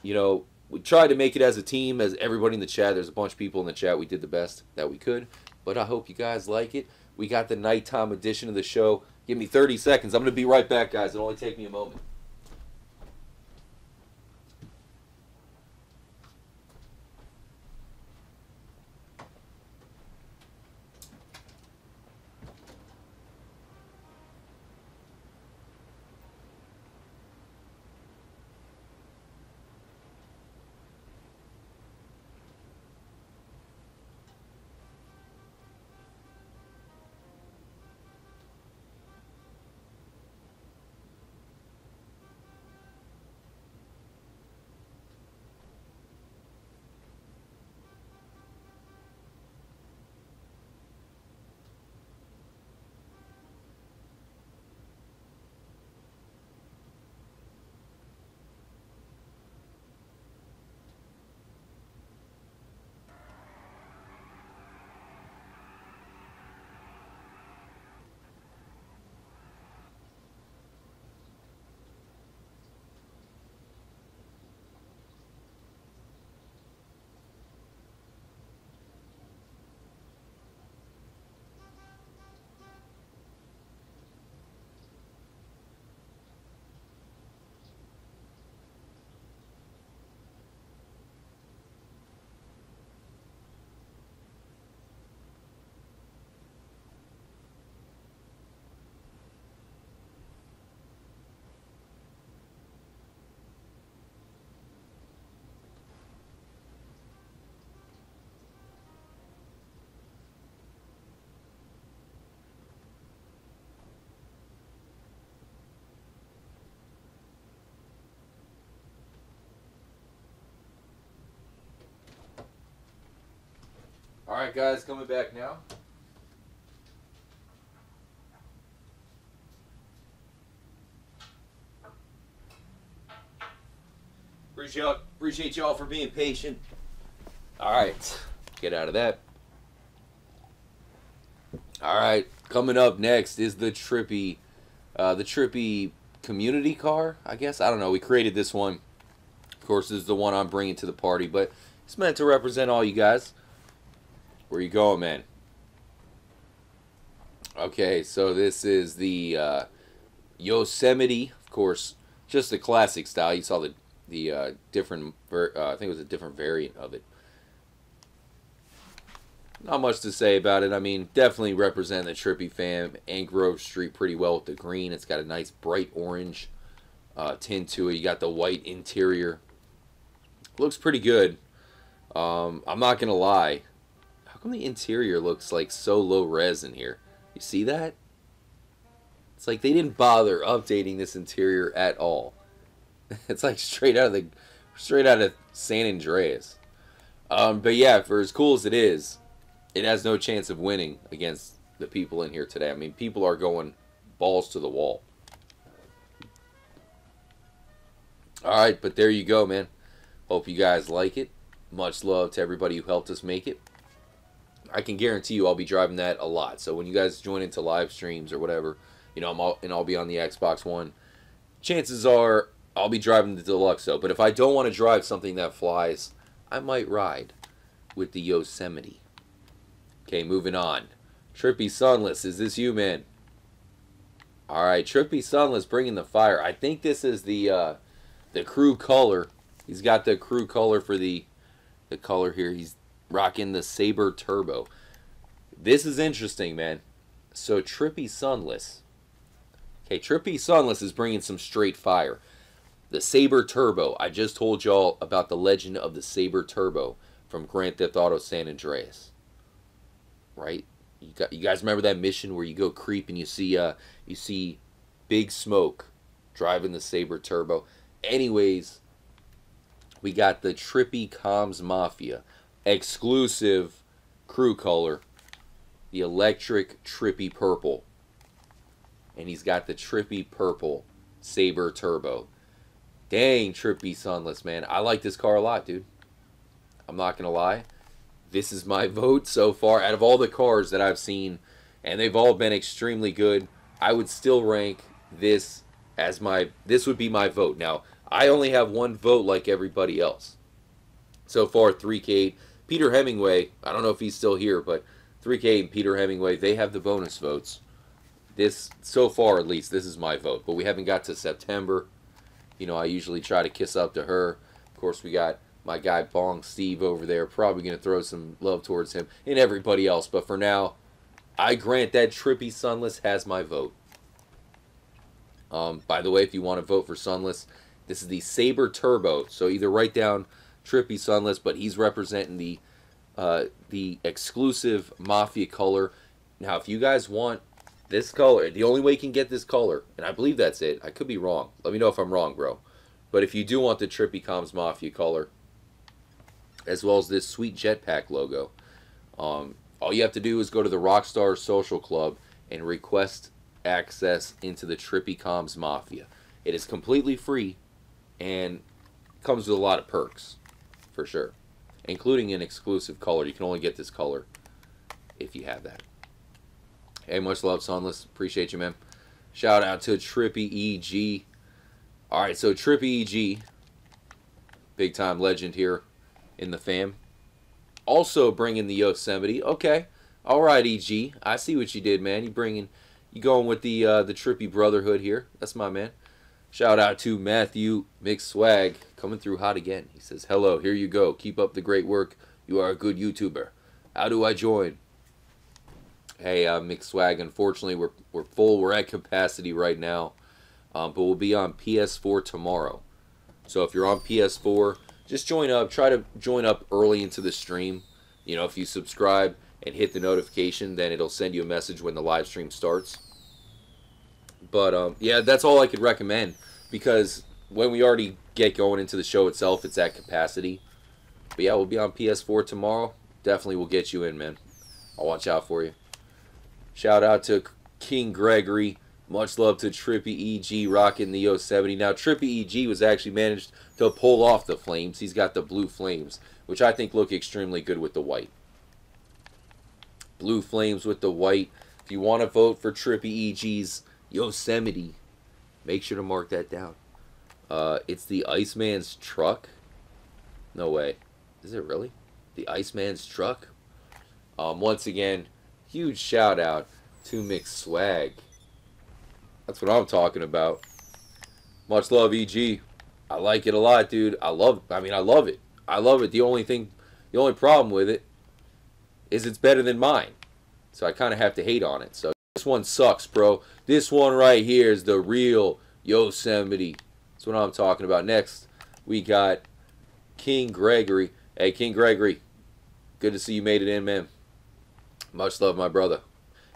You know, we tried to make it as a team, as everybody in the chat. There's a bunch of people in the chat. We did the best that we could. But I hope you guys like it. We got the nighttime edition of the show. Give me 30 seconds. I'm going to be right back, guys. It'll only take me a moment. All right, guys, coming back now. Appreciate y'all for being patient. All right, get out of that. All right, coming up next is the Trippy community car, I guess. I don't know. We created this one. Of course, this is the one I'm bringing to the party, but it's meant to represent all you guys. Where you going, man? Okay, so this is the Yosemite, of course, just the classic style. You saw the different, I think it was a different variant of it. Not much to say about it. I mean, definitely represent the Trippy fam and Grove Street pretty well with the green. It's got a nice bright orange tint to it. You got the white interior. Looks pretty good. I'm not going to lie. How come the interior looks like so low res in here? You see that? It's like they didn't bother updating this interior at all. It's like straight out of San Andreas. But yeah, for as cool as it is, it has no chance of winning against the people in here today. I mean, people are going balls to the wall. Alright, but there you go, man. Hope you guys like it. Much love to everybody who helped us make it. I can guarantee you I'll be driving that a lot. So when you guys join into live streams or whatever, you know, I'll be on the Xbox One, chances are I'll be driving the Deluxe, though. But if I don't want to drive something that flies, I might ride with the Yosemite. Okay, moving on. Trippy Sunless, is this you, man? All right, Trippy Sunless bringing the fire. I think this is the crew color. He's got the crew color for the color here. He's rocking the Sabre Turbo. This is interesting, man. So Trippy Sunless. Okay, Trippy Sunless is bringing some straight fire. The Sabre Turbo. I just told y'all about the legend of the Sabre Turbo from Grand Theft Auto San Andreas. Right? You guys remember that mission where you go creep and you see Big Smoke driving the Sabre Turbo. Anyways, we got the Trippy Comms Mafia exclusive crew color, the electric Trippy Purple, and he's got the Trippy Purple Sabre Turbo. Dang, Trippy Sunless, man. I like this car a lot, dude. I'm not gonna lie. This is my vote so far. Out of all the cars that I've seen, and they've all been extremely good, I would still rank this as my... this would be my vote. Now, I only have one vote like everybody else. So far, 3K, Peter Hemingway, I don't know if he's still here, but 3K and Peter Hemingway, they have the bonus votes. This, so far at least, this is my vote. But we haven't got to September. You know, I usually try to kiss up to her. Of course, we got my guy Bong Steve over there. Probably going to throw some love towards him and everybody else. But for now, I grant that Trippy Sunless has my vote. By the way, if you want to vote for Sunless, this is the Sabre Turbo. So either write down Trippy Sunless, but he's representing the exclusive Mafia color. Now, if you guys want this color, the only way you can get this color, and I believe that's it. I could be wrong. Let me know if I'm wrong, bro. But if you do want the Trippy Comms Mafia color, as well as this sweet jetpack logo, all you have to do is go to the Rockstar Social Club and request access into the Trippy Comms Mafia. It is completely free and comes with a lot of perks, for sure, including an exclusive color. You can only get this color if you have that. Hey, much love, Sunless. Appreciate you, man. Shout out to Trippy EG. All right, so Trippy EG, big-time legend here in the fam. Also bringing the Yosemite. Okay, all right, EG. I see what you did, man. You going with the Trippy Brotherhood here. That's my man. Shout out to Matthew McSwag, coming through hot again. He says, hello, here you go. Keep up the great work. You are a good YouTuber. How do I join? Hey, McSwag, unfortunately, we're full. We're at capacity right now, but we'll be on PS4 tomorrow. So if you're on PS4, just join up. Try to join up early into the stream. You know, if you subscribe and hit the notification, then it'll send you a message when the live stream starts. But, yeah, that's all I could recommend, because when we already get going into the show itself, it's at capacity. But, yeah, we'll be on PS4 tomorrow. Definitely will get you in, man. I'll watch out for you. Shout out to King Gregory. Much love to Trippy EG rocking the Yosemite. Now, Trippy EG was actually managed to pull off the flames. He's got the blue flames, which I think look extremely good with the white. Blue flames with the white. If you want to vote for Trippy EG's Yosemite, make sure to mark that down. It's the Iceman's truck. No way. Is it really? The Iceman's truck? Once again, huge shout out to McSwag. That's what I'm talking about. Much love, EG. I like it a lot, dude. I mean, I love it. I love it. The only problem with it is it's better than mine. So I kind of have to hate on it. So this one sucks, bro. This one right here is the real Yosemite. That's what I'm talking about. Next, we got King Gregory. Hey, King Gregory, good to see you made it in, man. Much love, my brother.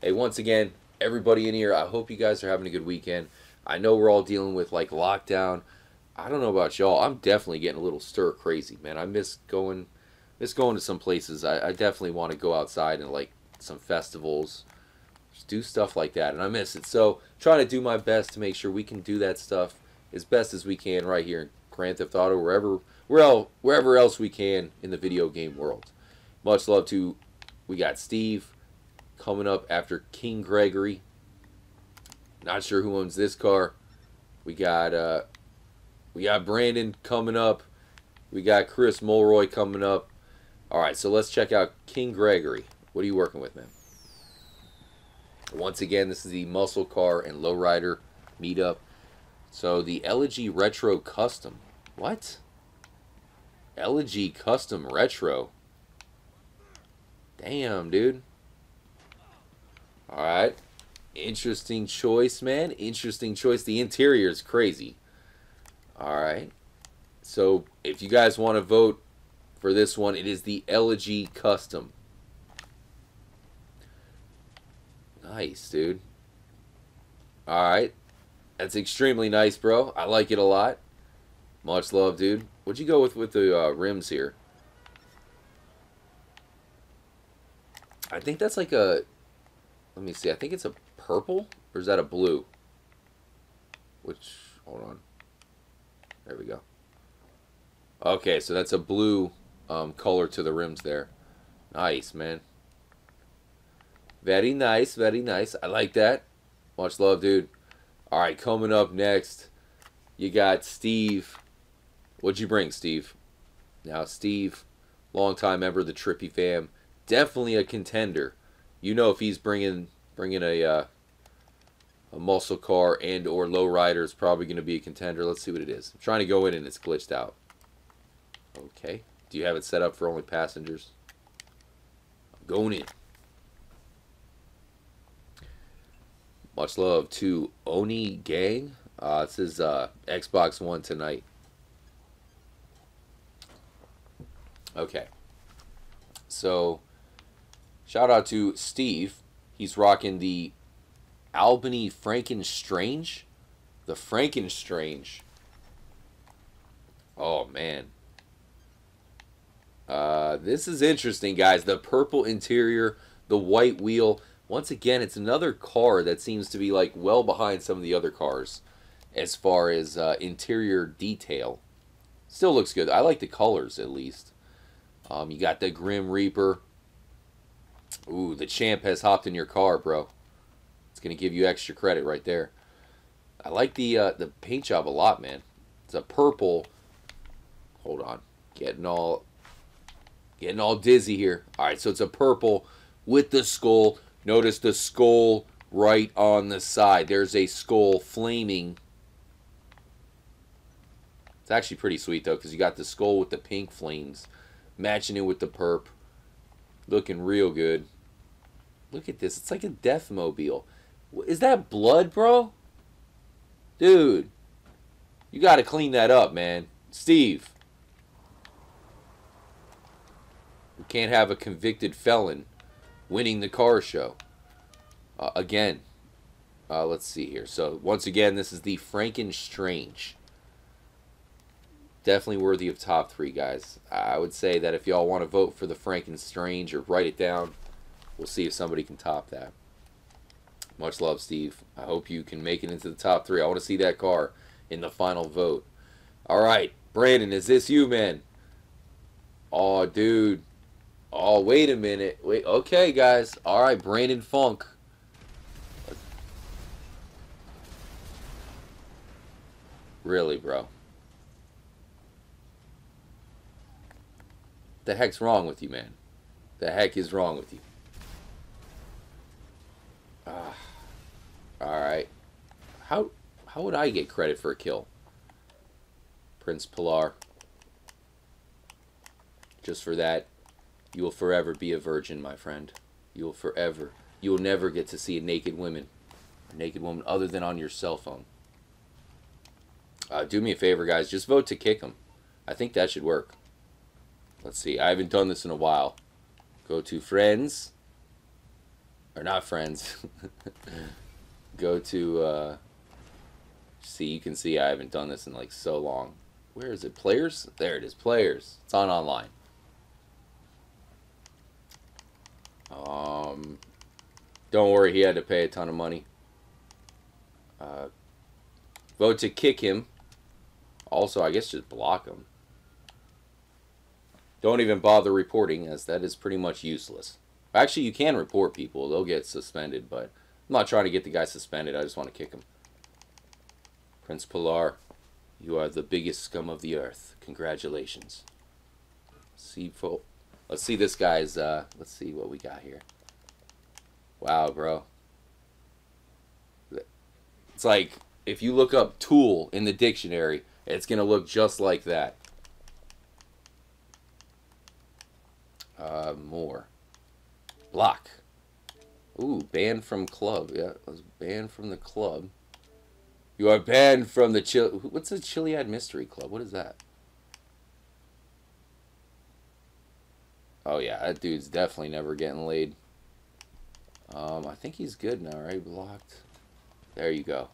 Hey, once again, everybody in here, I hope you guys are having a good weekend. I know we're all dealing with, like, lockdown. I don't know about y'all. I'm definitely getting a little stir crazy, man. I miss going to some places. I definitely want to go outside and, like, some festivals. Just do stuff like that, and I miss it. So trying to do my best to make sure we can do that stuff as best as we can right here in Grand Theft Auto, wherever else we can in the video game world. Much love to, we got Steve coming up after King Gregory. Not sure who owns this car. We got Brandon coming up. We got Chris Mulroy coming up. All right, so let's check out King Gregory. What are you working with, man? Once again, this is the muscle car and lowrider meetup. So the Elegy Retro Custom. What? Elegy Custom Retro. Damn, dude. All right. Interesting choice, man. Interesting choice. The interior is crazy. All right. So if you guys want to vote for this one, it is the Elegy Custom. Nice, dude. All right. That's extremely nice, bro. I like it a lot. Much love, dude. What'd you go with the rims here? I think that's like a... Let me see. I think it's a purple, or is that a blue? Which, hold on. There we go. Okay, so that's a blue color to the rims there. Nice, man. Very nice, very nice. I like that. Much love, dude. All right, coming up next, you got Steve. What'd you bring, Steve? Now, Steve, longtime member of the Trippy fam, definitely a contender. You know, if he's bringing a muscle car and or lowrider, it's probably going to be a contender. Let's see what it is. I'm trying to go in and it's glitched out. Okay. Do you have it set up for only passengers? I'm going in. Much love to Oni Gang. This is Xbox One tonight. Okay. So, shout out to Steve. He's rocking the Albany Franken Strange. The Franken Strange. Oh, man. This is interesting, guys. The purple interior, the white wheel. Once again, it's another car that seems to be like well behind some of the other cars as far as interior detail. Still looks good. I like the colors, at least. You got the Grim Reaper. Ooh, the Champ has hopped in your car, bro. It's going to give you extra credit right there. I like the paint job a lot, man. It's a purple. Hold on. Getting all dizzy here. All right, so it's a purple with the skull. Notice the skull right on the side. There's a skull flaming. It's actually pretty sweet, though, because you got the skull with the pink flames, matching it with the perp. Looking real good. Look at this. It's like a death mobile. Is that blood, bro? Dude. You got to clean that up, man. Steve. We can't have a convicted felon winning the car show. Again. Let's see here. So, once again, this is the Franken Strange. Definitely worthy of top three, guys. I would say that if y'all want to vote for the Franken Strange or write it down, we'll see if somebody can top that. Much love, Steve. I hope you can make it into the top three. I want to see that car in the final vote. All right, Brandon, is this you, man? Oh, dude. Oh, wait a minute. Wait. Okay, guys. All right, Brandon Funk. Really, bro? The heck's wrong with you, man? The heck is wrong with you? All right. How would I get credit for a kill? Prince Pilar. Just for that, you will forever be a virgin, my friend. You will forever. You will never get to see a naked woman other than on your cell phone. Do me a favor, guys. Just vote to kick him. I think that should work. Let's see. I haven't done this in a while. Go to friends. Or not friends. Go to... see, you can see I haven't done this in like so long. Where is it? Players? There it is. Players. It's on online. Don't worry, he had to pay a ton of money. Vote to kick him. Also, I guess just block him. Don't even bother reporting, as that is pretty much useless. Actually, you can report people. They'll get suspended, but I'm not trying to get the guy suspended. I just want to kick him. Prince Pilar, you are the biggest scum of the earth. Congratulations. Let's see this guy's, let's see what we got here. Wow, bro. It's like, if you look up tool in the dictionary, it's going to look just like that. More. Block. Ooh, banned from club. Yeah, it was banned from the club. You are banned from the What's the Chiliad Mystery Club? What is that? Oh, yeah, that dude's definitely never getting laid. I think he's good now, right? Blocked. There you go.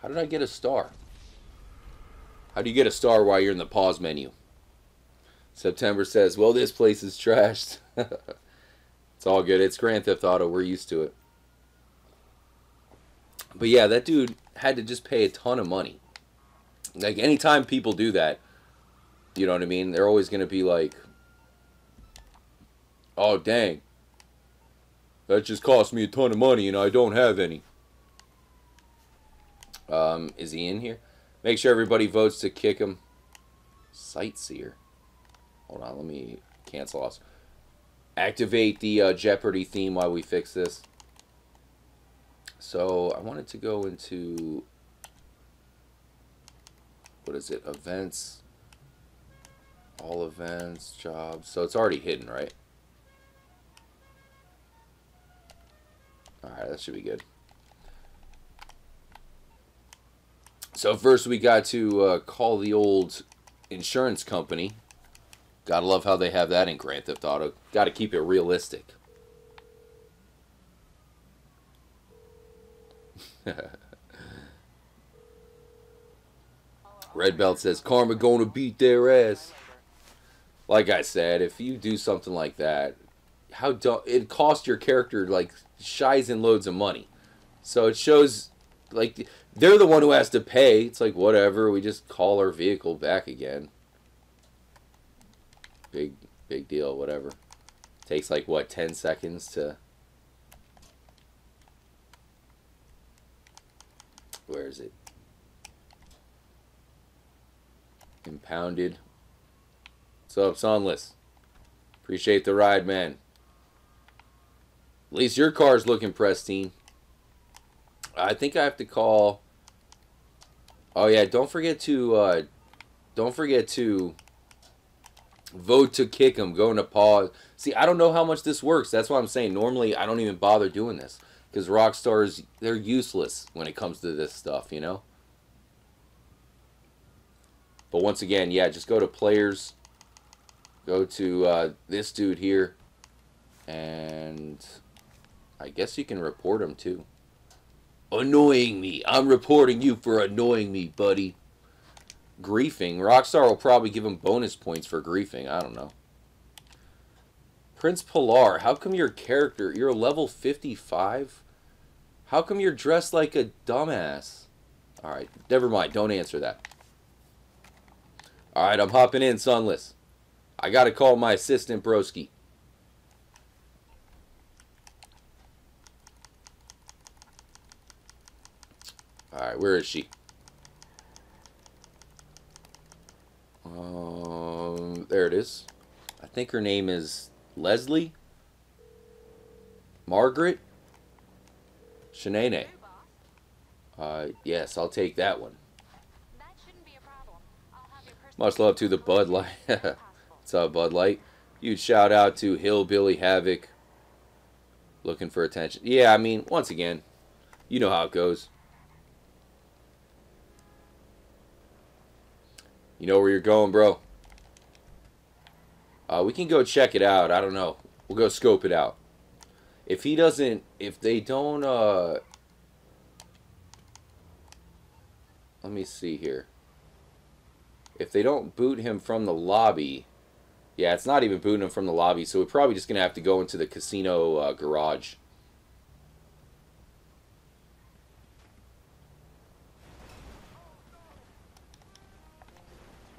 How did I get a star? How do you get a star while you're in the pause menu? September says, well, this place is trashed. It's all good. It's Grand Theft Auto. We're used to it. But yeah, that dude had to just pay a ton of money. Like, anytime people do that, you know what I mean? They're always going to be like, oh, dang. That just cost me a ton of money and I don't have any. Is he in here? Make sure everybody votes to kick him. Sightseer. Hold on, let me cancel us. Activate the Jeopardy theme while we fix this. So, I wanted to go into... what is it? Events. All events, jobs. So, it's already hidden, right? Alright, that should be good. So, first we got to call the old insurance company. Gotta love how they have that in Grand Theft Auto. Gotta keep it realistic. Red Belt says, karma gonna beat their ass. Like I said, if you do something like that, how do it cost your character like shies and loads of money. So it shows like they're the one who has to pay. It's like, whatever, we just call our vehicle back again. Big deal, whatever. Takes like what, 10 seconds to... where is it? Impounded. So, Sonless, appreciate the ride, man. At least your car's looking pristine. I think I have to call... oh yeah, don't forget to vote to kick him. Go into pause. See, I don't know how much this works. That's why I'm saying normally I don't even bother doing this, because Rockstar's, they're useless when it comes to this stuff, you know? But once again, yeah, just go to players, go to this dude here, and I guess you can report him too. Annoying me. I'm reporting you for annoying me, buddy. Griefing. Rockstar will probably give him bonus points for griefing. I don't know. Prince Pilar, how come your character, you're level 55? How come you're dressed like a dumbass? Alright, never mind. Don't answer that. Alright, I'm hopping in, Sunless. I gotta call my assistant, broski. Alright, where is she? There it is. I think her name is Leslie? Margaret? Shanene. Yes, I'll take that one. That shouldn't be a problem. I'll have your much love to the Bud Light. What's up, Bud Light? Huge shout out to Hillbilly Havoc. Looking for attention. Yeah, I mean, once again, you know how it goes. You know where you're going, bro. We can go check it out. I don't know. We'll go scope it out. If he doesn't... if they don't... let me see here. If they don't boot him from the lobby, Yeah, it's not even booting them from the lobby, so we're probably just going to have to go into the casino garage.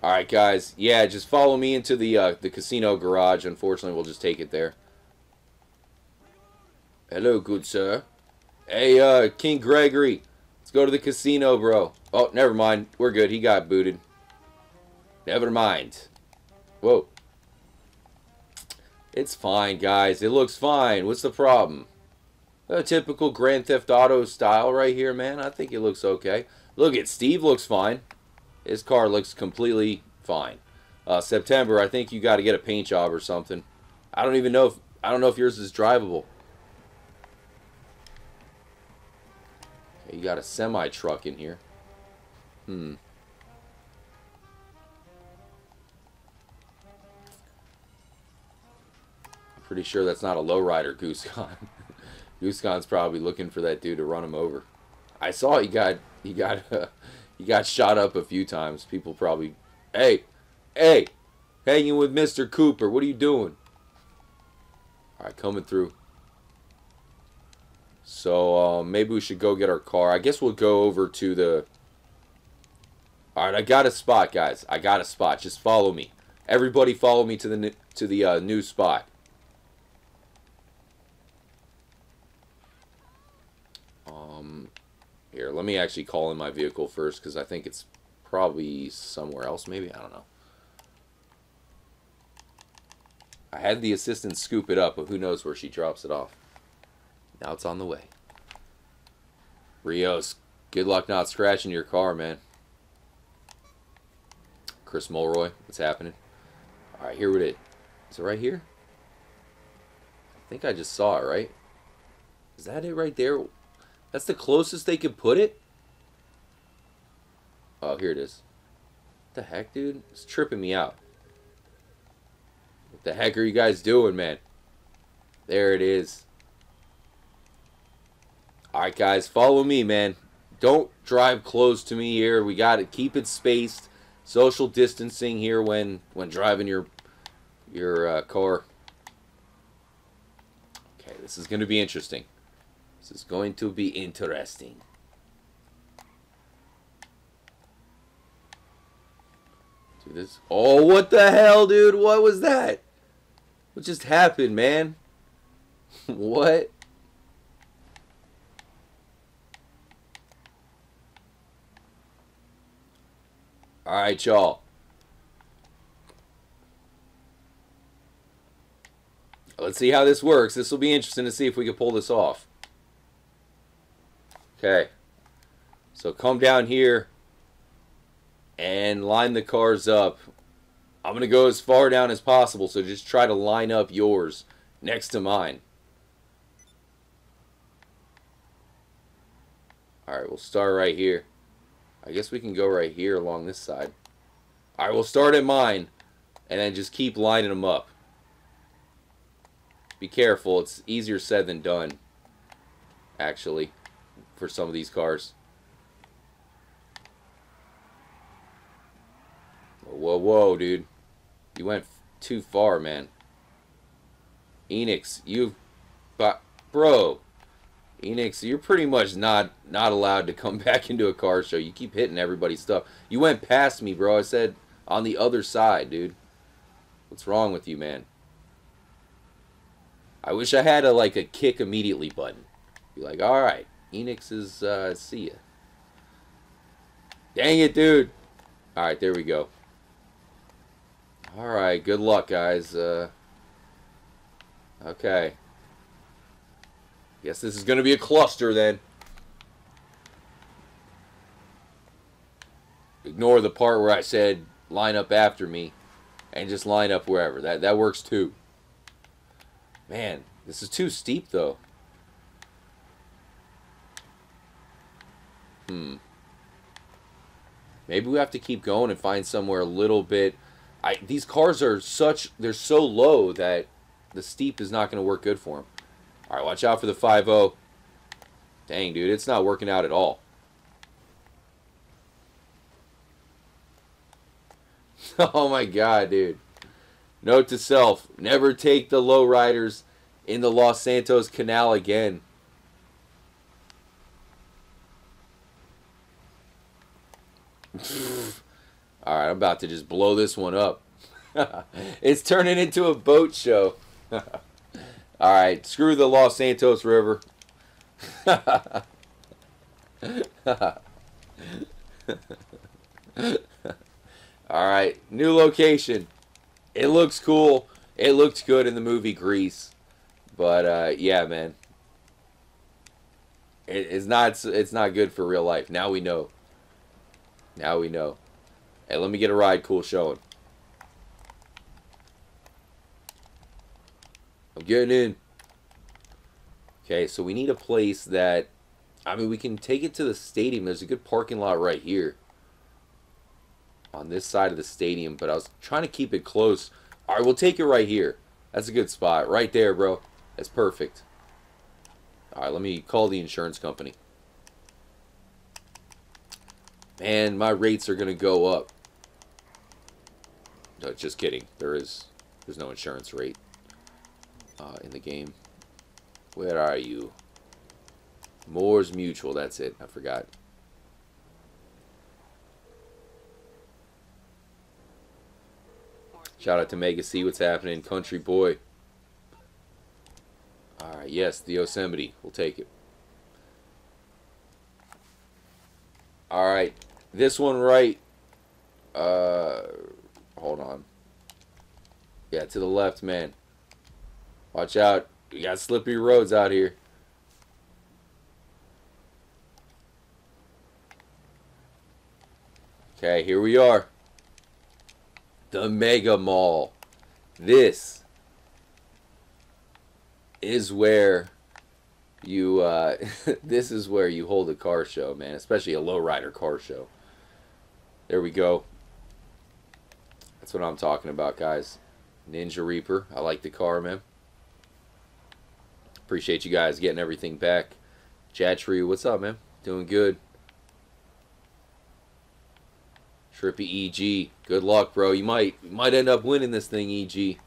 Alright, guys. Yeah, just follow me into the casino garage. Unfortunately, we'll just take it there. Hello, good sir. Hey, King Gregory. Let's go to the casino, bro. Oh, never mind. We're good. He got booted. Never mind. Whoa. It's fine, guys. It looks fine. What's the problem? A typical Grand Theft Auto style right here, man. I think it looks okay. Look at Steve. Looks fine. His car looks completely fine. September, I think you got to get a paint job or something. I don't even know if yours is drivable. Okay, you got a semi truck in here. Hmm. I'm pretty sure that's not a lowrider, Goosegon. Goosegon's probably looking for that dude to run him over. I saw he got He got shot up a few times. People probably... Hey! Hey! Hanging with Mr. Cooper. What are you doing? Alright, coming through. So, maybe we should go get our car. I guess we'll go over to the... Alright, I got a spot, guys. I got a spot. Just follow me. Everybody follow me to the, new spot. Here, let me actually call in my vehicle first because I think it's probably somewhere else. Maybe, I don't know. I had the assistant scoop it up, but who knows where she drops it off. Now it's on the way. Rios, good luck not scratching your car, man. Chris Mulroy, what's happening? All right, here it is. Is it right here? I think I just saw it, right? Is that it right there? That's the closest they could put it? Oh, here it is. What the heck, dude? It's tripping me out. What the heck are you guys doing, man? There it is. Alright, guys. Follow me, man. Don't drive close to me here. We got to keep it spaced. Social distancing here when, driving your, car. Okay, this is going to be interesting. This is going to be interesting. Do this. Oh, what the hell, dude? What was that? What just happened, man? What? Alright, y'all. Let's see how this works. This will be interesting to see if we can pull this off. Okay, so come down here and line the cars up. I'm going to go as far down as possible, so just try to line up yours next to mine. Alright, we'll start right here. I guess we can go right here along this side. Alright, we'll start at mine and then just keep lining them up. Be careful, it's easier said than done, actually. For some of these cars. Whoa, whoa, dude. You went too far, man. Enix, you've... But, bro. Enix, you're pretty much not allowed to come back into a car show. You keep hitting everybody's stuff. You went past me, bro. I said on the other side, dude. What's wrong with you, man? I wish I had, like, a kick immediately button. Be like, alright. Enix is, see ya. Dang it, dude. Alright, there we go. Alright, good luck, guys. Okay. Guess this is gonna be a cluster, then. Ignore the part where I said, line up after me, and just line up wherever. That works, too. Man, this is too steep, though. Maybe we have to keep going and find somewhere a little bit... These cars are such... They're so low that the steep is not going to work good for them. Alright, watch out for the 5-0. Dang, dude. It's not working out at all. Oh, my God, dude. Note to self, never take the lowriders in the Los Santos Canal again. Alright, I'm about to just blow this one up. It's turning into a boat show. Alright, screw the Los Santos River. Alright, new location. It looks cool. It looked good in the movie Grease. But, yeah, man. It's not good for real life. Now we know. Now we know. Hey, let me get a ride. Cool showing. I'm getting in. Okay, so we need a place that... I mean, we can take it to the stadium. There's a good parking lot right here. On this side of the stadium. But I was trying to keep it close. Alright, we'll take it right here. That's a good spot. Right there, bro. That's perfect. Alright, let me call the insurance company. Man, my rates are going to go up. No, just kidding. There's no insurance rate in the game. Where are you? Moore's Mutual. That's it. I forgot. Shout out to Mega C. What's happening? Country boy. Alright, yes. The Yosemite. We'll take it. Alright. This one right, hold on. Yeah, to the left, man. Watch out. You got slippery roads out here. Okay, here we are. The Mega Mall. This is where you, this is where you hold a car show, man. Especially a lowrider car show. There we go. That's what I'm talking about, guys. Ninja Reaper. I like the car, man. Appreciate you guys getting everything back. Jatry, what's up, man? Doing good. Trippy EG. Good luck, bro. You might end up winning this thing, EG.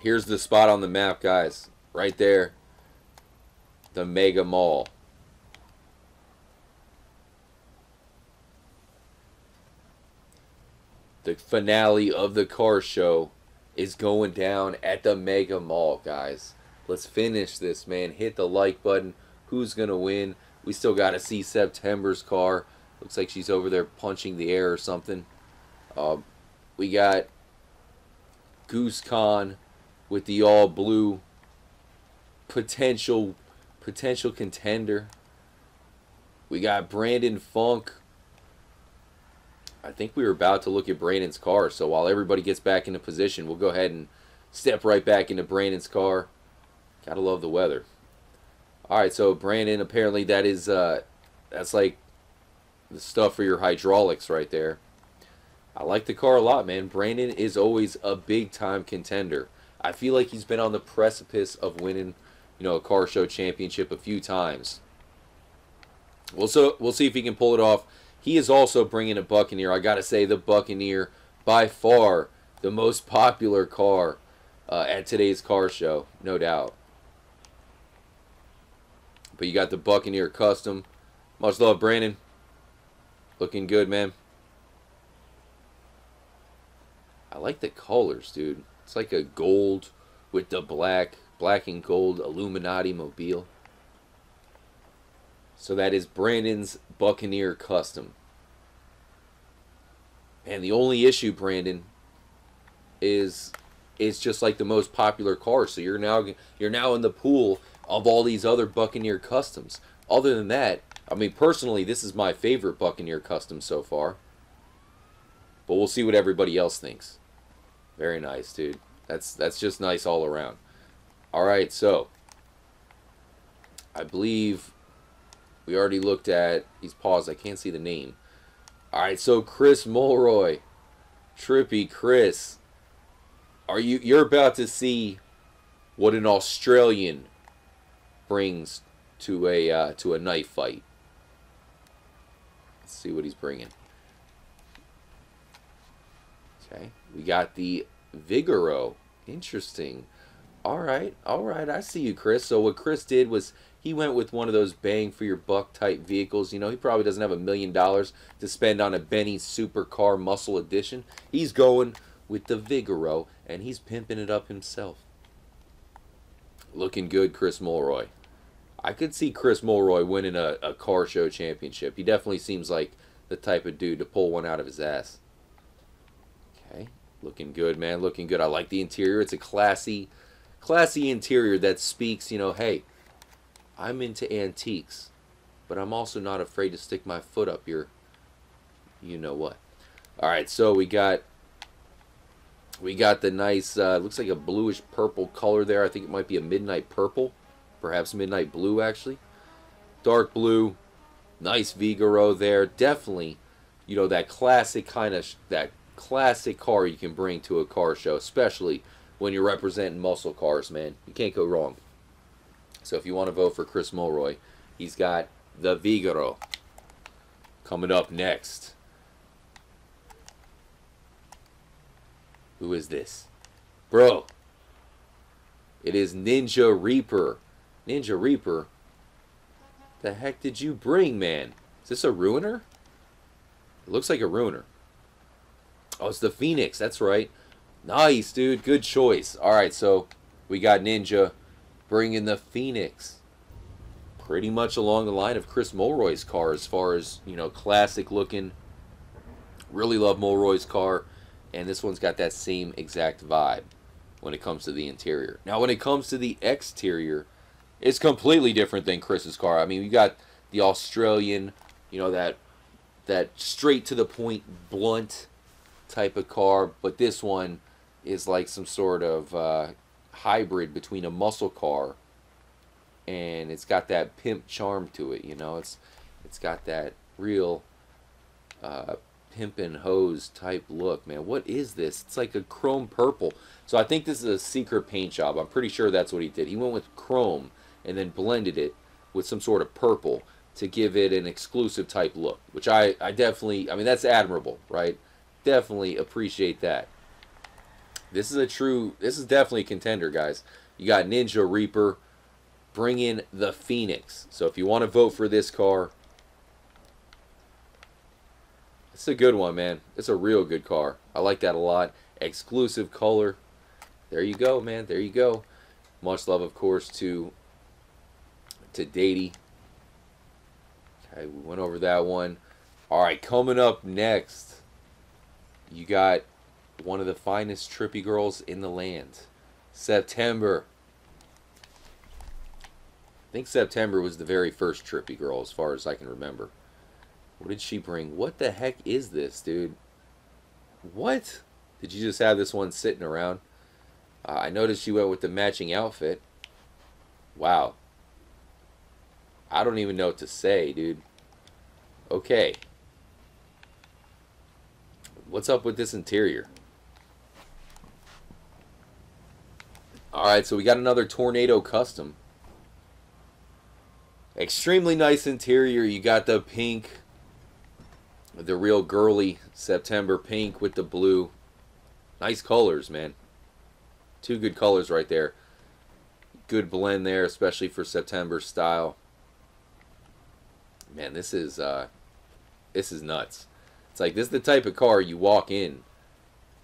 Here's the spot on the map, guys. Right there. The Mega Mall. The finale of the car show is going down at the Mega Mall, guys. Let's finish this, man. Hit the like button. Who's going to win? We still got to see September's car. Looks like she's over there punching the air or something. We got Goose Con with the all blue potential contender. We got Brandon Funk. I think we were about to look at Brandon's car, so while everybody gets back into position, we'll go ahead and step right back into Brandon's car. Gotta love the weather. Alright, so Brandon, apparently that is, that's like the stuff for your hydraulics right there. I like the car a lot, man. Brandon is always a big-time contender. I feel like he's been on the precipice of winning, you know, a car show championship a few times. We'll see if he can pull it off. He is also bringing a Buccaneer. I gotta say, the Buccaneer, by far, the most popular car at today's car show, no doubt. But you got the Buccaneer Custom. Much love, Brandon. Looking good, man. I like the colors, dude. It's like a gold with the black and gold Illuminati mobile. So that is Brandon's Buccaneer Custom. And the only issue, Brandon, is it's just like the most popular car. So you're now in the pool of all these other Buccaneer Customs. Other than that, I mean, personally, this is my favorite Buccaneer Custom so far. But we'll see what everybody else thinks. Very nice, dude. That's just nice all around. All right, so I believe... we already looked at... he's paused. I can't see the name. Alright, so Chris Mulroy. Trippy Chris. Are you... you're about to see what an Australian brings to a knife fight. Let's see what he's bringing. Okay, we got the Vigero. Interesting. All right, I see you, Chris. So what Chris did was he went with one of those bang-for-your-buck type vehicles. You know, he probably doesn't have $1 million to spend on a Benny Supercar Muscle Edition. He's going with the Vigero, and he's pimping it up himself. Looking good, Chris Mulroy. I could see Chris Mulroy winning a car show championship. He definitely seems like the type of dude to pull one out of his ass. Okay, looking good, man, looking good. I like the interior. It's a classy interior that speaks, you know, hey, I'm into antiques, but I'm also not afraid to stick my foot up your, you know what. All right, so we got the nice, looks like a bluish purple color there. I think it might be a midnight purple, perhaps midnight blue actually. Dark blue, nice Vigero there. Definitely, you know, that classic kind of, that classic car you can bring to a car show, especially when you're representing muscle cars, man. You can't go wrong. So if you want to vote for Chris Mulroy, he's got the Vigero. Coming up next, who is this? Bro, it is Ninja Reaper. Ninja Reaper, the heck did you bring, man? Is this a ruiner? It looks like a ruiner. Oh, it's the Phoenix, that's right. Nice, dude, good choice. All right, so we got Ninja bringing the Phoenix, pretty much along the line of Chris Mulroy's car as far as, you know, classic looking. Really love Mulroy's car, and this one's got that same exact vibe when it comes to the interior. Now when it comes to the exterior, it's completely different than Chris's car. I mean, you got the Australian, you know, that straight to the point, blunt type of car, but this one is like some sort of hybrid between a muscle car, and it's got that pimp charm to it. You know, it's got that real pimp and hose type look, man. What is this? It's like a chrome purple. So I think this is a secret paint job. I'm pretty sure that's what he did. He went with chrome and then blended it with some sort of purple to give it an exclusive type look, which I definitely, I mean, that's admirable, right? Definitely appreciate that. This is definitely a contender, guys. You got Ninja Reaper, bring in the Phoenix. So if you want to vote for this car, it's a good one, man. It's a real good car. I like that a lot. Exclusive color. There you go, man. There you go. Much love, of course, to Datey. Okay, we went over that one. All right, coming up next, you got one of the finest trippy girls in the land. September. I think September was the very first trippy girl as far as I can remember. What did she bring? What the heck is this, dude? What? Did you just have this one sitting around? I noticed she went with the matching outfit. Wow. I don't even know what to say, dude. Okay. What's up with this interior? Alright, so we got another Tornado Custom. Extremely nice interior. You got the pink, the real girly September pink with the blue. Nice colors, man. Two good colors right there. Good blend there, especially for September style. Man, this is nuts. It's like, this is the type of car you walk in,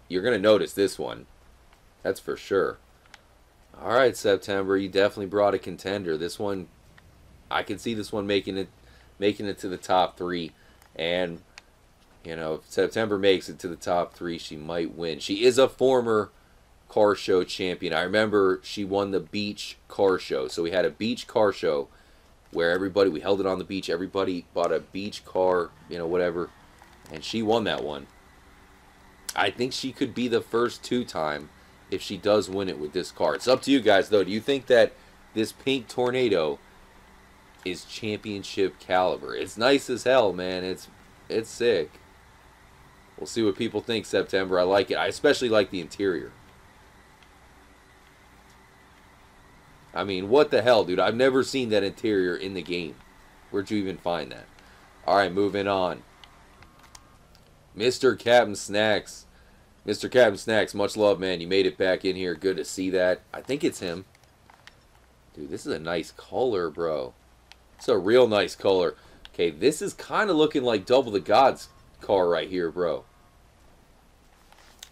you're going to notice this one. That's for sure. All right, September, you definitely brought a contender. This one, I can see this one making it to the top three. And, you know, if September makes it to the top three, she might win. She is a former car show champion. I remember she won the beach car show. So we had a beach car show where we held it on the beach. Everybody bought a beach car, you know, whatever. And she won that one. I think she could be the first two-time if she does win it with this car. It's up to you guys, though. Do you think that this pink Tornado is championship caliber? It's nice as hell, man. It's sick. We'll see what people think, September. I like it. I especially like the interior. I mean, what the hell, dude? I've never seen that interior in the game. Where'd you even find that? All right, moving on. Mr. Captain Snacks Mr. Captain Snacks, much love, man. You made it back in here. Good to see that. I think it's him. Dude, this is a nice color, bro. It's a real nice color. Okay, this is kind of looking like Double the God's car right here, bro.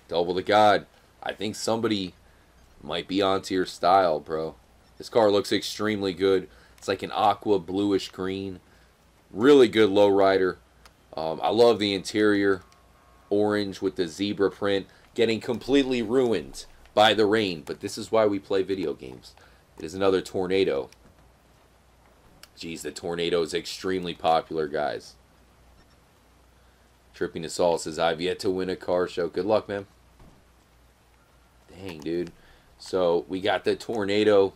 Double the God. I think somebody might be onto your style, bro. This car looks extremely good. It's like an aqua bluish green. Really good lowrider. I love the interior. Orange with the zebra print, getting completely ruined by the rain, but this is why we play video games. It is another Tornado. Jeez, the Tornado is extremely popular, guys. Trippy Nassau says, I've yet to win a car show. Good luck, man. Dang, dude. So we got the Tornado.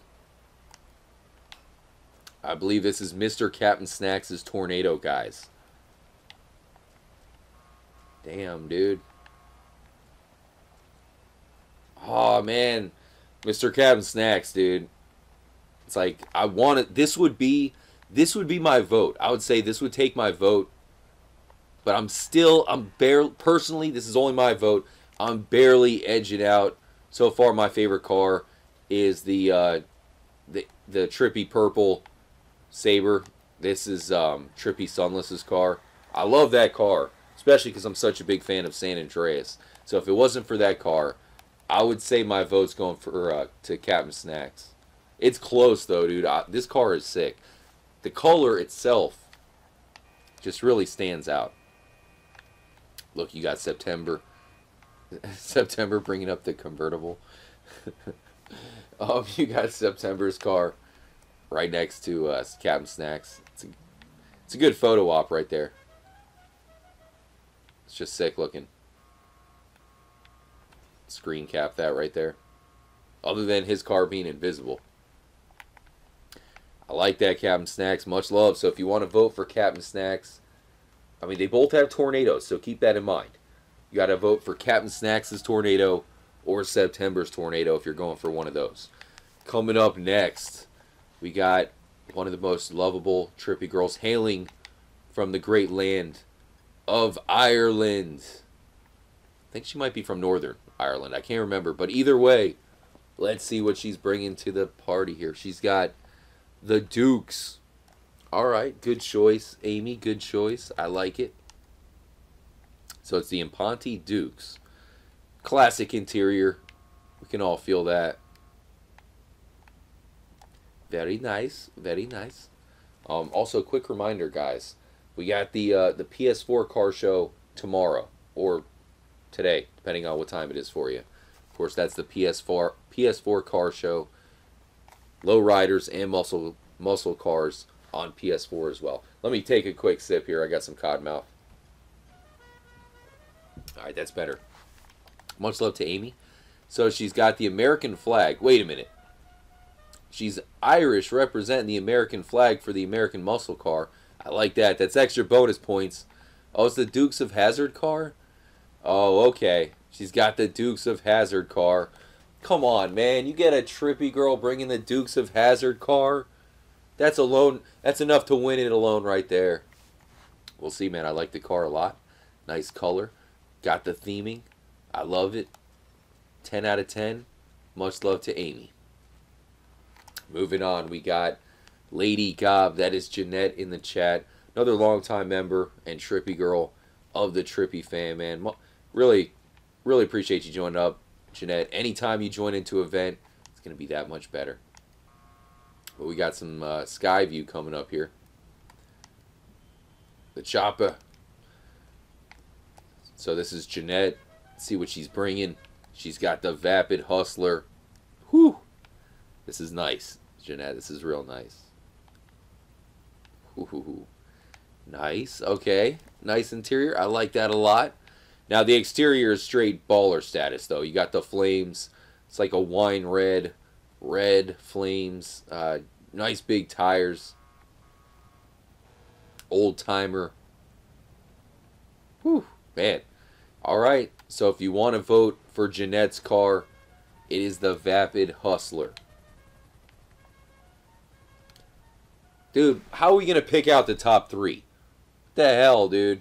I believe this is Mr. Captain Snacks' Tornado, guys. Damn, dude. Oh, man. Mr. Captain Snacks, dude. It's like, I want it. This would be my vote. I would say this would take my vote. But personally, this is only my vote. I'm barely edging out. So far, my favorite car is the Trippy Purple Sabre. This is Trippy Sunless's car. I love that car. Especially because I'm such a big fan of San Andreas. So if it wasn't for that car, I would say my vote's going for to Captain Snacks. It's close, though, dude. This car is sick. The color itself just really stands out. Look, you got September. September bringing up the convertible. You got September's car right next to Captain Snacks. It's a good photo op right there. It's just sick looking. Screen cap that right there. Other than his car being invisible. I like that, Captain Snacks. Much love. So if you want to vote for Captain Snacks, I mean, they both have Tornadoes, so keep that in mind. You got to vote for Captain Snacks' Tornado or September's Tornado if you're going for one of those. Coming up next, we got one of the most lovable Trippy girls hailing from the great land of Ireland. I think she might be from Northern Ireland. I can't remember, but either way, let's see what she's bringing to the party here. She's got the Dukes. All right, good choice, Amy. Good choice. I like it. So it's the Imponte Dukes. Classic interior. We can all feel that. Very nice. Very nice. Also, quick reminder, guys. We got the PS4 car show tomorrow, or today, depending on what time it is for you. Of course, that's the PS4 car show, lowriders and muscle cars on PS4 as well. Let me take a quick sip here. I got some Codmouth. All right, that's better. Much love to Amy. So she's got the American flag. Wait a minute. She's Irish representing the American flag for the American muscle car. I like that. That's extra bonus points. Oh, it's the Dukes of Hazzard car? Oh, okay. She's got the Dukes of Hazzard car. Come on, man. You get a Trippy girl bringing the Dukes of Hazzard car? That's alone. That's enough to win it alone right there. We'll see, man. I like the car a lot. Nice color. Got the theming. I love it. 10 out of 10. Much love to Amy. Moving on, we got Lady Gob, that is Jeanette in the chat. Another longtime member and Trippy girl of the Trippy fan, man. Really, really appreciate you joining up, Jeanette. Anytime you join into an event, it's going to be that much better. But we got some Sky View coming up here. The Chopper. So this is Jeanette. Let's see what she's bringing. She's got the Vapid Hustler. Whew. This is nice, Jeanette. This is real nice. Ooh, nice. Okay, nice interior. I like that a lot. Now the exterior is straight baller status, though. You got the flames. It's like a wine red, red flames. Nice big tires. Old timer. Whew, man. All right. So if you want to vote for Jeanette's car, it is the Vapid Hustler. Dude, how are we going to pick out the top three? What the hell, dude?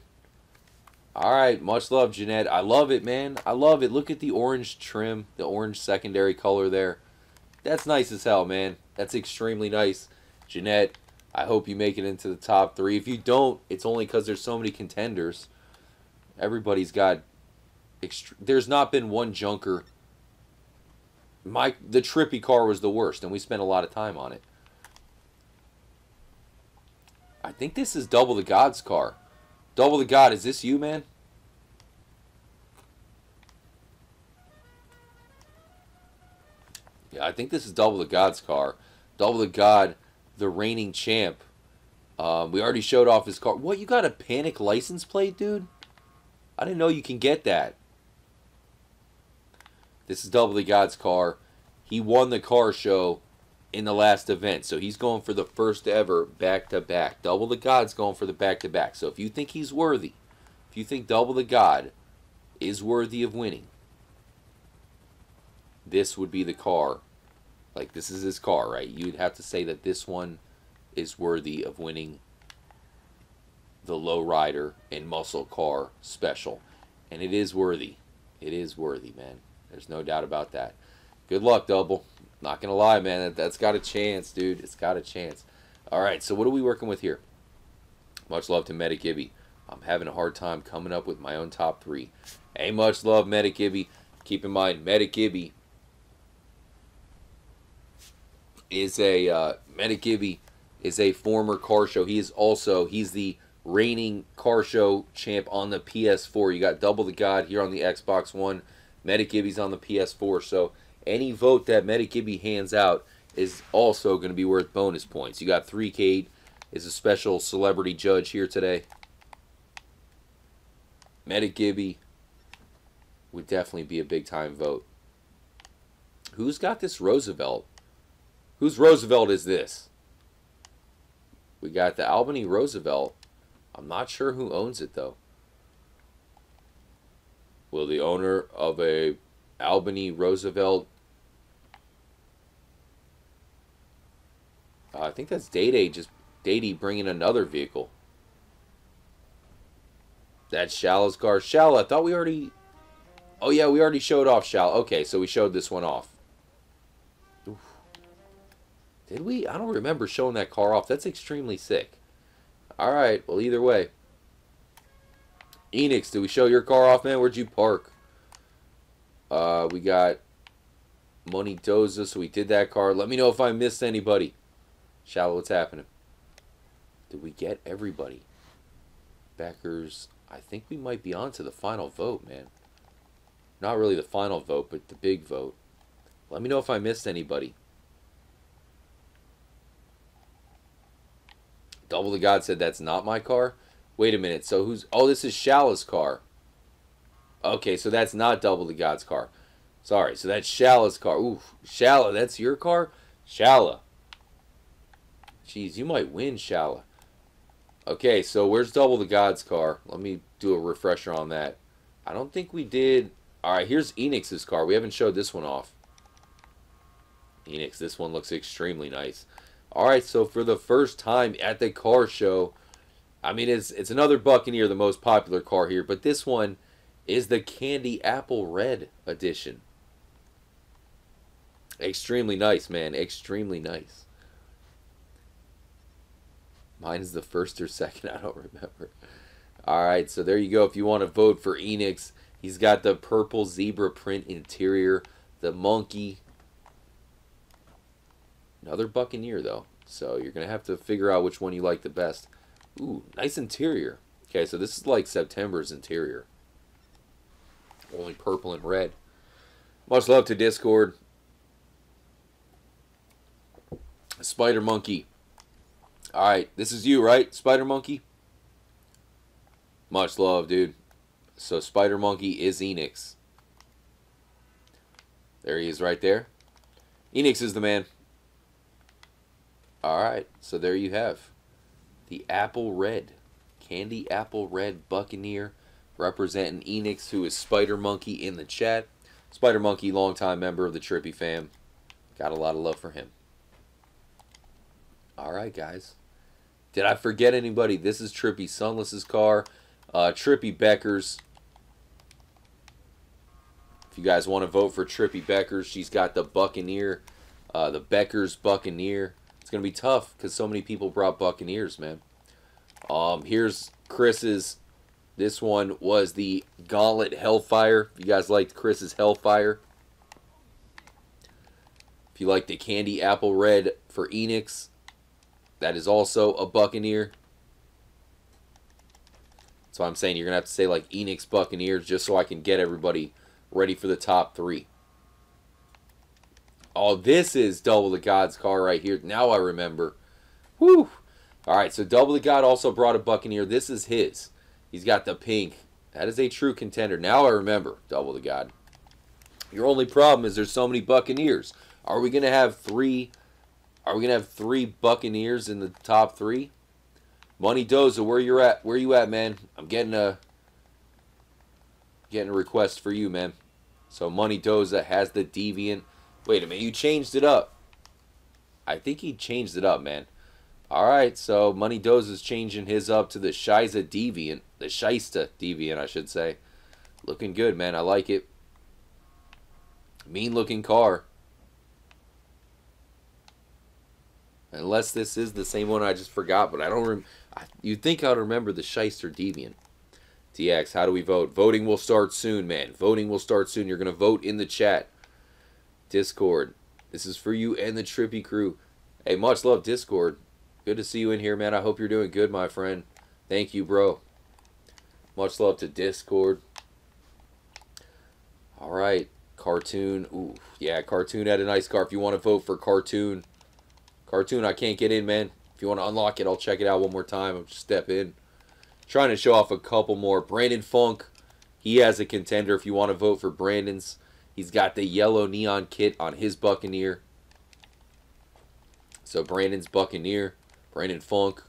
All right, much love, Jeanette. I love it, man. I love it. Look at the orange trim, the orange secondary color there. That's nice as hell, man. That's extremely nice. Jeanette, I hope you make it into the top three. If you don't, it's only because there's so many contenders. Everybody's got... There's not been one junker. The Trippy car was the worst, and we spent a lot of time on it. I think this is Double the God's car. Double the God, is this you, man? Yeah, I think this is Double the God's car. Double the God, the reigning champ. We already showed off his car. What, you got a Panic license plate, dude? I didn't know you can get that. This is Double the God's car. He won the car show in the last event, so he's going for the first ever back-to-back. Double the God's going for the back-to-back. So if you think he's worthy, if you think Double the God is worthy of winning, this would be the car. Like, this is his car, right? You'd have to say that this one is worthy of winning the Lowrider and Muscle Car Special. And it is worthy. It is worthy, man. There's no doubt about that. Good luck, Double. Not going to lie, man. That's got a chance, dude. It's got a chance. All right, so what are we working with here? Much love to Meta Gibby. I'm having a hard time coming up with my own top three. Hey, much love, Meta Gibby. Keep in mind, Meta Gibby is a former car show. He is also, he's the reigning car show champ on the PS4. You got Double the God here on the Xbox One. Meta Gibby's on the PS4. So any vote that Meta Gibby hands out is also going to be worth bonus points. You got 3K is a special celebrity judge here today. Meta Gibby would definitely be a big time vote. Who's got this Roosevelt? Whose Roosevelt is this? We got the Albany Roosevelt. I'm not sure who owns it, though. Will the owner of a Albany Roosevelt... I think that's Day-Day, just Day-Day bringing another vehicle. That's Shallow's car. Shallow, I thought we already... Oh, yeah, we already showed off Shallow. Okay, so we showed this one off. Oof. Did we? I don't remember showing that car off. That's extremely sick. All right, well, either way. Enix, did we show your car off, man? Where'd you park? We got Money Doza, so we did that car. Let me know if I missed anybody. Shallow, what's happening? Did we get everybody? Backers, I think we might be on to the final vote, man. Not really the final vote, but the big vote. Let me know if I missed anybody. Double the God said that's not my car. Wait a minute, so who's... Oh, this is Shallow's car. Okay, so that's not Double the God's car. Sorry, so that's Shallow's car. Ooh, Shallow, that's your car? Shallow. Jeez, you might win, Shallow. Okay, so where's Double the God's car? Let me do a refresher on that. I don't think we did... All right, here's Enix's car. We haven't showed this one off. Enix, this one looks extremely nice. All right, so for the first time at the car show... I mean, it's another Buccaneer, the most popular car here, but this one is the Candy Apple Red edition. Extremely nice, man. Extremely nice. Mine is the first or second. I don't remember. All right, so there you go. If you want to vote for Enix, he's got the purple zebra print interior, the monkey. Another Buccaneer, though, so you're going to have to figure out which one you like the best. Ooh, nice interior. Okay, so this is like September's interior. Only purple and red. Much love to Discord. Spider Monkey. Alright, this is you, right, Spider Monkey? Much love, dude. So Spider Monkey is Enix. There he is right there. Enix is the man. Alright, so there you have. The Apple Red, Candy Apple Red Buccaneer, representing Enix, who is Spider Monkey in the chat. Spider Monkey, longtime member of the Trippy fam. Got a lot of love for him. All right, guys. Did I forget anybody? This is Trippy Sunless's car. Trippy Beckers. If you guys want to vote for Trippy Beckers, she's got the Buccaneer, the Beckers Buccaneer. It's going to be tough because so many people brought Buccaneers, man. Here's Chris's. This one was the Gauntlet Hellfire. If you guys liked Chris's Hellfire. If you like the Candy Apple Red for Enix, that is also a Buccaneer. That's why I'm saying you're going to have to say like Enix Buccaneers just so I can get everybody ready for the top three. Oh, this is Double the God's car right here. Now I remember. Woo! Alright, so Double the God also brought a Buccaneer. This is his. He's got the pink. That is a true contender. Now I remember, Double the God. Your only problem is there's so many Buccaneers. Are we going to have three? Are we going to have three Buccaneers in the top three? Money Doza, where you at? Where you at, man? I'm getting a request for you, man. So Money Doza has the Deviant. Wait a minute, you changed it up. I think he changed it up, man. All right, so Money Doza's changing his up to the Shyster Deviant, the Shyster Deviant, I should say. Looking good, man. I like it. Mean-looking car. Unless this is the same one I just forgot, but I don't remember. You'd think I'd remember the Shyster Deviant. DX, how do we vote? Voting will start soon, man. Voting will start soon. You're going to vote in the chat. Discord, this is for you and the Trippy crew. Hey, much love, Discord. Good to see you in here, man. I hope you're doing good, my friend. Thank you, bro. Much love to Discord. All right, Cartoon. Ooh, yeah, Cartoon had a nice car. If you want to vote for Cartoon. Cartoon, I can't get in, man. If you want to unlock it, I'll check it out one more time. I'll just step in. Trying to show off a couple more. Brandon Funk, he has a contender if you want to vote for Brandon's. He's got the yellow neon kit on his Buccaneer. So Brandon's Buccaneer. Brandon Funk.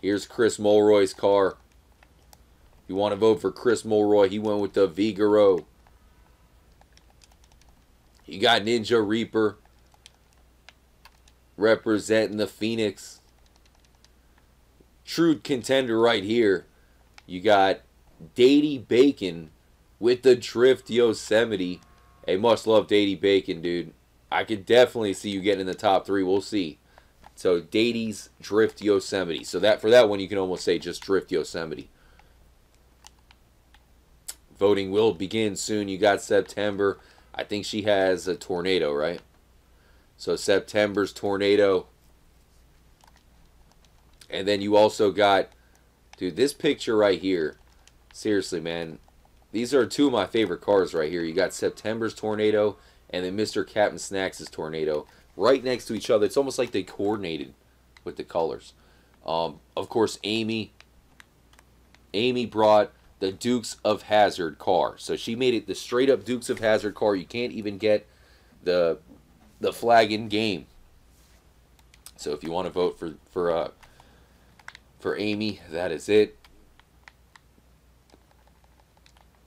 Here's Chris Mulroy's car. If you want to vote for Chris Mulroy, he went with the Vigero. You got Ninja Reaper representing the Phoenix. True contender right here. You got Daddy Bacon with the Drift Yosemite. Hey, much love, Daddy Bacon, dude. I could definitely see you getting in the top three. We'll see. So Daddy's Drift Yosemite. So that for that one, you can almost say just Drift Yosemite. Voting will begin soon. You got September. I think she has a Tornado, right? So September's Tornado. And then you also got, dude, this picture right here. Seriously, man. These are two of my favorite cars right here. You got September's Tornado and then Mr. Captain Snacks's Tornado. Right next to each other. It's almost like they coordinated with the colors. Of course, Amy. Amy brought the Dukes of Hazzard car. So she made it the straight up Dukes of Hazzard car. You can't even get the flag in game. So if you want to vote for Amy, that is it.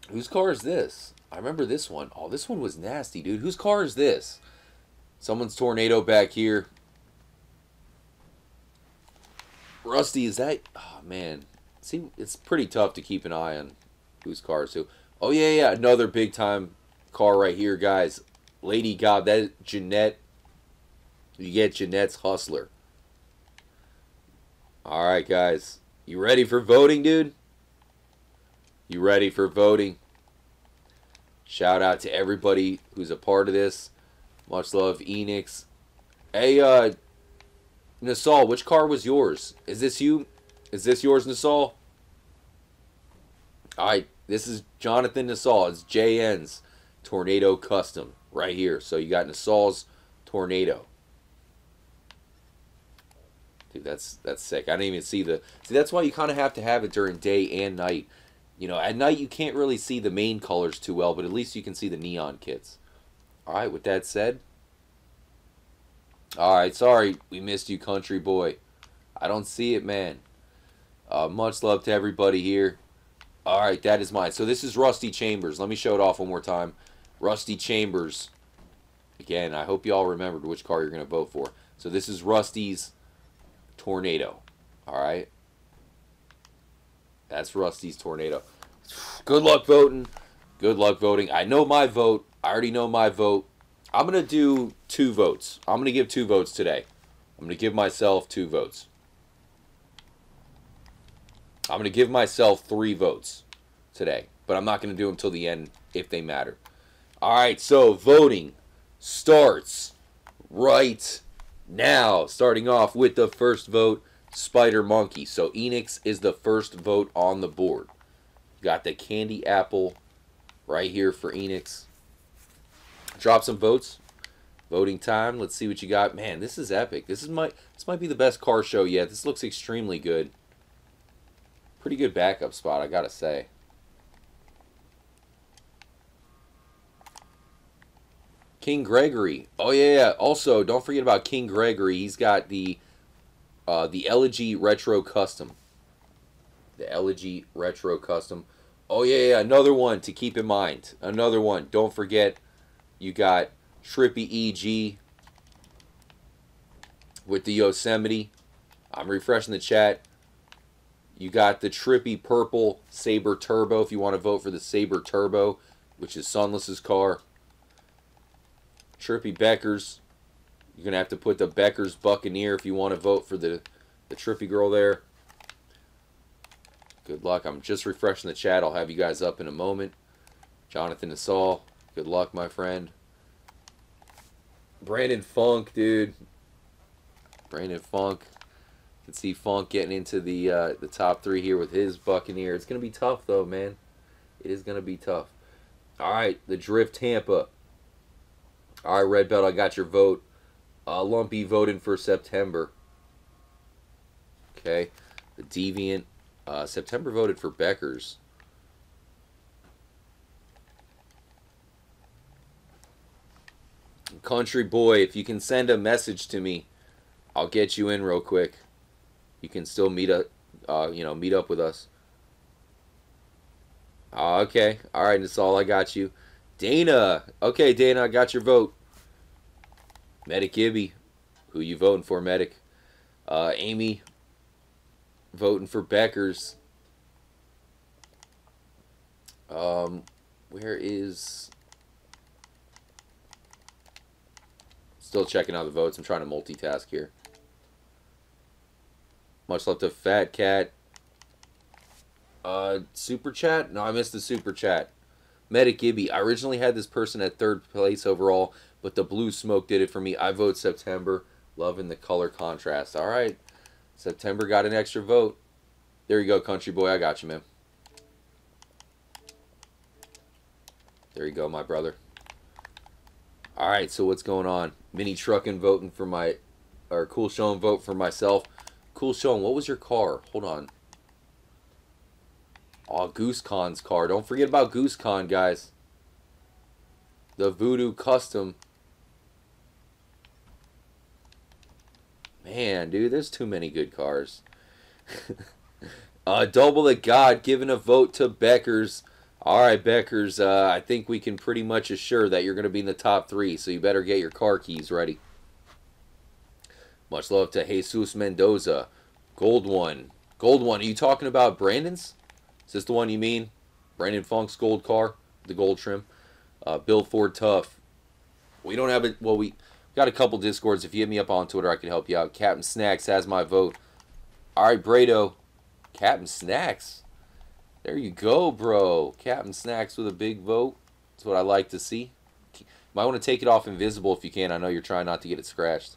Whose car is this? I remember this one. Oh, this one was nasty, dude. Whose car is this? Someone's Tornado back here. Rusty, is that? Oh man. See, it's pretty tough to keep an eye on whose car is who. Oh, yeah, yeah, another big-time car right here, guys. Lady God, that is Jeanette. You get Jeanette's Hustler. All right, guys. You ready for voting, dude? You ready for voting? Shout out to everybody who's a part of this. Much love, Enix. Hey, Nassau, which car was yours? Is this you? Is this yours, Nassau? Alright, this is Jonathan Nassau. It's JN's Tornado Custom right here. So you got Nassau's Tornado. Dude, that's sick. I didn't even see the... See, that's why you kind of have to have it during day and night. You know, at night you can't really see the main colors too well, but at least you can see the neon kits. Alright, with that said... Alright, sorry. We missed you, country boy. I don't see it, man. Much love to everybody here. All right, that is mine. So this is Rusty Chambers. Let me show it off one more time. Rusty Chambers. Again, I hope you all remembered which car you're going to vote for. So this is Rusty's Tornado. All right. That's Rusty's Tornado. Good luck voting. Good luck voting. I know my vote. I already know my vote. I'm going to do 2 votes. I'm going to give 2 votes today. I'm going to give myself 2 votes. I'm going to give myself 3 votes today. But I'm not going to do them till the end if they matter. All right, so voting starts right now. Starting off with the first vote, Spider Monkey. So Enix is the first vote on the board. Got the candy apple right here for Enix. Drop some votes. Voting time. Let's see what you got. Man, this is epic. This might be the best car show yet. This looks extremely good. Pretty good backup spot, I gotta say. King Gregory. Oh yeah. Also, don't forget about King Gregory. He's got the Elegy Retro Custom. The Elegy Retro Custom. Oh yeah. Another one to keep in mind. Another one. Don't forget. You got Trippy EG with the Yosemite. I'm refreshing the chat. You got the Trippy Purple Sabre Turbo if you want to vote for the Sabre Turbo, which is Sunless's car. Trippy Beckers. You're going to have to put the Beckers Buccaneer if you want to vote for the Trippy girl there. Good luck. I'm just refreshing the chat. I'll have you guys up in a moment. Jonathan Assault. Good luck, my friend. Brandon Funk, dude. Brandon Funk. You can see Funk getting into the top 3 here with his Buccaneer. It's going to be tough, though, man. It is going to be tough. All right, the Drift Tampa. All right, Red Belt, I got your vote. Lumpy voting for September. Okay. The Deviant. September voted for Beckers. Country Boy, if you can send a message to me, I'll get you in real quick. You can still meet up, meet up with us. Okay. All right, that's all I got you. Dana. Okay, Dana, I got your vote. Medic Ibby. Who you voting for, Medic? Amy voting for Beckers. Where is... Still checking out the votes. I'm trying to multitask here. Much love to Fat Cat. Super Chat? No, I missed the Super Chat. Medic Ibby. I originally had this person at 3rd place overall, but the Blue Smoke did it for me. I vote September. Loving the color contrast. All right. September got an extra vote. There you go, Country Boy. I got you, man. There you go, my brother. All right, so what's going on? Mini Truckin' voting for my... Or Cool Showin' vote for myself. Cool Showin', what was your car? Hold on. Oh, Goose Con's car. Don't forget about Goose Con, guys. The Voodoo Custom. Man, dude, there's too many good cars. Double the God giving a vote to Beckers. All right, Beckers, I think we can pretty much assure that you're going to be in the top 3, so you better get your car keys ready. Much love to Jesus Mendoza. Gold One. Gold One, are you talking about Brandon's? Is this the one you mean? Brandon Funk's gold car, the gold trim. Bill Ford Tough. We don't have it. Well, we got a couple Discords. If you hit me up on Twitter, I can help you out. Captain Snacks has my vote. All right, Brado. Captain Snacks. There you go, bro. Captain Snacks with a big vote. That's what I like to see. Might want to take it off invisible if you can. I know you're trying not to get it scratched.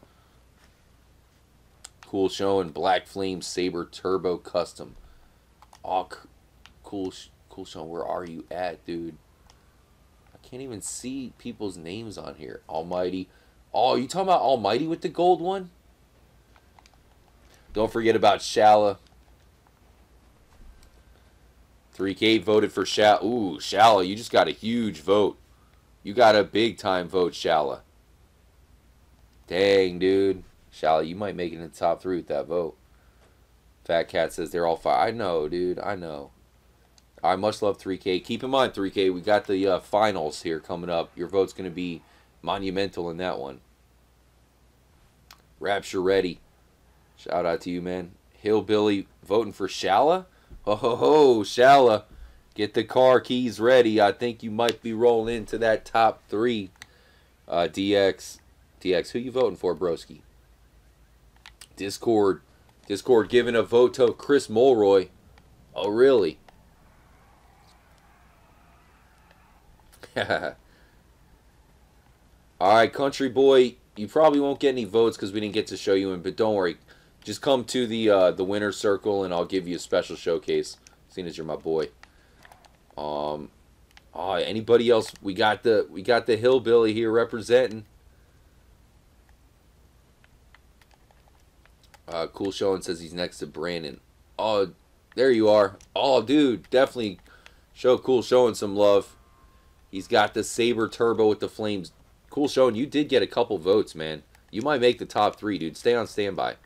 Cool Showin', Black Flame Sabre Turbo Custom. Oh, cool Showin', where are you at, dude? I can't even see people's names on here. Almighty. Oh, you talking about Almighty with the gold one? Don't forget about Shala. 3K voted for Shala. Ooh, Shala, you just got a huge vote. You got a big-time vote, Shala. Dang, dude. Shala, you might make it in the top 3 with that vote. Fat Cat says they're all fire. I know, dude. I know. I much love 3K. Keep in mind, 3K, we got the finals here coming up. Your vote's going to be monumental in that one. Rapture Ready. Shout out to you, man. Hillbilly voting for Shala? Oh, ho, ho, Shala, get the car keys ready. I think you might be rolling into that top three. DX, who you voting for, broski? Discord giving a vote to Chris Mulroy. Oh, really? All right, Country Boy, you probably won't get any votes because we didn't get to show you in, but don't worry. Just come to the winner's circle, and I'll give you a special showcase, seeing as you're my boy. Oh, anybody else? We got the hillbilly here representing. Cool Showing says he's next to Brandon. Oh, there you are. Oh, dude, definitely show Cool Showing some love. He's got the Sabre Turbo with the flames. Cool Showing, you did get a couple votes, man. You might make the top three, dude. Stay on standby.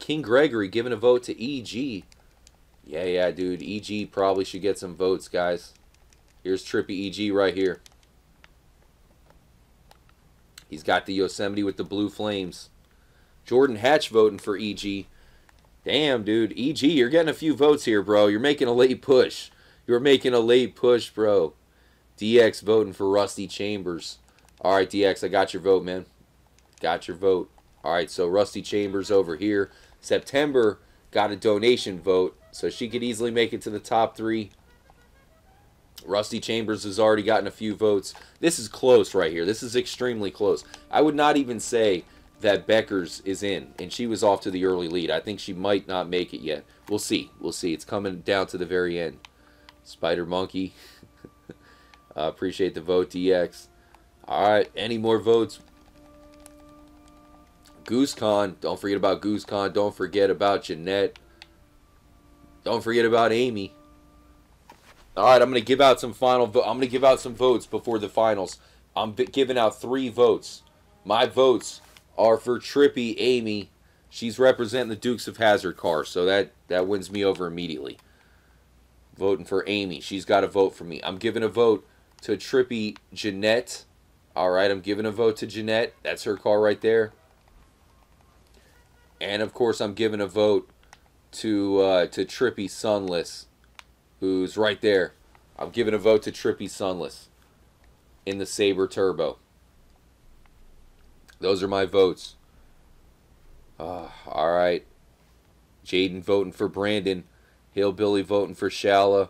King Gregory giving a vote to EG. Yeah, dude. EG probably should get some votes, guys. Here's Trippy EG right here. He's got the Yosemite with the blue flames. Jordan Hatch voting for EG. Damn, dude. EG, you're getting a few votes here, bro. You're making a late push. You're making a late push, bro. DX voting for Rusty Chambers. All right, DX, I got your vote, man. Got your vote. All right, so Rusty Chambers over here. September got a donation vote, so she could easily make it to the top three. Rusty Chambers has already gotten a few votes. This is close right here. This is extremely close. I would not even say that Beckers is in, and she was off to the early lead. I think she might not make it yet. We'll see. We'll see. It's coming down to the very end. Spider Monkey. Appreciate the vote, DX. All right, any more votes? GooseCon, don't forget about GooseCon. Don't forget about Jeanette. Don't forget about Amy. All right, I'm going to give out some final votes. I'm going to give out some votes before the finals. I'm giving out 3 votes. My votes are for Trippy Amy. She's representing the Dukes of Hazzard car, so that wins me over immediately. Voting for Amy. She's got a vote for me. I'm giving a vote to Trippy Jeanette. All right, I'm giving a vote to Jeanette. That's her car right there. And, of course, I'm giving a vote to Trippy Sunless, who's right there. I'm giving a vote to Trippy Sunless in the Sabre Turbo. Those are my votes. All right. Jaden voting for Brandon. Hillbilly voting for Shala.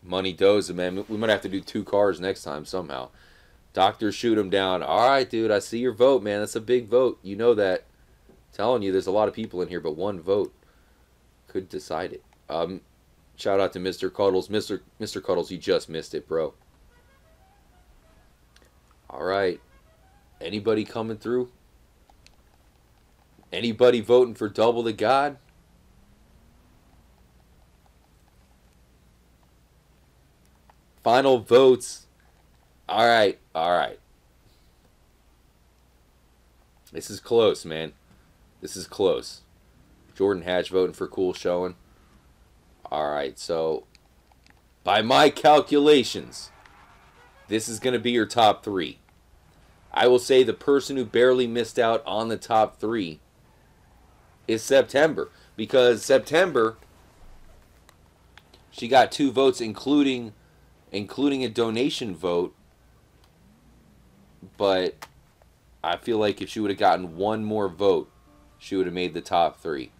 Money Doza, man. We might have to do 2 cars next time somehow. Doctor, shoot him down. All right, dude, I see your vote, man. That's a big vote. You know that. Telling you, there's a lot of people in here, but 1 vote could decide it. Shout out to Mr. Cuddles. Mr. Cuddles, you just missed it, bro. All right. Anybody coming through? Anybody voting for Double the God? Final votes. All right. All right. This is close, man. This is close. Jordan Hatch voting for Cool Showing. All right, so by my calculations, this is going to be your top 3. I will say the person who barely missed out on the top 3 is September, because September, she got 2 votes, including a donation vote. But I feel like if she would have gotten 1 more vote, she would have made the top 3.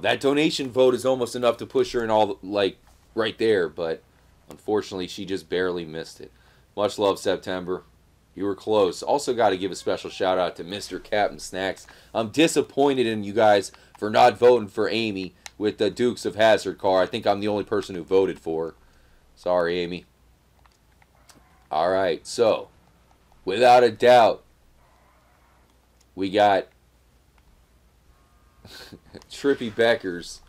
That donation vote is almost enough to push her in all, like, right there. But, unfortunately, she just barely missed it. Much love, September. You were close. Also got to give a special shout-out to Mr. Captain Snacks. I'm disappointed in you guys for not voting for Amy with the Dukes of Hazzard car. I think I'm the only person who voted for her. Sorry, Amy. All right, so without a doubt, we got Trippy Beckers.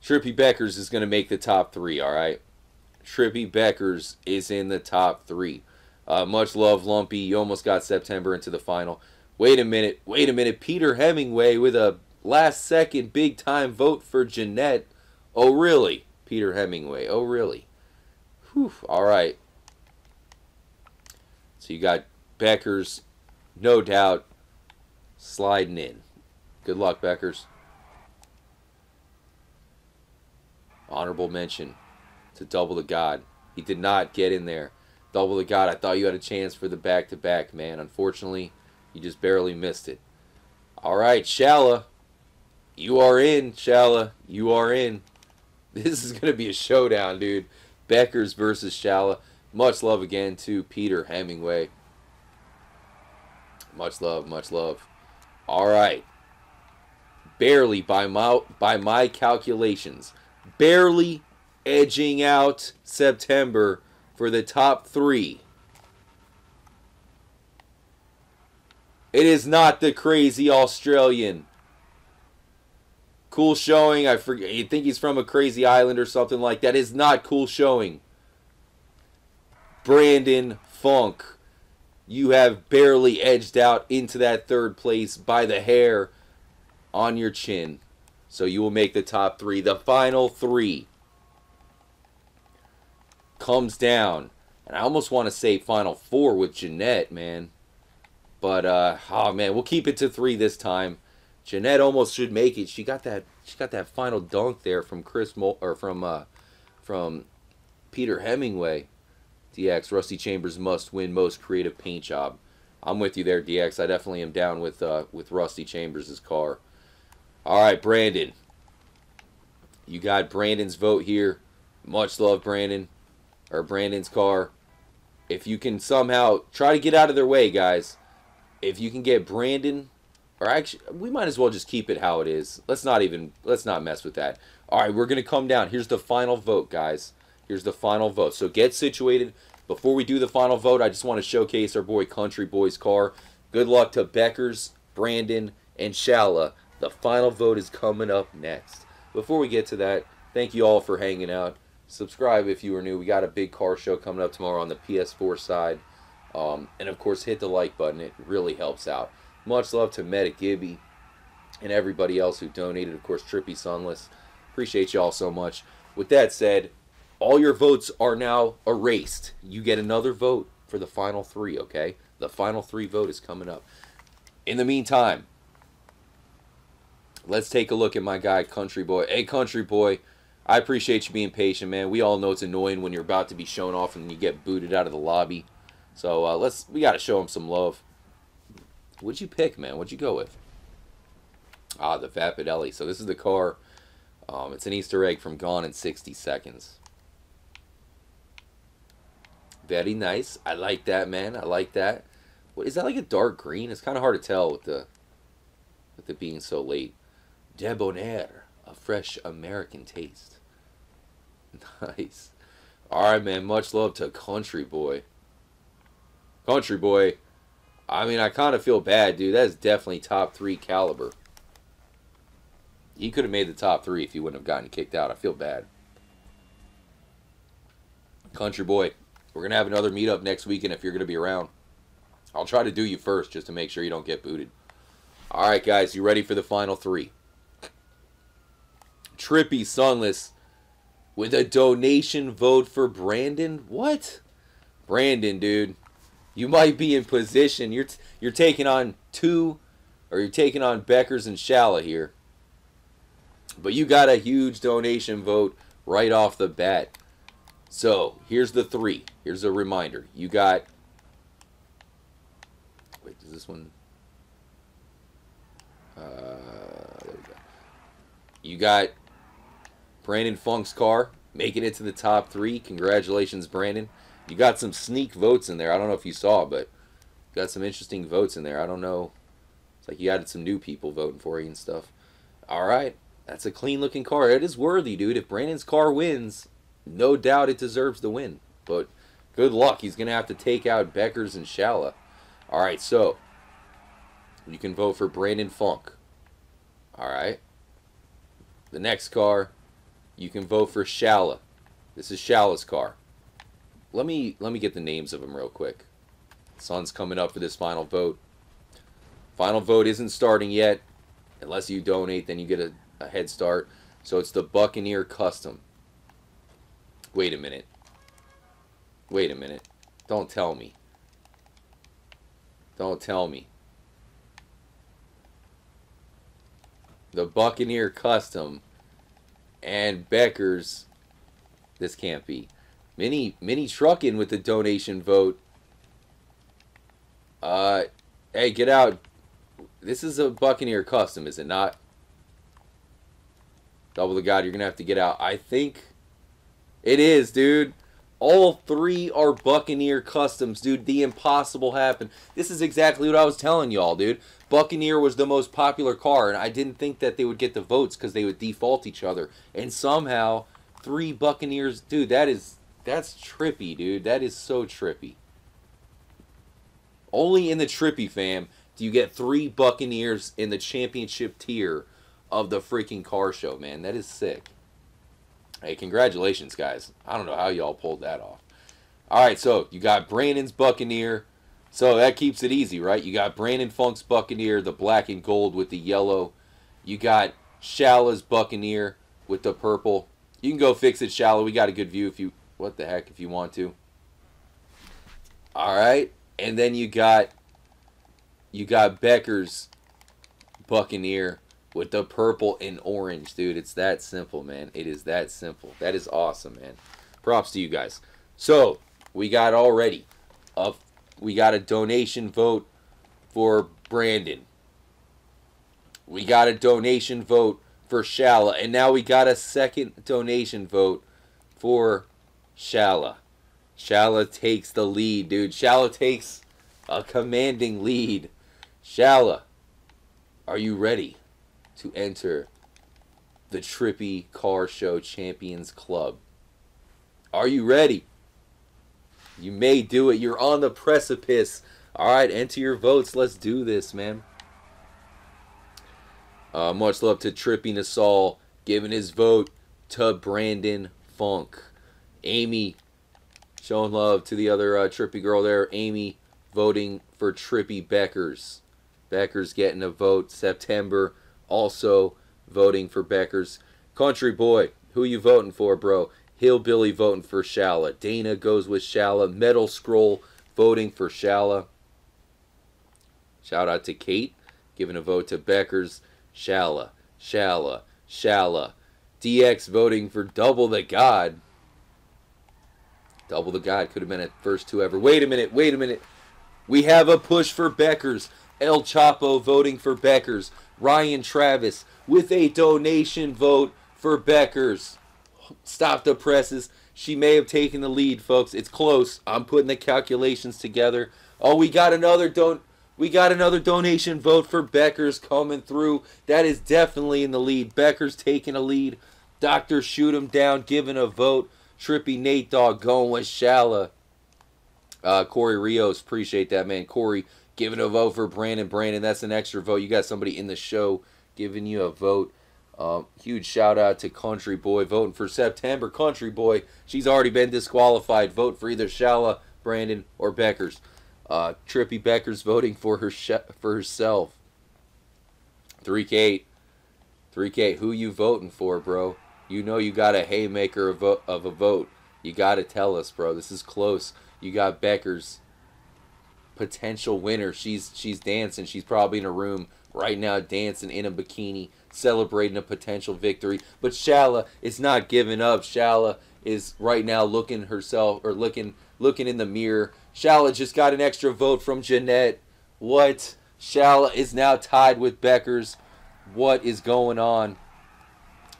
Trippy Beckers is going to make the top 3, all right? Trippy Beckers is in the top 3. Much love, Lumpy. You almost got September into the final. Wait a minute. Wait a minute. Peter Hemingway with a last-second big-time vote for Jeanette. Oh, really, Peter Hemingway? Oh, really? Whew. All right. So you got Beckers, no doubt, sliding in. Good luck, Beckers. honorable mention to Double the God. He did not get in there. Double the God, I thought you had a chance for the back-to-back, man. Unfortunately, you just barely missed it. All right, Shala. You are in, Shala. You are in. This is going to be a showdown, dude. Beckers versus Shala. Much love again to Peter Hemingway. Much love, much love. All right. Barely, by my calculations, barely edging out September for the top three. It is not the crazy Australian. Cool Showing. I forget. You think he's from a crazy island or something like that. It's not Cool Showing. Brandon Funk. You have barely edged out into that third place by the hair on your chin. So you will make the top three. The final three comes down. And I almost want to say final four with Jeanette, man. But, oh man, we'll keep it to three this time. Jeanette almost should make it. She got that final dunk there from Peter Hemingway. DX, Rusty Chambers must win most creative paint job. I'm with you there, DX. I definitely am down with Rusty Chambers' car. All right, Brandon. You got Brandon's vote here. Much love, Brandon. Or Brandon's car. If you can somehow try to get out of their way, guys. If you can get Brandon, or actually, we might as well just keep it how it is. Let's not mess with that. All right, we're going to come down. Here's the final vote, guys. Here's the final vote. So get situated. Before we do the final vote, I just want to showcase our boy Country Boy's car. Good luck to Beckers, Brandon, and Shala. The final vote is coming up next. Before we get to that, thank you all for hanging out. Subscribe if you are new. We got a big car show coming up tomorrow on the PS4 side. And of course, hit the like button. It really helps out. Much love to Meta Gibby and everybody else who donated. Of course, Trippy Sunless. Appreciate you all so much. With that said, all your votes are now erased. You get another vote for the final three, okay? The final three vote is coming up. In the meantime, let's take a look at my guy, Country Boy. Hey, Country Boy, I appreciate you being patient, man. We all know it's annoying when you're about to be shown off and you get booted out of the lobby. So we got to show him some love. What'd you pick, man? What'd you go with? Ah, the Vapid Ellie. So this is the car. It's an Easter egg from Gone in 60 Seconds. Very nice. I like that, man. I like that. What is that, like a dark green? It's kind of hard to tell with the being so late. Debonair, a fresh American taste. Nice. All right, man. Much love to Country Boy. Country Boy. I mean, I kind of feel bad, dude. That is definitely top three caliber. He could have made the top three if he wouldn't have gotten kicked out. I feel bad. Country Boy. We're going to have another meetup next weekend if you're going to be around. I'll try to do you first just to make sure you don't get booted. All right, guys. You ready for the final three? Trippy Sunless with a donation vote for Brandon. What? Brandon, dude. You might be in position. You're taking on you're taking on Beckers and Shala here. But you got a huge donation vote right off the bat. So, here's the three. Here's a reminder. You got... Wait, is this one... there we go. You got Brandon Funk's car making it to the top three. Congratulations, Brandon. You got some sneak votes in there. I don't know if you saw, but you got some interesting votes in there. I don't know. It's like you added some new people voting for you and stuff. All right. That's a clean-looking car. It is worthy, dude. If Brandon's car wins... No doubt it deserves the win, but good luck. He's going to have to take out Beckers and Shala. All right, so you can vote for Brandon Funk. All right. The next car, you can vote for Shala. This is Shala's car. Let me get the names of them real quick. Sun's coming up for this final vote. Final vote isn't starting yet. Unless you donate, then you get a head start. So it's the Buccaneer Custom. Wait a minute. Wait a minute. Don't tell me. Don't tell me. The Buccaneer Custom and Beckers. This can't be. Mini trucking with the donation vote. Hey, get out. This is a Buccaneer custom, is it not? Double the God, you're going to have to get out. I think it is, dude. All three are Buccaneer customs, dude. The impossible happened. This is exactly what I was telling y'all, dude. Buccaneer was the most popular car, and I didn't think that they would get the votes because they would default each other. And somehow, three Buccaneers, dude, that's trippy, dude. That is so trippy. Only in the Trippy fam do you get three Buccaneers in the championship tier of the freaking car show, man. That is sick. Hey, congratulations, guys. I don't know how y'all pulled that off. All right, so you got Brandon's Buccaneer. So that keeps it easy, right? You got Brandon Funk's Buccaneer, the black and gold with the yellow. You got Shala's Buccaneer with the purple. You can go fix it, Shala. We got a good view if you... What the heck, if you want to. All right. And then you got Becker's Buccaneer with the purple and orange, dude. It's that simple, man. It is that simple. That is awesome, man. Props to you guys. So we got already we got a donation vote for Brandon. We got a donation vote for Shala, and now we got a second donation vote for Shala. Shala takes the lead, dude. Shala takes a commanding lead. Shala, are you ready to enter the Trippy Car Show Champions Club? Are you ready? You may do it. You're on the precipice. All right, enter your votes. Let's do this, man. Much love to Trippy Nassau, giving his vote to Brandon Funk. Amy showing love to the other Trippy girl there. Amy voting for Trippy Beckers. Beckers getting a vote. September also voting for Beckers. Country Boy, who you voting for, bro? Hillbilly voting for Shala. Dana goes with Shala. Metal Scroll voting for Shala. Shout out to Kate, giving a vote to Beckers. Shala, Shala, Shala. DX voting for Double the God. Double the God could have been at first two ever. Wait a minute, wait a minute. We have a push for Beckers. El Chapo voting for Beckers. Ryan Travis with a donation vote for Beckers. Stop the presses. She may have taken the lead, folks. It's close. I'm putting the calculations together. Oh, we got another donation vote for Beckers coming through. That is definitely in the lead. Beckers taking a lead. Dr. Shoot 'em Down giving a vote. Trippy Nate Dog going with Shala. Corey Rios, appreciate that, man. Corey giving a vote for Brandon. Brandon, that's an extra vote. You got somebody in the show giving you a vote. Huge shout out to Country Boy voting for September. Country Boy, she's already been disqualified. Vote for either Shala, Brandon, or Beckers. Trippy Beckers voting for herself. 3K, who you voting for, bro? You know you got a haymaker of a vote. You got to tell us, bro. This is close. You got Beckers, potential winner. She's dancing. She's probably in a room right now dancing in a bikini, celebrating a potential victory. But Shala is not giving up. Shala is right now looking herself, or looking in the mirror. Shala just got an extra vote from Jeanette. What? Shala is now tied with Beckers. What is going on?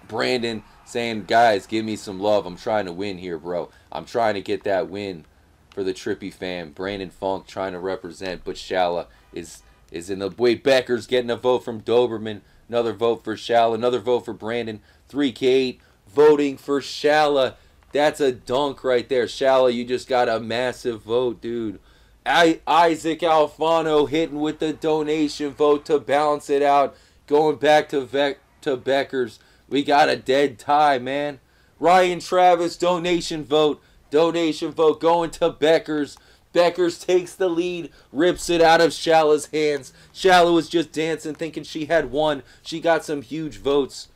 Brandon saying, guys, give me some love. I'm trying to win here, bro. I'm trying to get that win for the Trippy fam. Brandon Funk trying to represent, but Shala is in the way. Beckers getting a vote from Doberman. Another vote for Shala. Another vote for Brandon. 3K8 voting for Shala. That's a dunk right there. Shala, you just got a massive vote, dude. Isaac Alfano hitting with the donation vote to balance it out. Going back to Beckers. We got a dead tie, man. Ryan Travis, donation vote. Donation vote going to Beckers. Beckers takes the lead, rips it out of Shala's hands. Shala was just dancing, thinking she had won. She got some huge votes.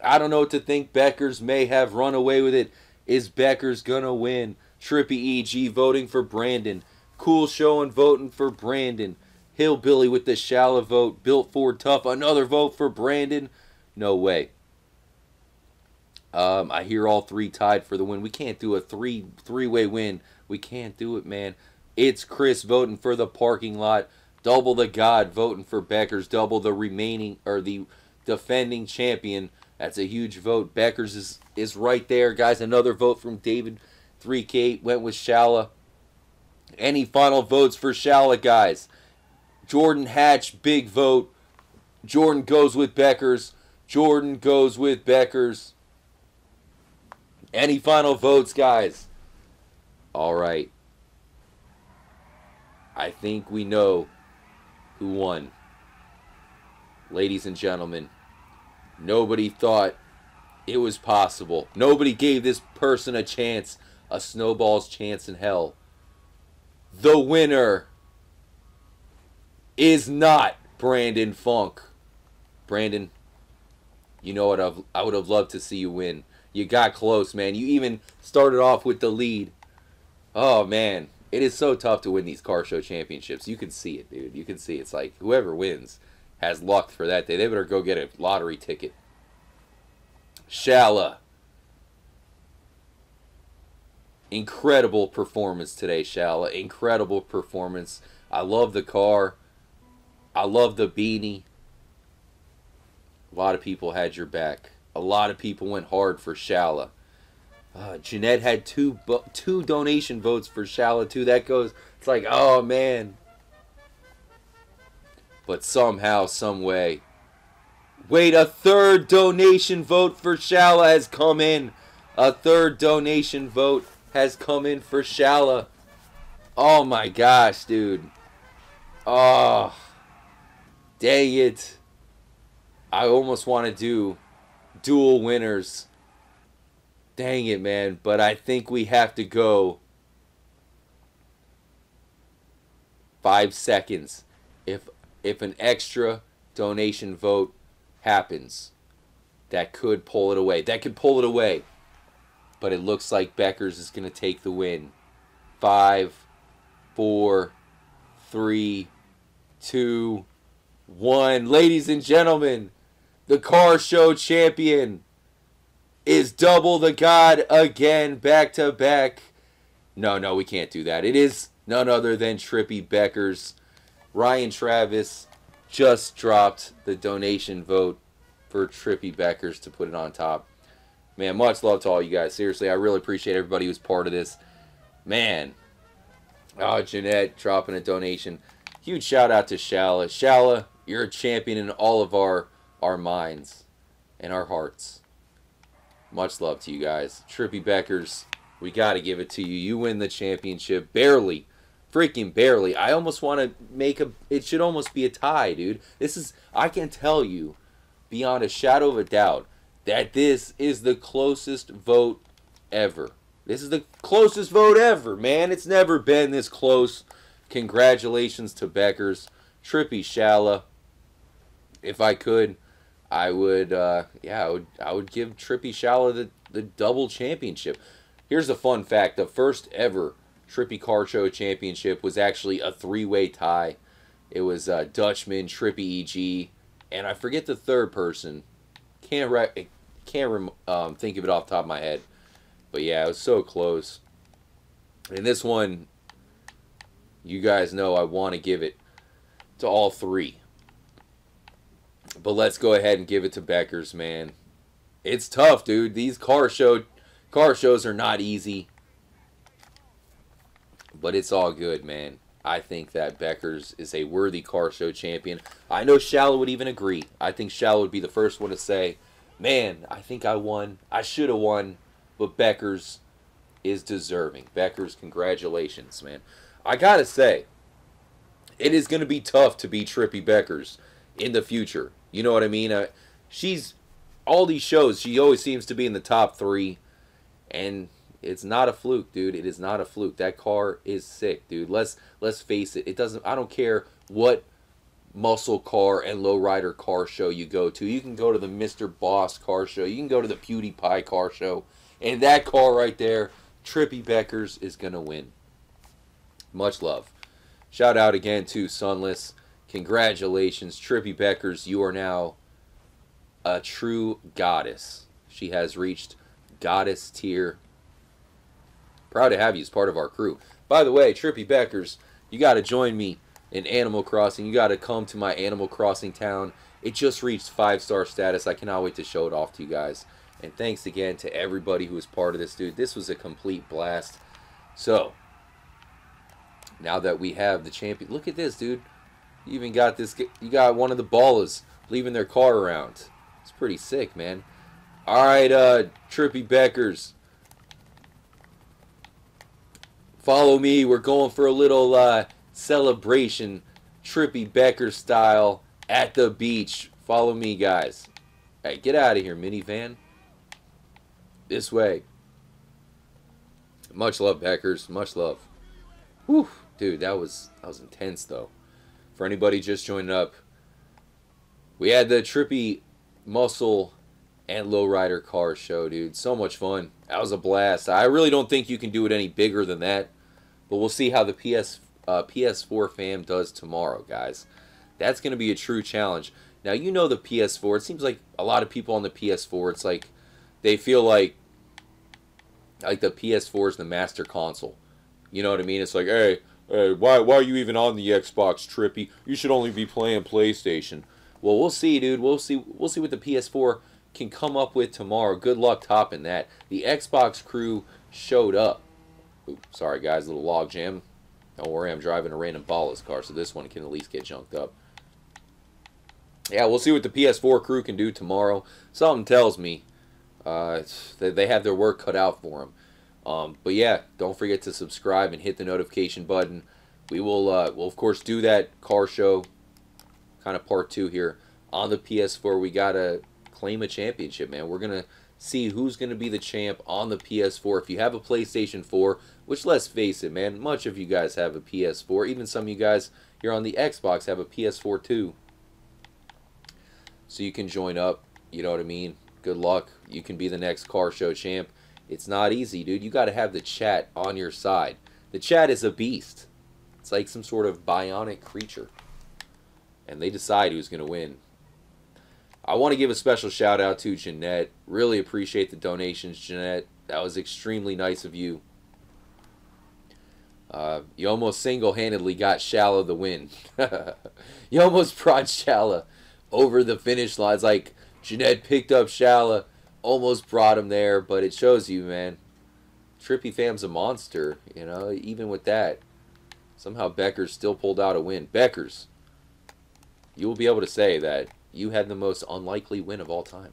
I don't know what to think. Beckers may have run away with it. Is Beckers going to win? Trippy EG voting for Brandon. Cool Showing voting for Brandon. Hillbilly with the Shala vote. Built Ford Tough, another vote for Brandon. No way. I hear all three tied for the win. We can't do a three-way win. We can't do it, man. It's Chris voting for the parking lot. Double the God voting for Beckers. Double the remaining, or the defending champion. That's a huge vote. Beckers is right there, guys. Another vote from David. 3K went with Shala. Any final votes for Shala, guys? Jordan Hatch, big vote. Jordan goes with Beckers. Jordan goes with Beckers. Any final votes, guys? All right. I think we know who won. Ladies and gentlemen, nobody thought it was possible. Nobody gave this person a chance, a snowball's chance in hell. The winner is not Brandon Funk. Brandon, you know what? I would have loved to see you win. You got close, man. You even started off with the lead. Oh, man. It is so tough to win these car show championships. You can see it, dude. You can see it. It's like whoever wins has luck for that day. They better go get a lottery ticket. Shala. Incredible performance today, Shala. Incredible performance. I love the car. I love the beanie. A lot of people had your back. A lot of people went hard for Shala. Jeanette had two donation votes for Shala too. That goes, it's like, oh man. But somehow, some way, wait, a third donation vote for Shala has come in. A third donation vote has come in for Shala. Oh my gosh, dude. Oh, dang it. I almost want to do dual winners. Dang it, man. But I think we have to go 5 seconds if an extra donation vote happens. That could pull it away. That could pull it away. But it looks like Beckers is going to take the win. 5, 4, 3, 2, 1. Ladies and gentlemen, the car show champion is Double the God again, back to back. No, we can't do that. It is none other than Trippy Beckers. Ryan Travis just dropped the donation vote for Trippy Beckers to put it on top. Man, much love to all you guys. Seriously, I really appreciate everybody who's part of this. Man. Oh, Jeanette dropping a donation. Huge shout out to Shala. Shala, you're a champion in all of our minds and our hearts. Much love to you guys. Trippy Beckers, we got to give it to you. You win the championship. Barely. Freaking barely. I almost want to make a... It should almost be a tie, dude. This is... I can tell you, beyond a shadow of a doubt, that this is the closest vote ever. This is the closest vote ever, man. It's never been this close. Congratulations to Beckers. Trippy, Shala. If I could... I would, I would give Trippy Shala the double championship. Here's a fun fact. The first ever Trippy Car Show Championship was actually a three-way tie. It was Dutchman, Trippy EG, and I forget the third person. Can't think of it off the top of my head. But yeah, it was so close. And this one, you guys know I want to give it to all three. But let's go ahead and give it to Beckers, man. It's tough, dude. These car shows are not easy. But it's all good, man. I think that Beckers is a worthy car show champion. I know Shala would even agree. I think Shala would be the first one to say, man, I think I won. I should have won. But Beckers is deserving. Beckers, congratulations, man. I got to say, it is going to be tough to beat Trippy Beckers in the future. You know what I mean? She's, all these shows, she always seems to be in the top three. And it's not a fluke, dude. It is not a fluke. That car is sick, dude. Let's face it. It doesn't, I don't care what muscle car and lowrider car show you go to. You can go to the Mr. Boss car show. You can go to the PewDiePie car show. And that car right there, Trippy Beckers is going to win. Much love. Shout out again to Sunless. Congratulations, Trippy Beckers. You are now a true goddess. She has reached goddess tier. Proud to have you as part of our crew. By the way, Trippy Beckers, you got to join me in Animal Crossing. You got to come to my Animal Crossing town. It just reached 5-star status. I cannot wait to show it off to you guys. And thanks again to everybody who was part of this, dude. This was a complete blast. So, now that we have the champion, look at this, dude. You even got this. You got one of the ballers leaving their car around. It's pretty sick, man. All right, Trippy Beckers, follow me. We're going for a little celebration, Trippy Becker style, at the beach. Follow me, guys. Hey, get out of here, minivan. This way. Much love, Beckers. Much love. Whew. Dude, that was intense, though. For anybody just joining up, we had the Trippy Muscle and Lowrider Car Show, dude. So much fun. That was a blast. I really don't think you can do it any bigger than that. But we'll see how the PS4 fam does tomorrow, guys. That's going to be a true challenge. Now, you know the PS4. It seems like a lot of people on the PS4, it's like they feel like the PS4 is the master console. You know what I mean? It's like, hey, why are you even on the Xbox, Trippy? You should only be playing PlayStation. Well, we'll see, dude. We'll see what the PS4 can come up with tomorrow. Good luck topping that. The Xbox crew showed up. Oops, sorry, guys. Little log jam. Don't worry, I'm driving a random ballas car, so this one can at least get junked up. Yeah, we'll see what the PS4 crew can do tomorrow. Something tells me they have their work cut out for them. But yeah, don't forget to subscribe and hit the notification button. We will, we'll of course do that car show, kind of part two here on the PS4. We gotta claim a championship, man. We're gonna see who's gonna be the champ on the PS4. If you have a PlayStation 4, which let's face it, man, much of you guys have a PS4. Even some of you guys here on the Xbox have a PS4 too. So you can join up, you know what I mean? Good luck. You can be the next car show champ. It's not easy, dude. You got to have the chat on your side. The chat is a beast. It's like some sort of bionic creature. And they decide who's going to win. I want to give a special shout out to Jeanette. Really appreciate the donations, Jeanette. That was extremely nice of you. You almost single-handedly got Shala the win. You almost brought Shala over the finish line. It's like Jeanette picked up Shala, almost brought him there, but it shows you, man, Trippy fam's a monster, you know, even with that. Somehow Beckers still pulled out a win. Beckers, you will be able to say that you had the most unlikely win of all time.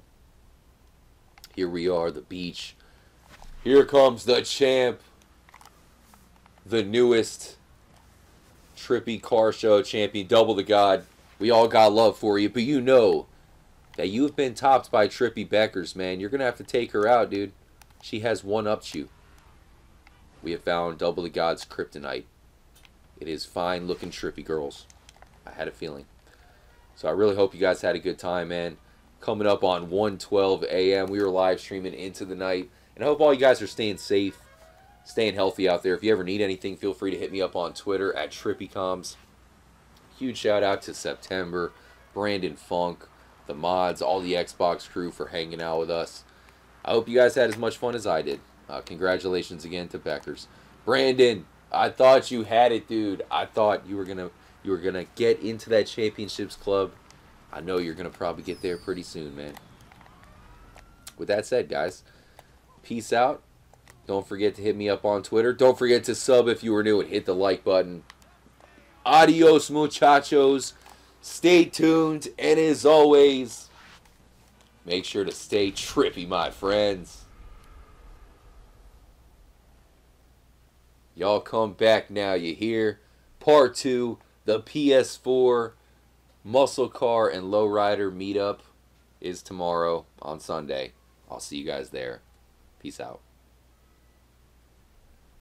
Here we are, the beach. Here comes the champ, the newest Trippy car show champion, double the god. We all got love for you, but you know that you've been topped by Trippy Beckers, man. You're going to have to take her out, dude. She has one-upped you. We have found Double the God's kryptonite. It is fine-looking Trippy girls. I had a feeling. So I really hope you guys had a good time, man. Coming up on 1:12 a.m. we were live streaming into the night. And I hope all you guys are staying safe, staying healthy out there. If you ever need anything, feel free to hit me up on Twitter at TrippyComs. Huge shout-out to September, Brandon Funk, the mods, all the Xbox crew for hanging out with us. I hope you guys had as much fun as I did. Congratulations again to Beckers. Brandon, I thought you had it, dude. I thought you were gonna get into that championships club. I know you're gonna probably get there pretty soon, man. With that said, guys, peace out. Don't forget to hit me up on Twitter. Don't forget to sub if you were new and hit the like button. Adios, muchachos. Stay tuned, and as always, make sure to stay trippy, my friends. Y'all come back now, you hear? Part 2, the PS4 Muscle Car and Lowrider meetup is tomorrow on Sunday. I'll see you guys there. Peace out.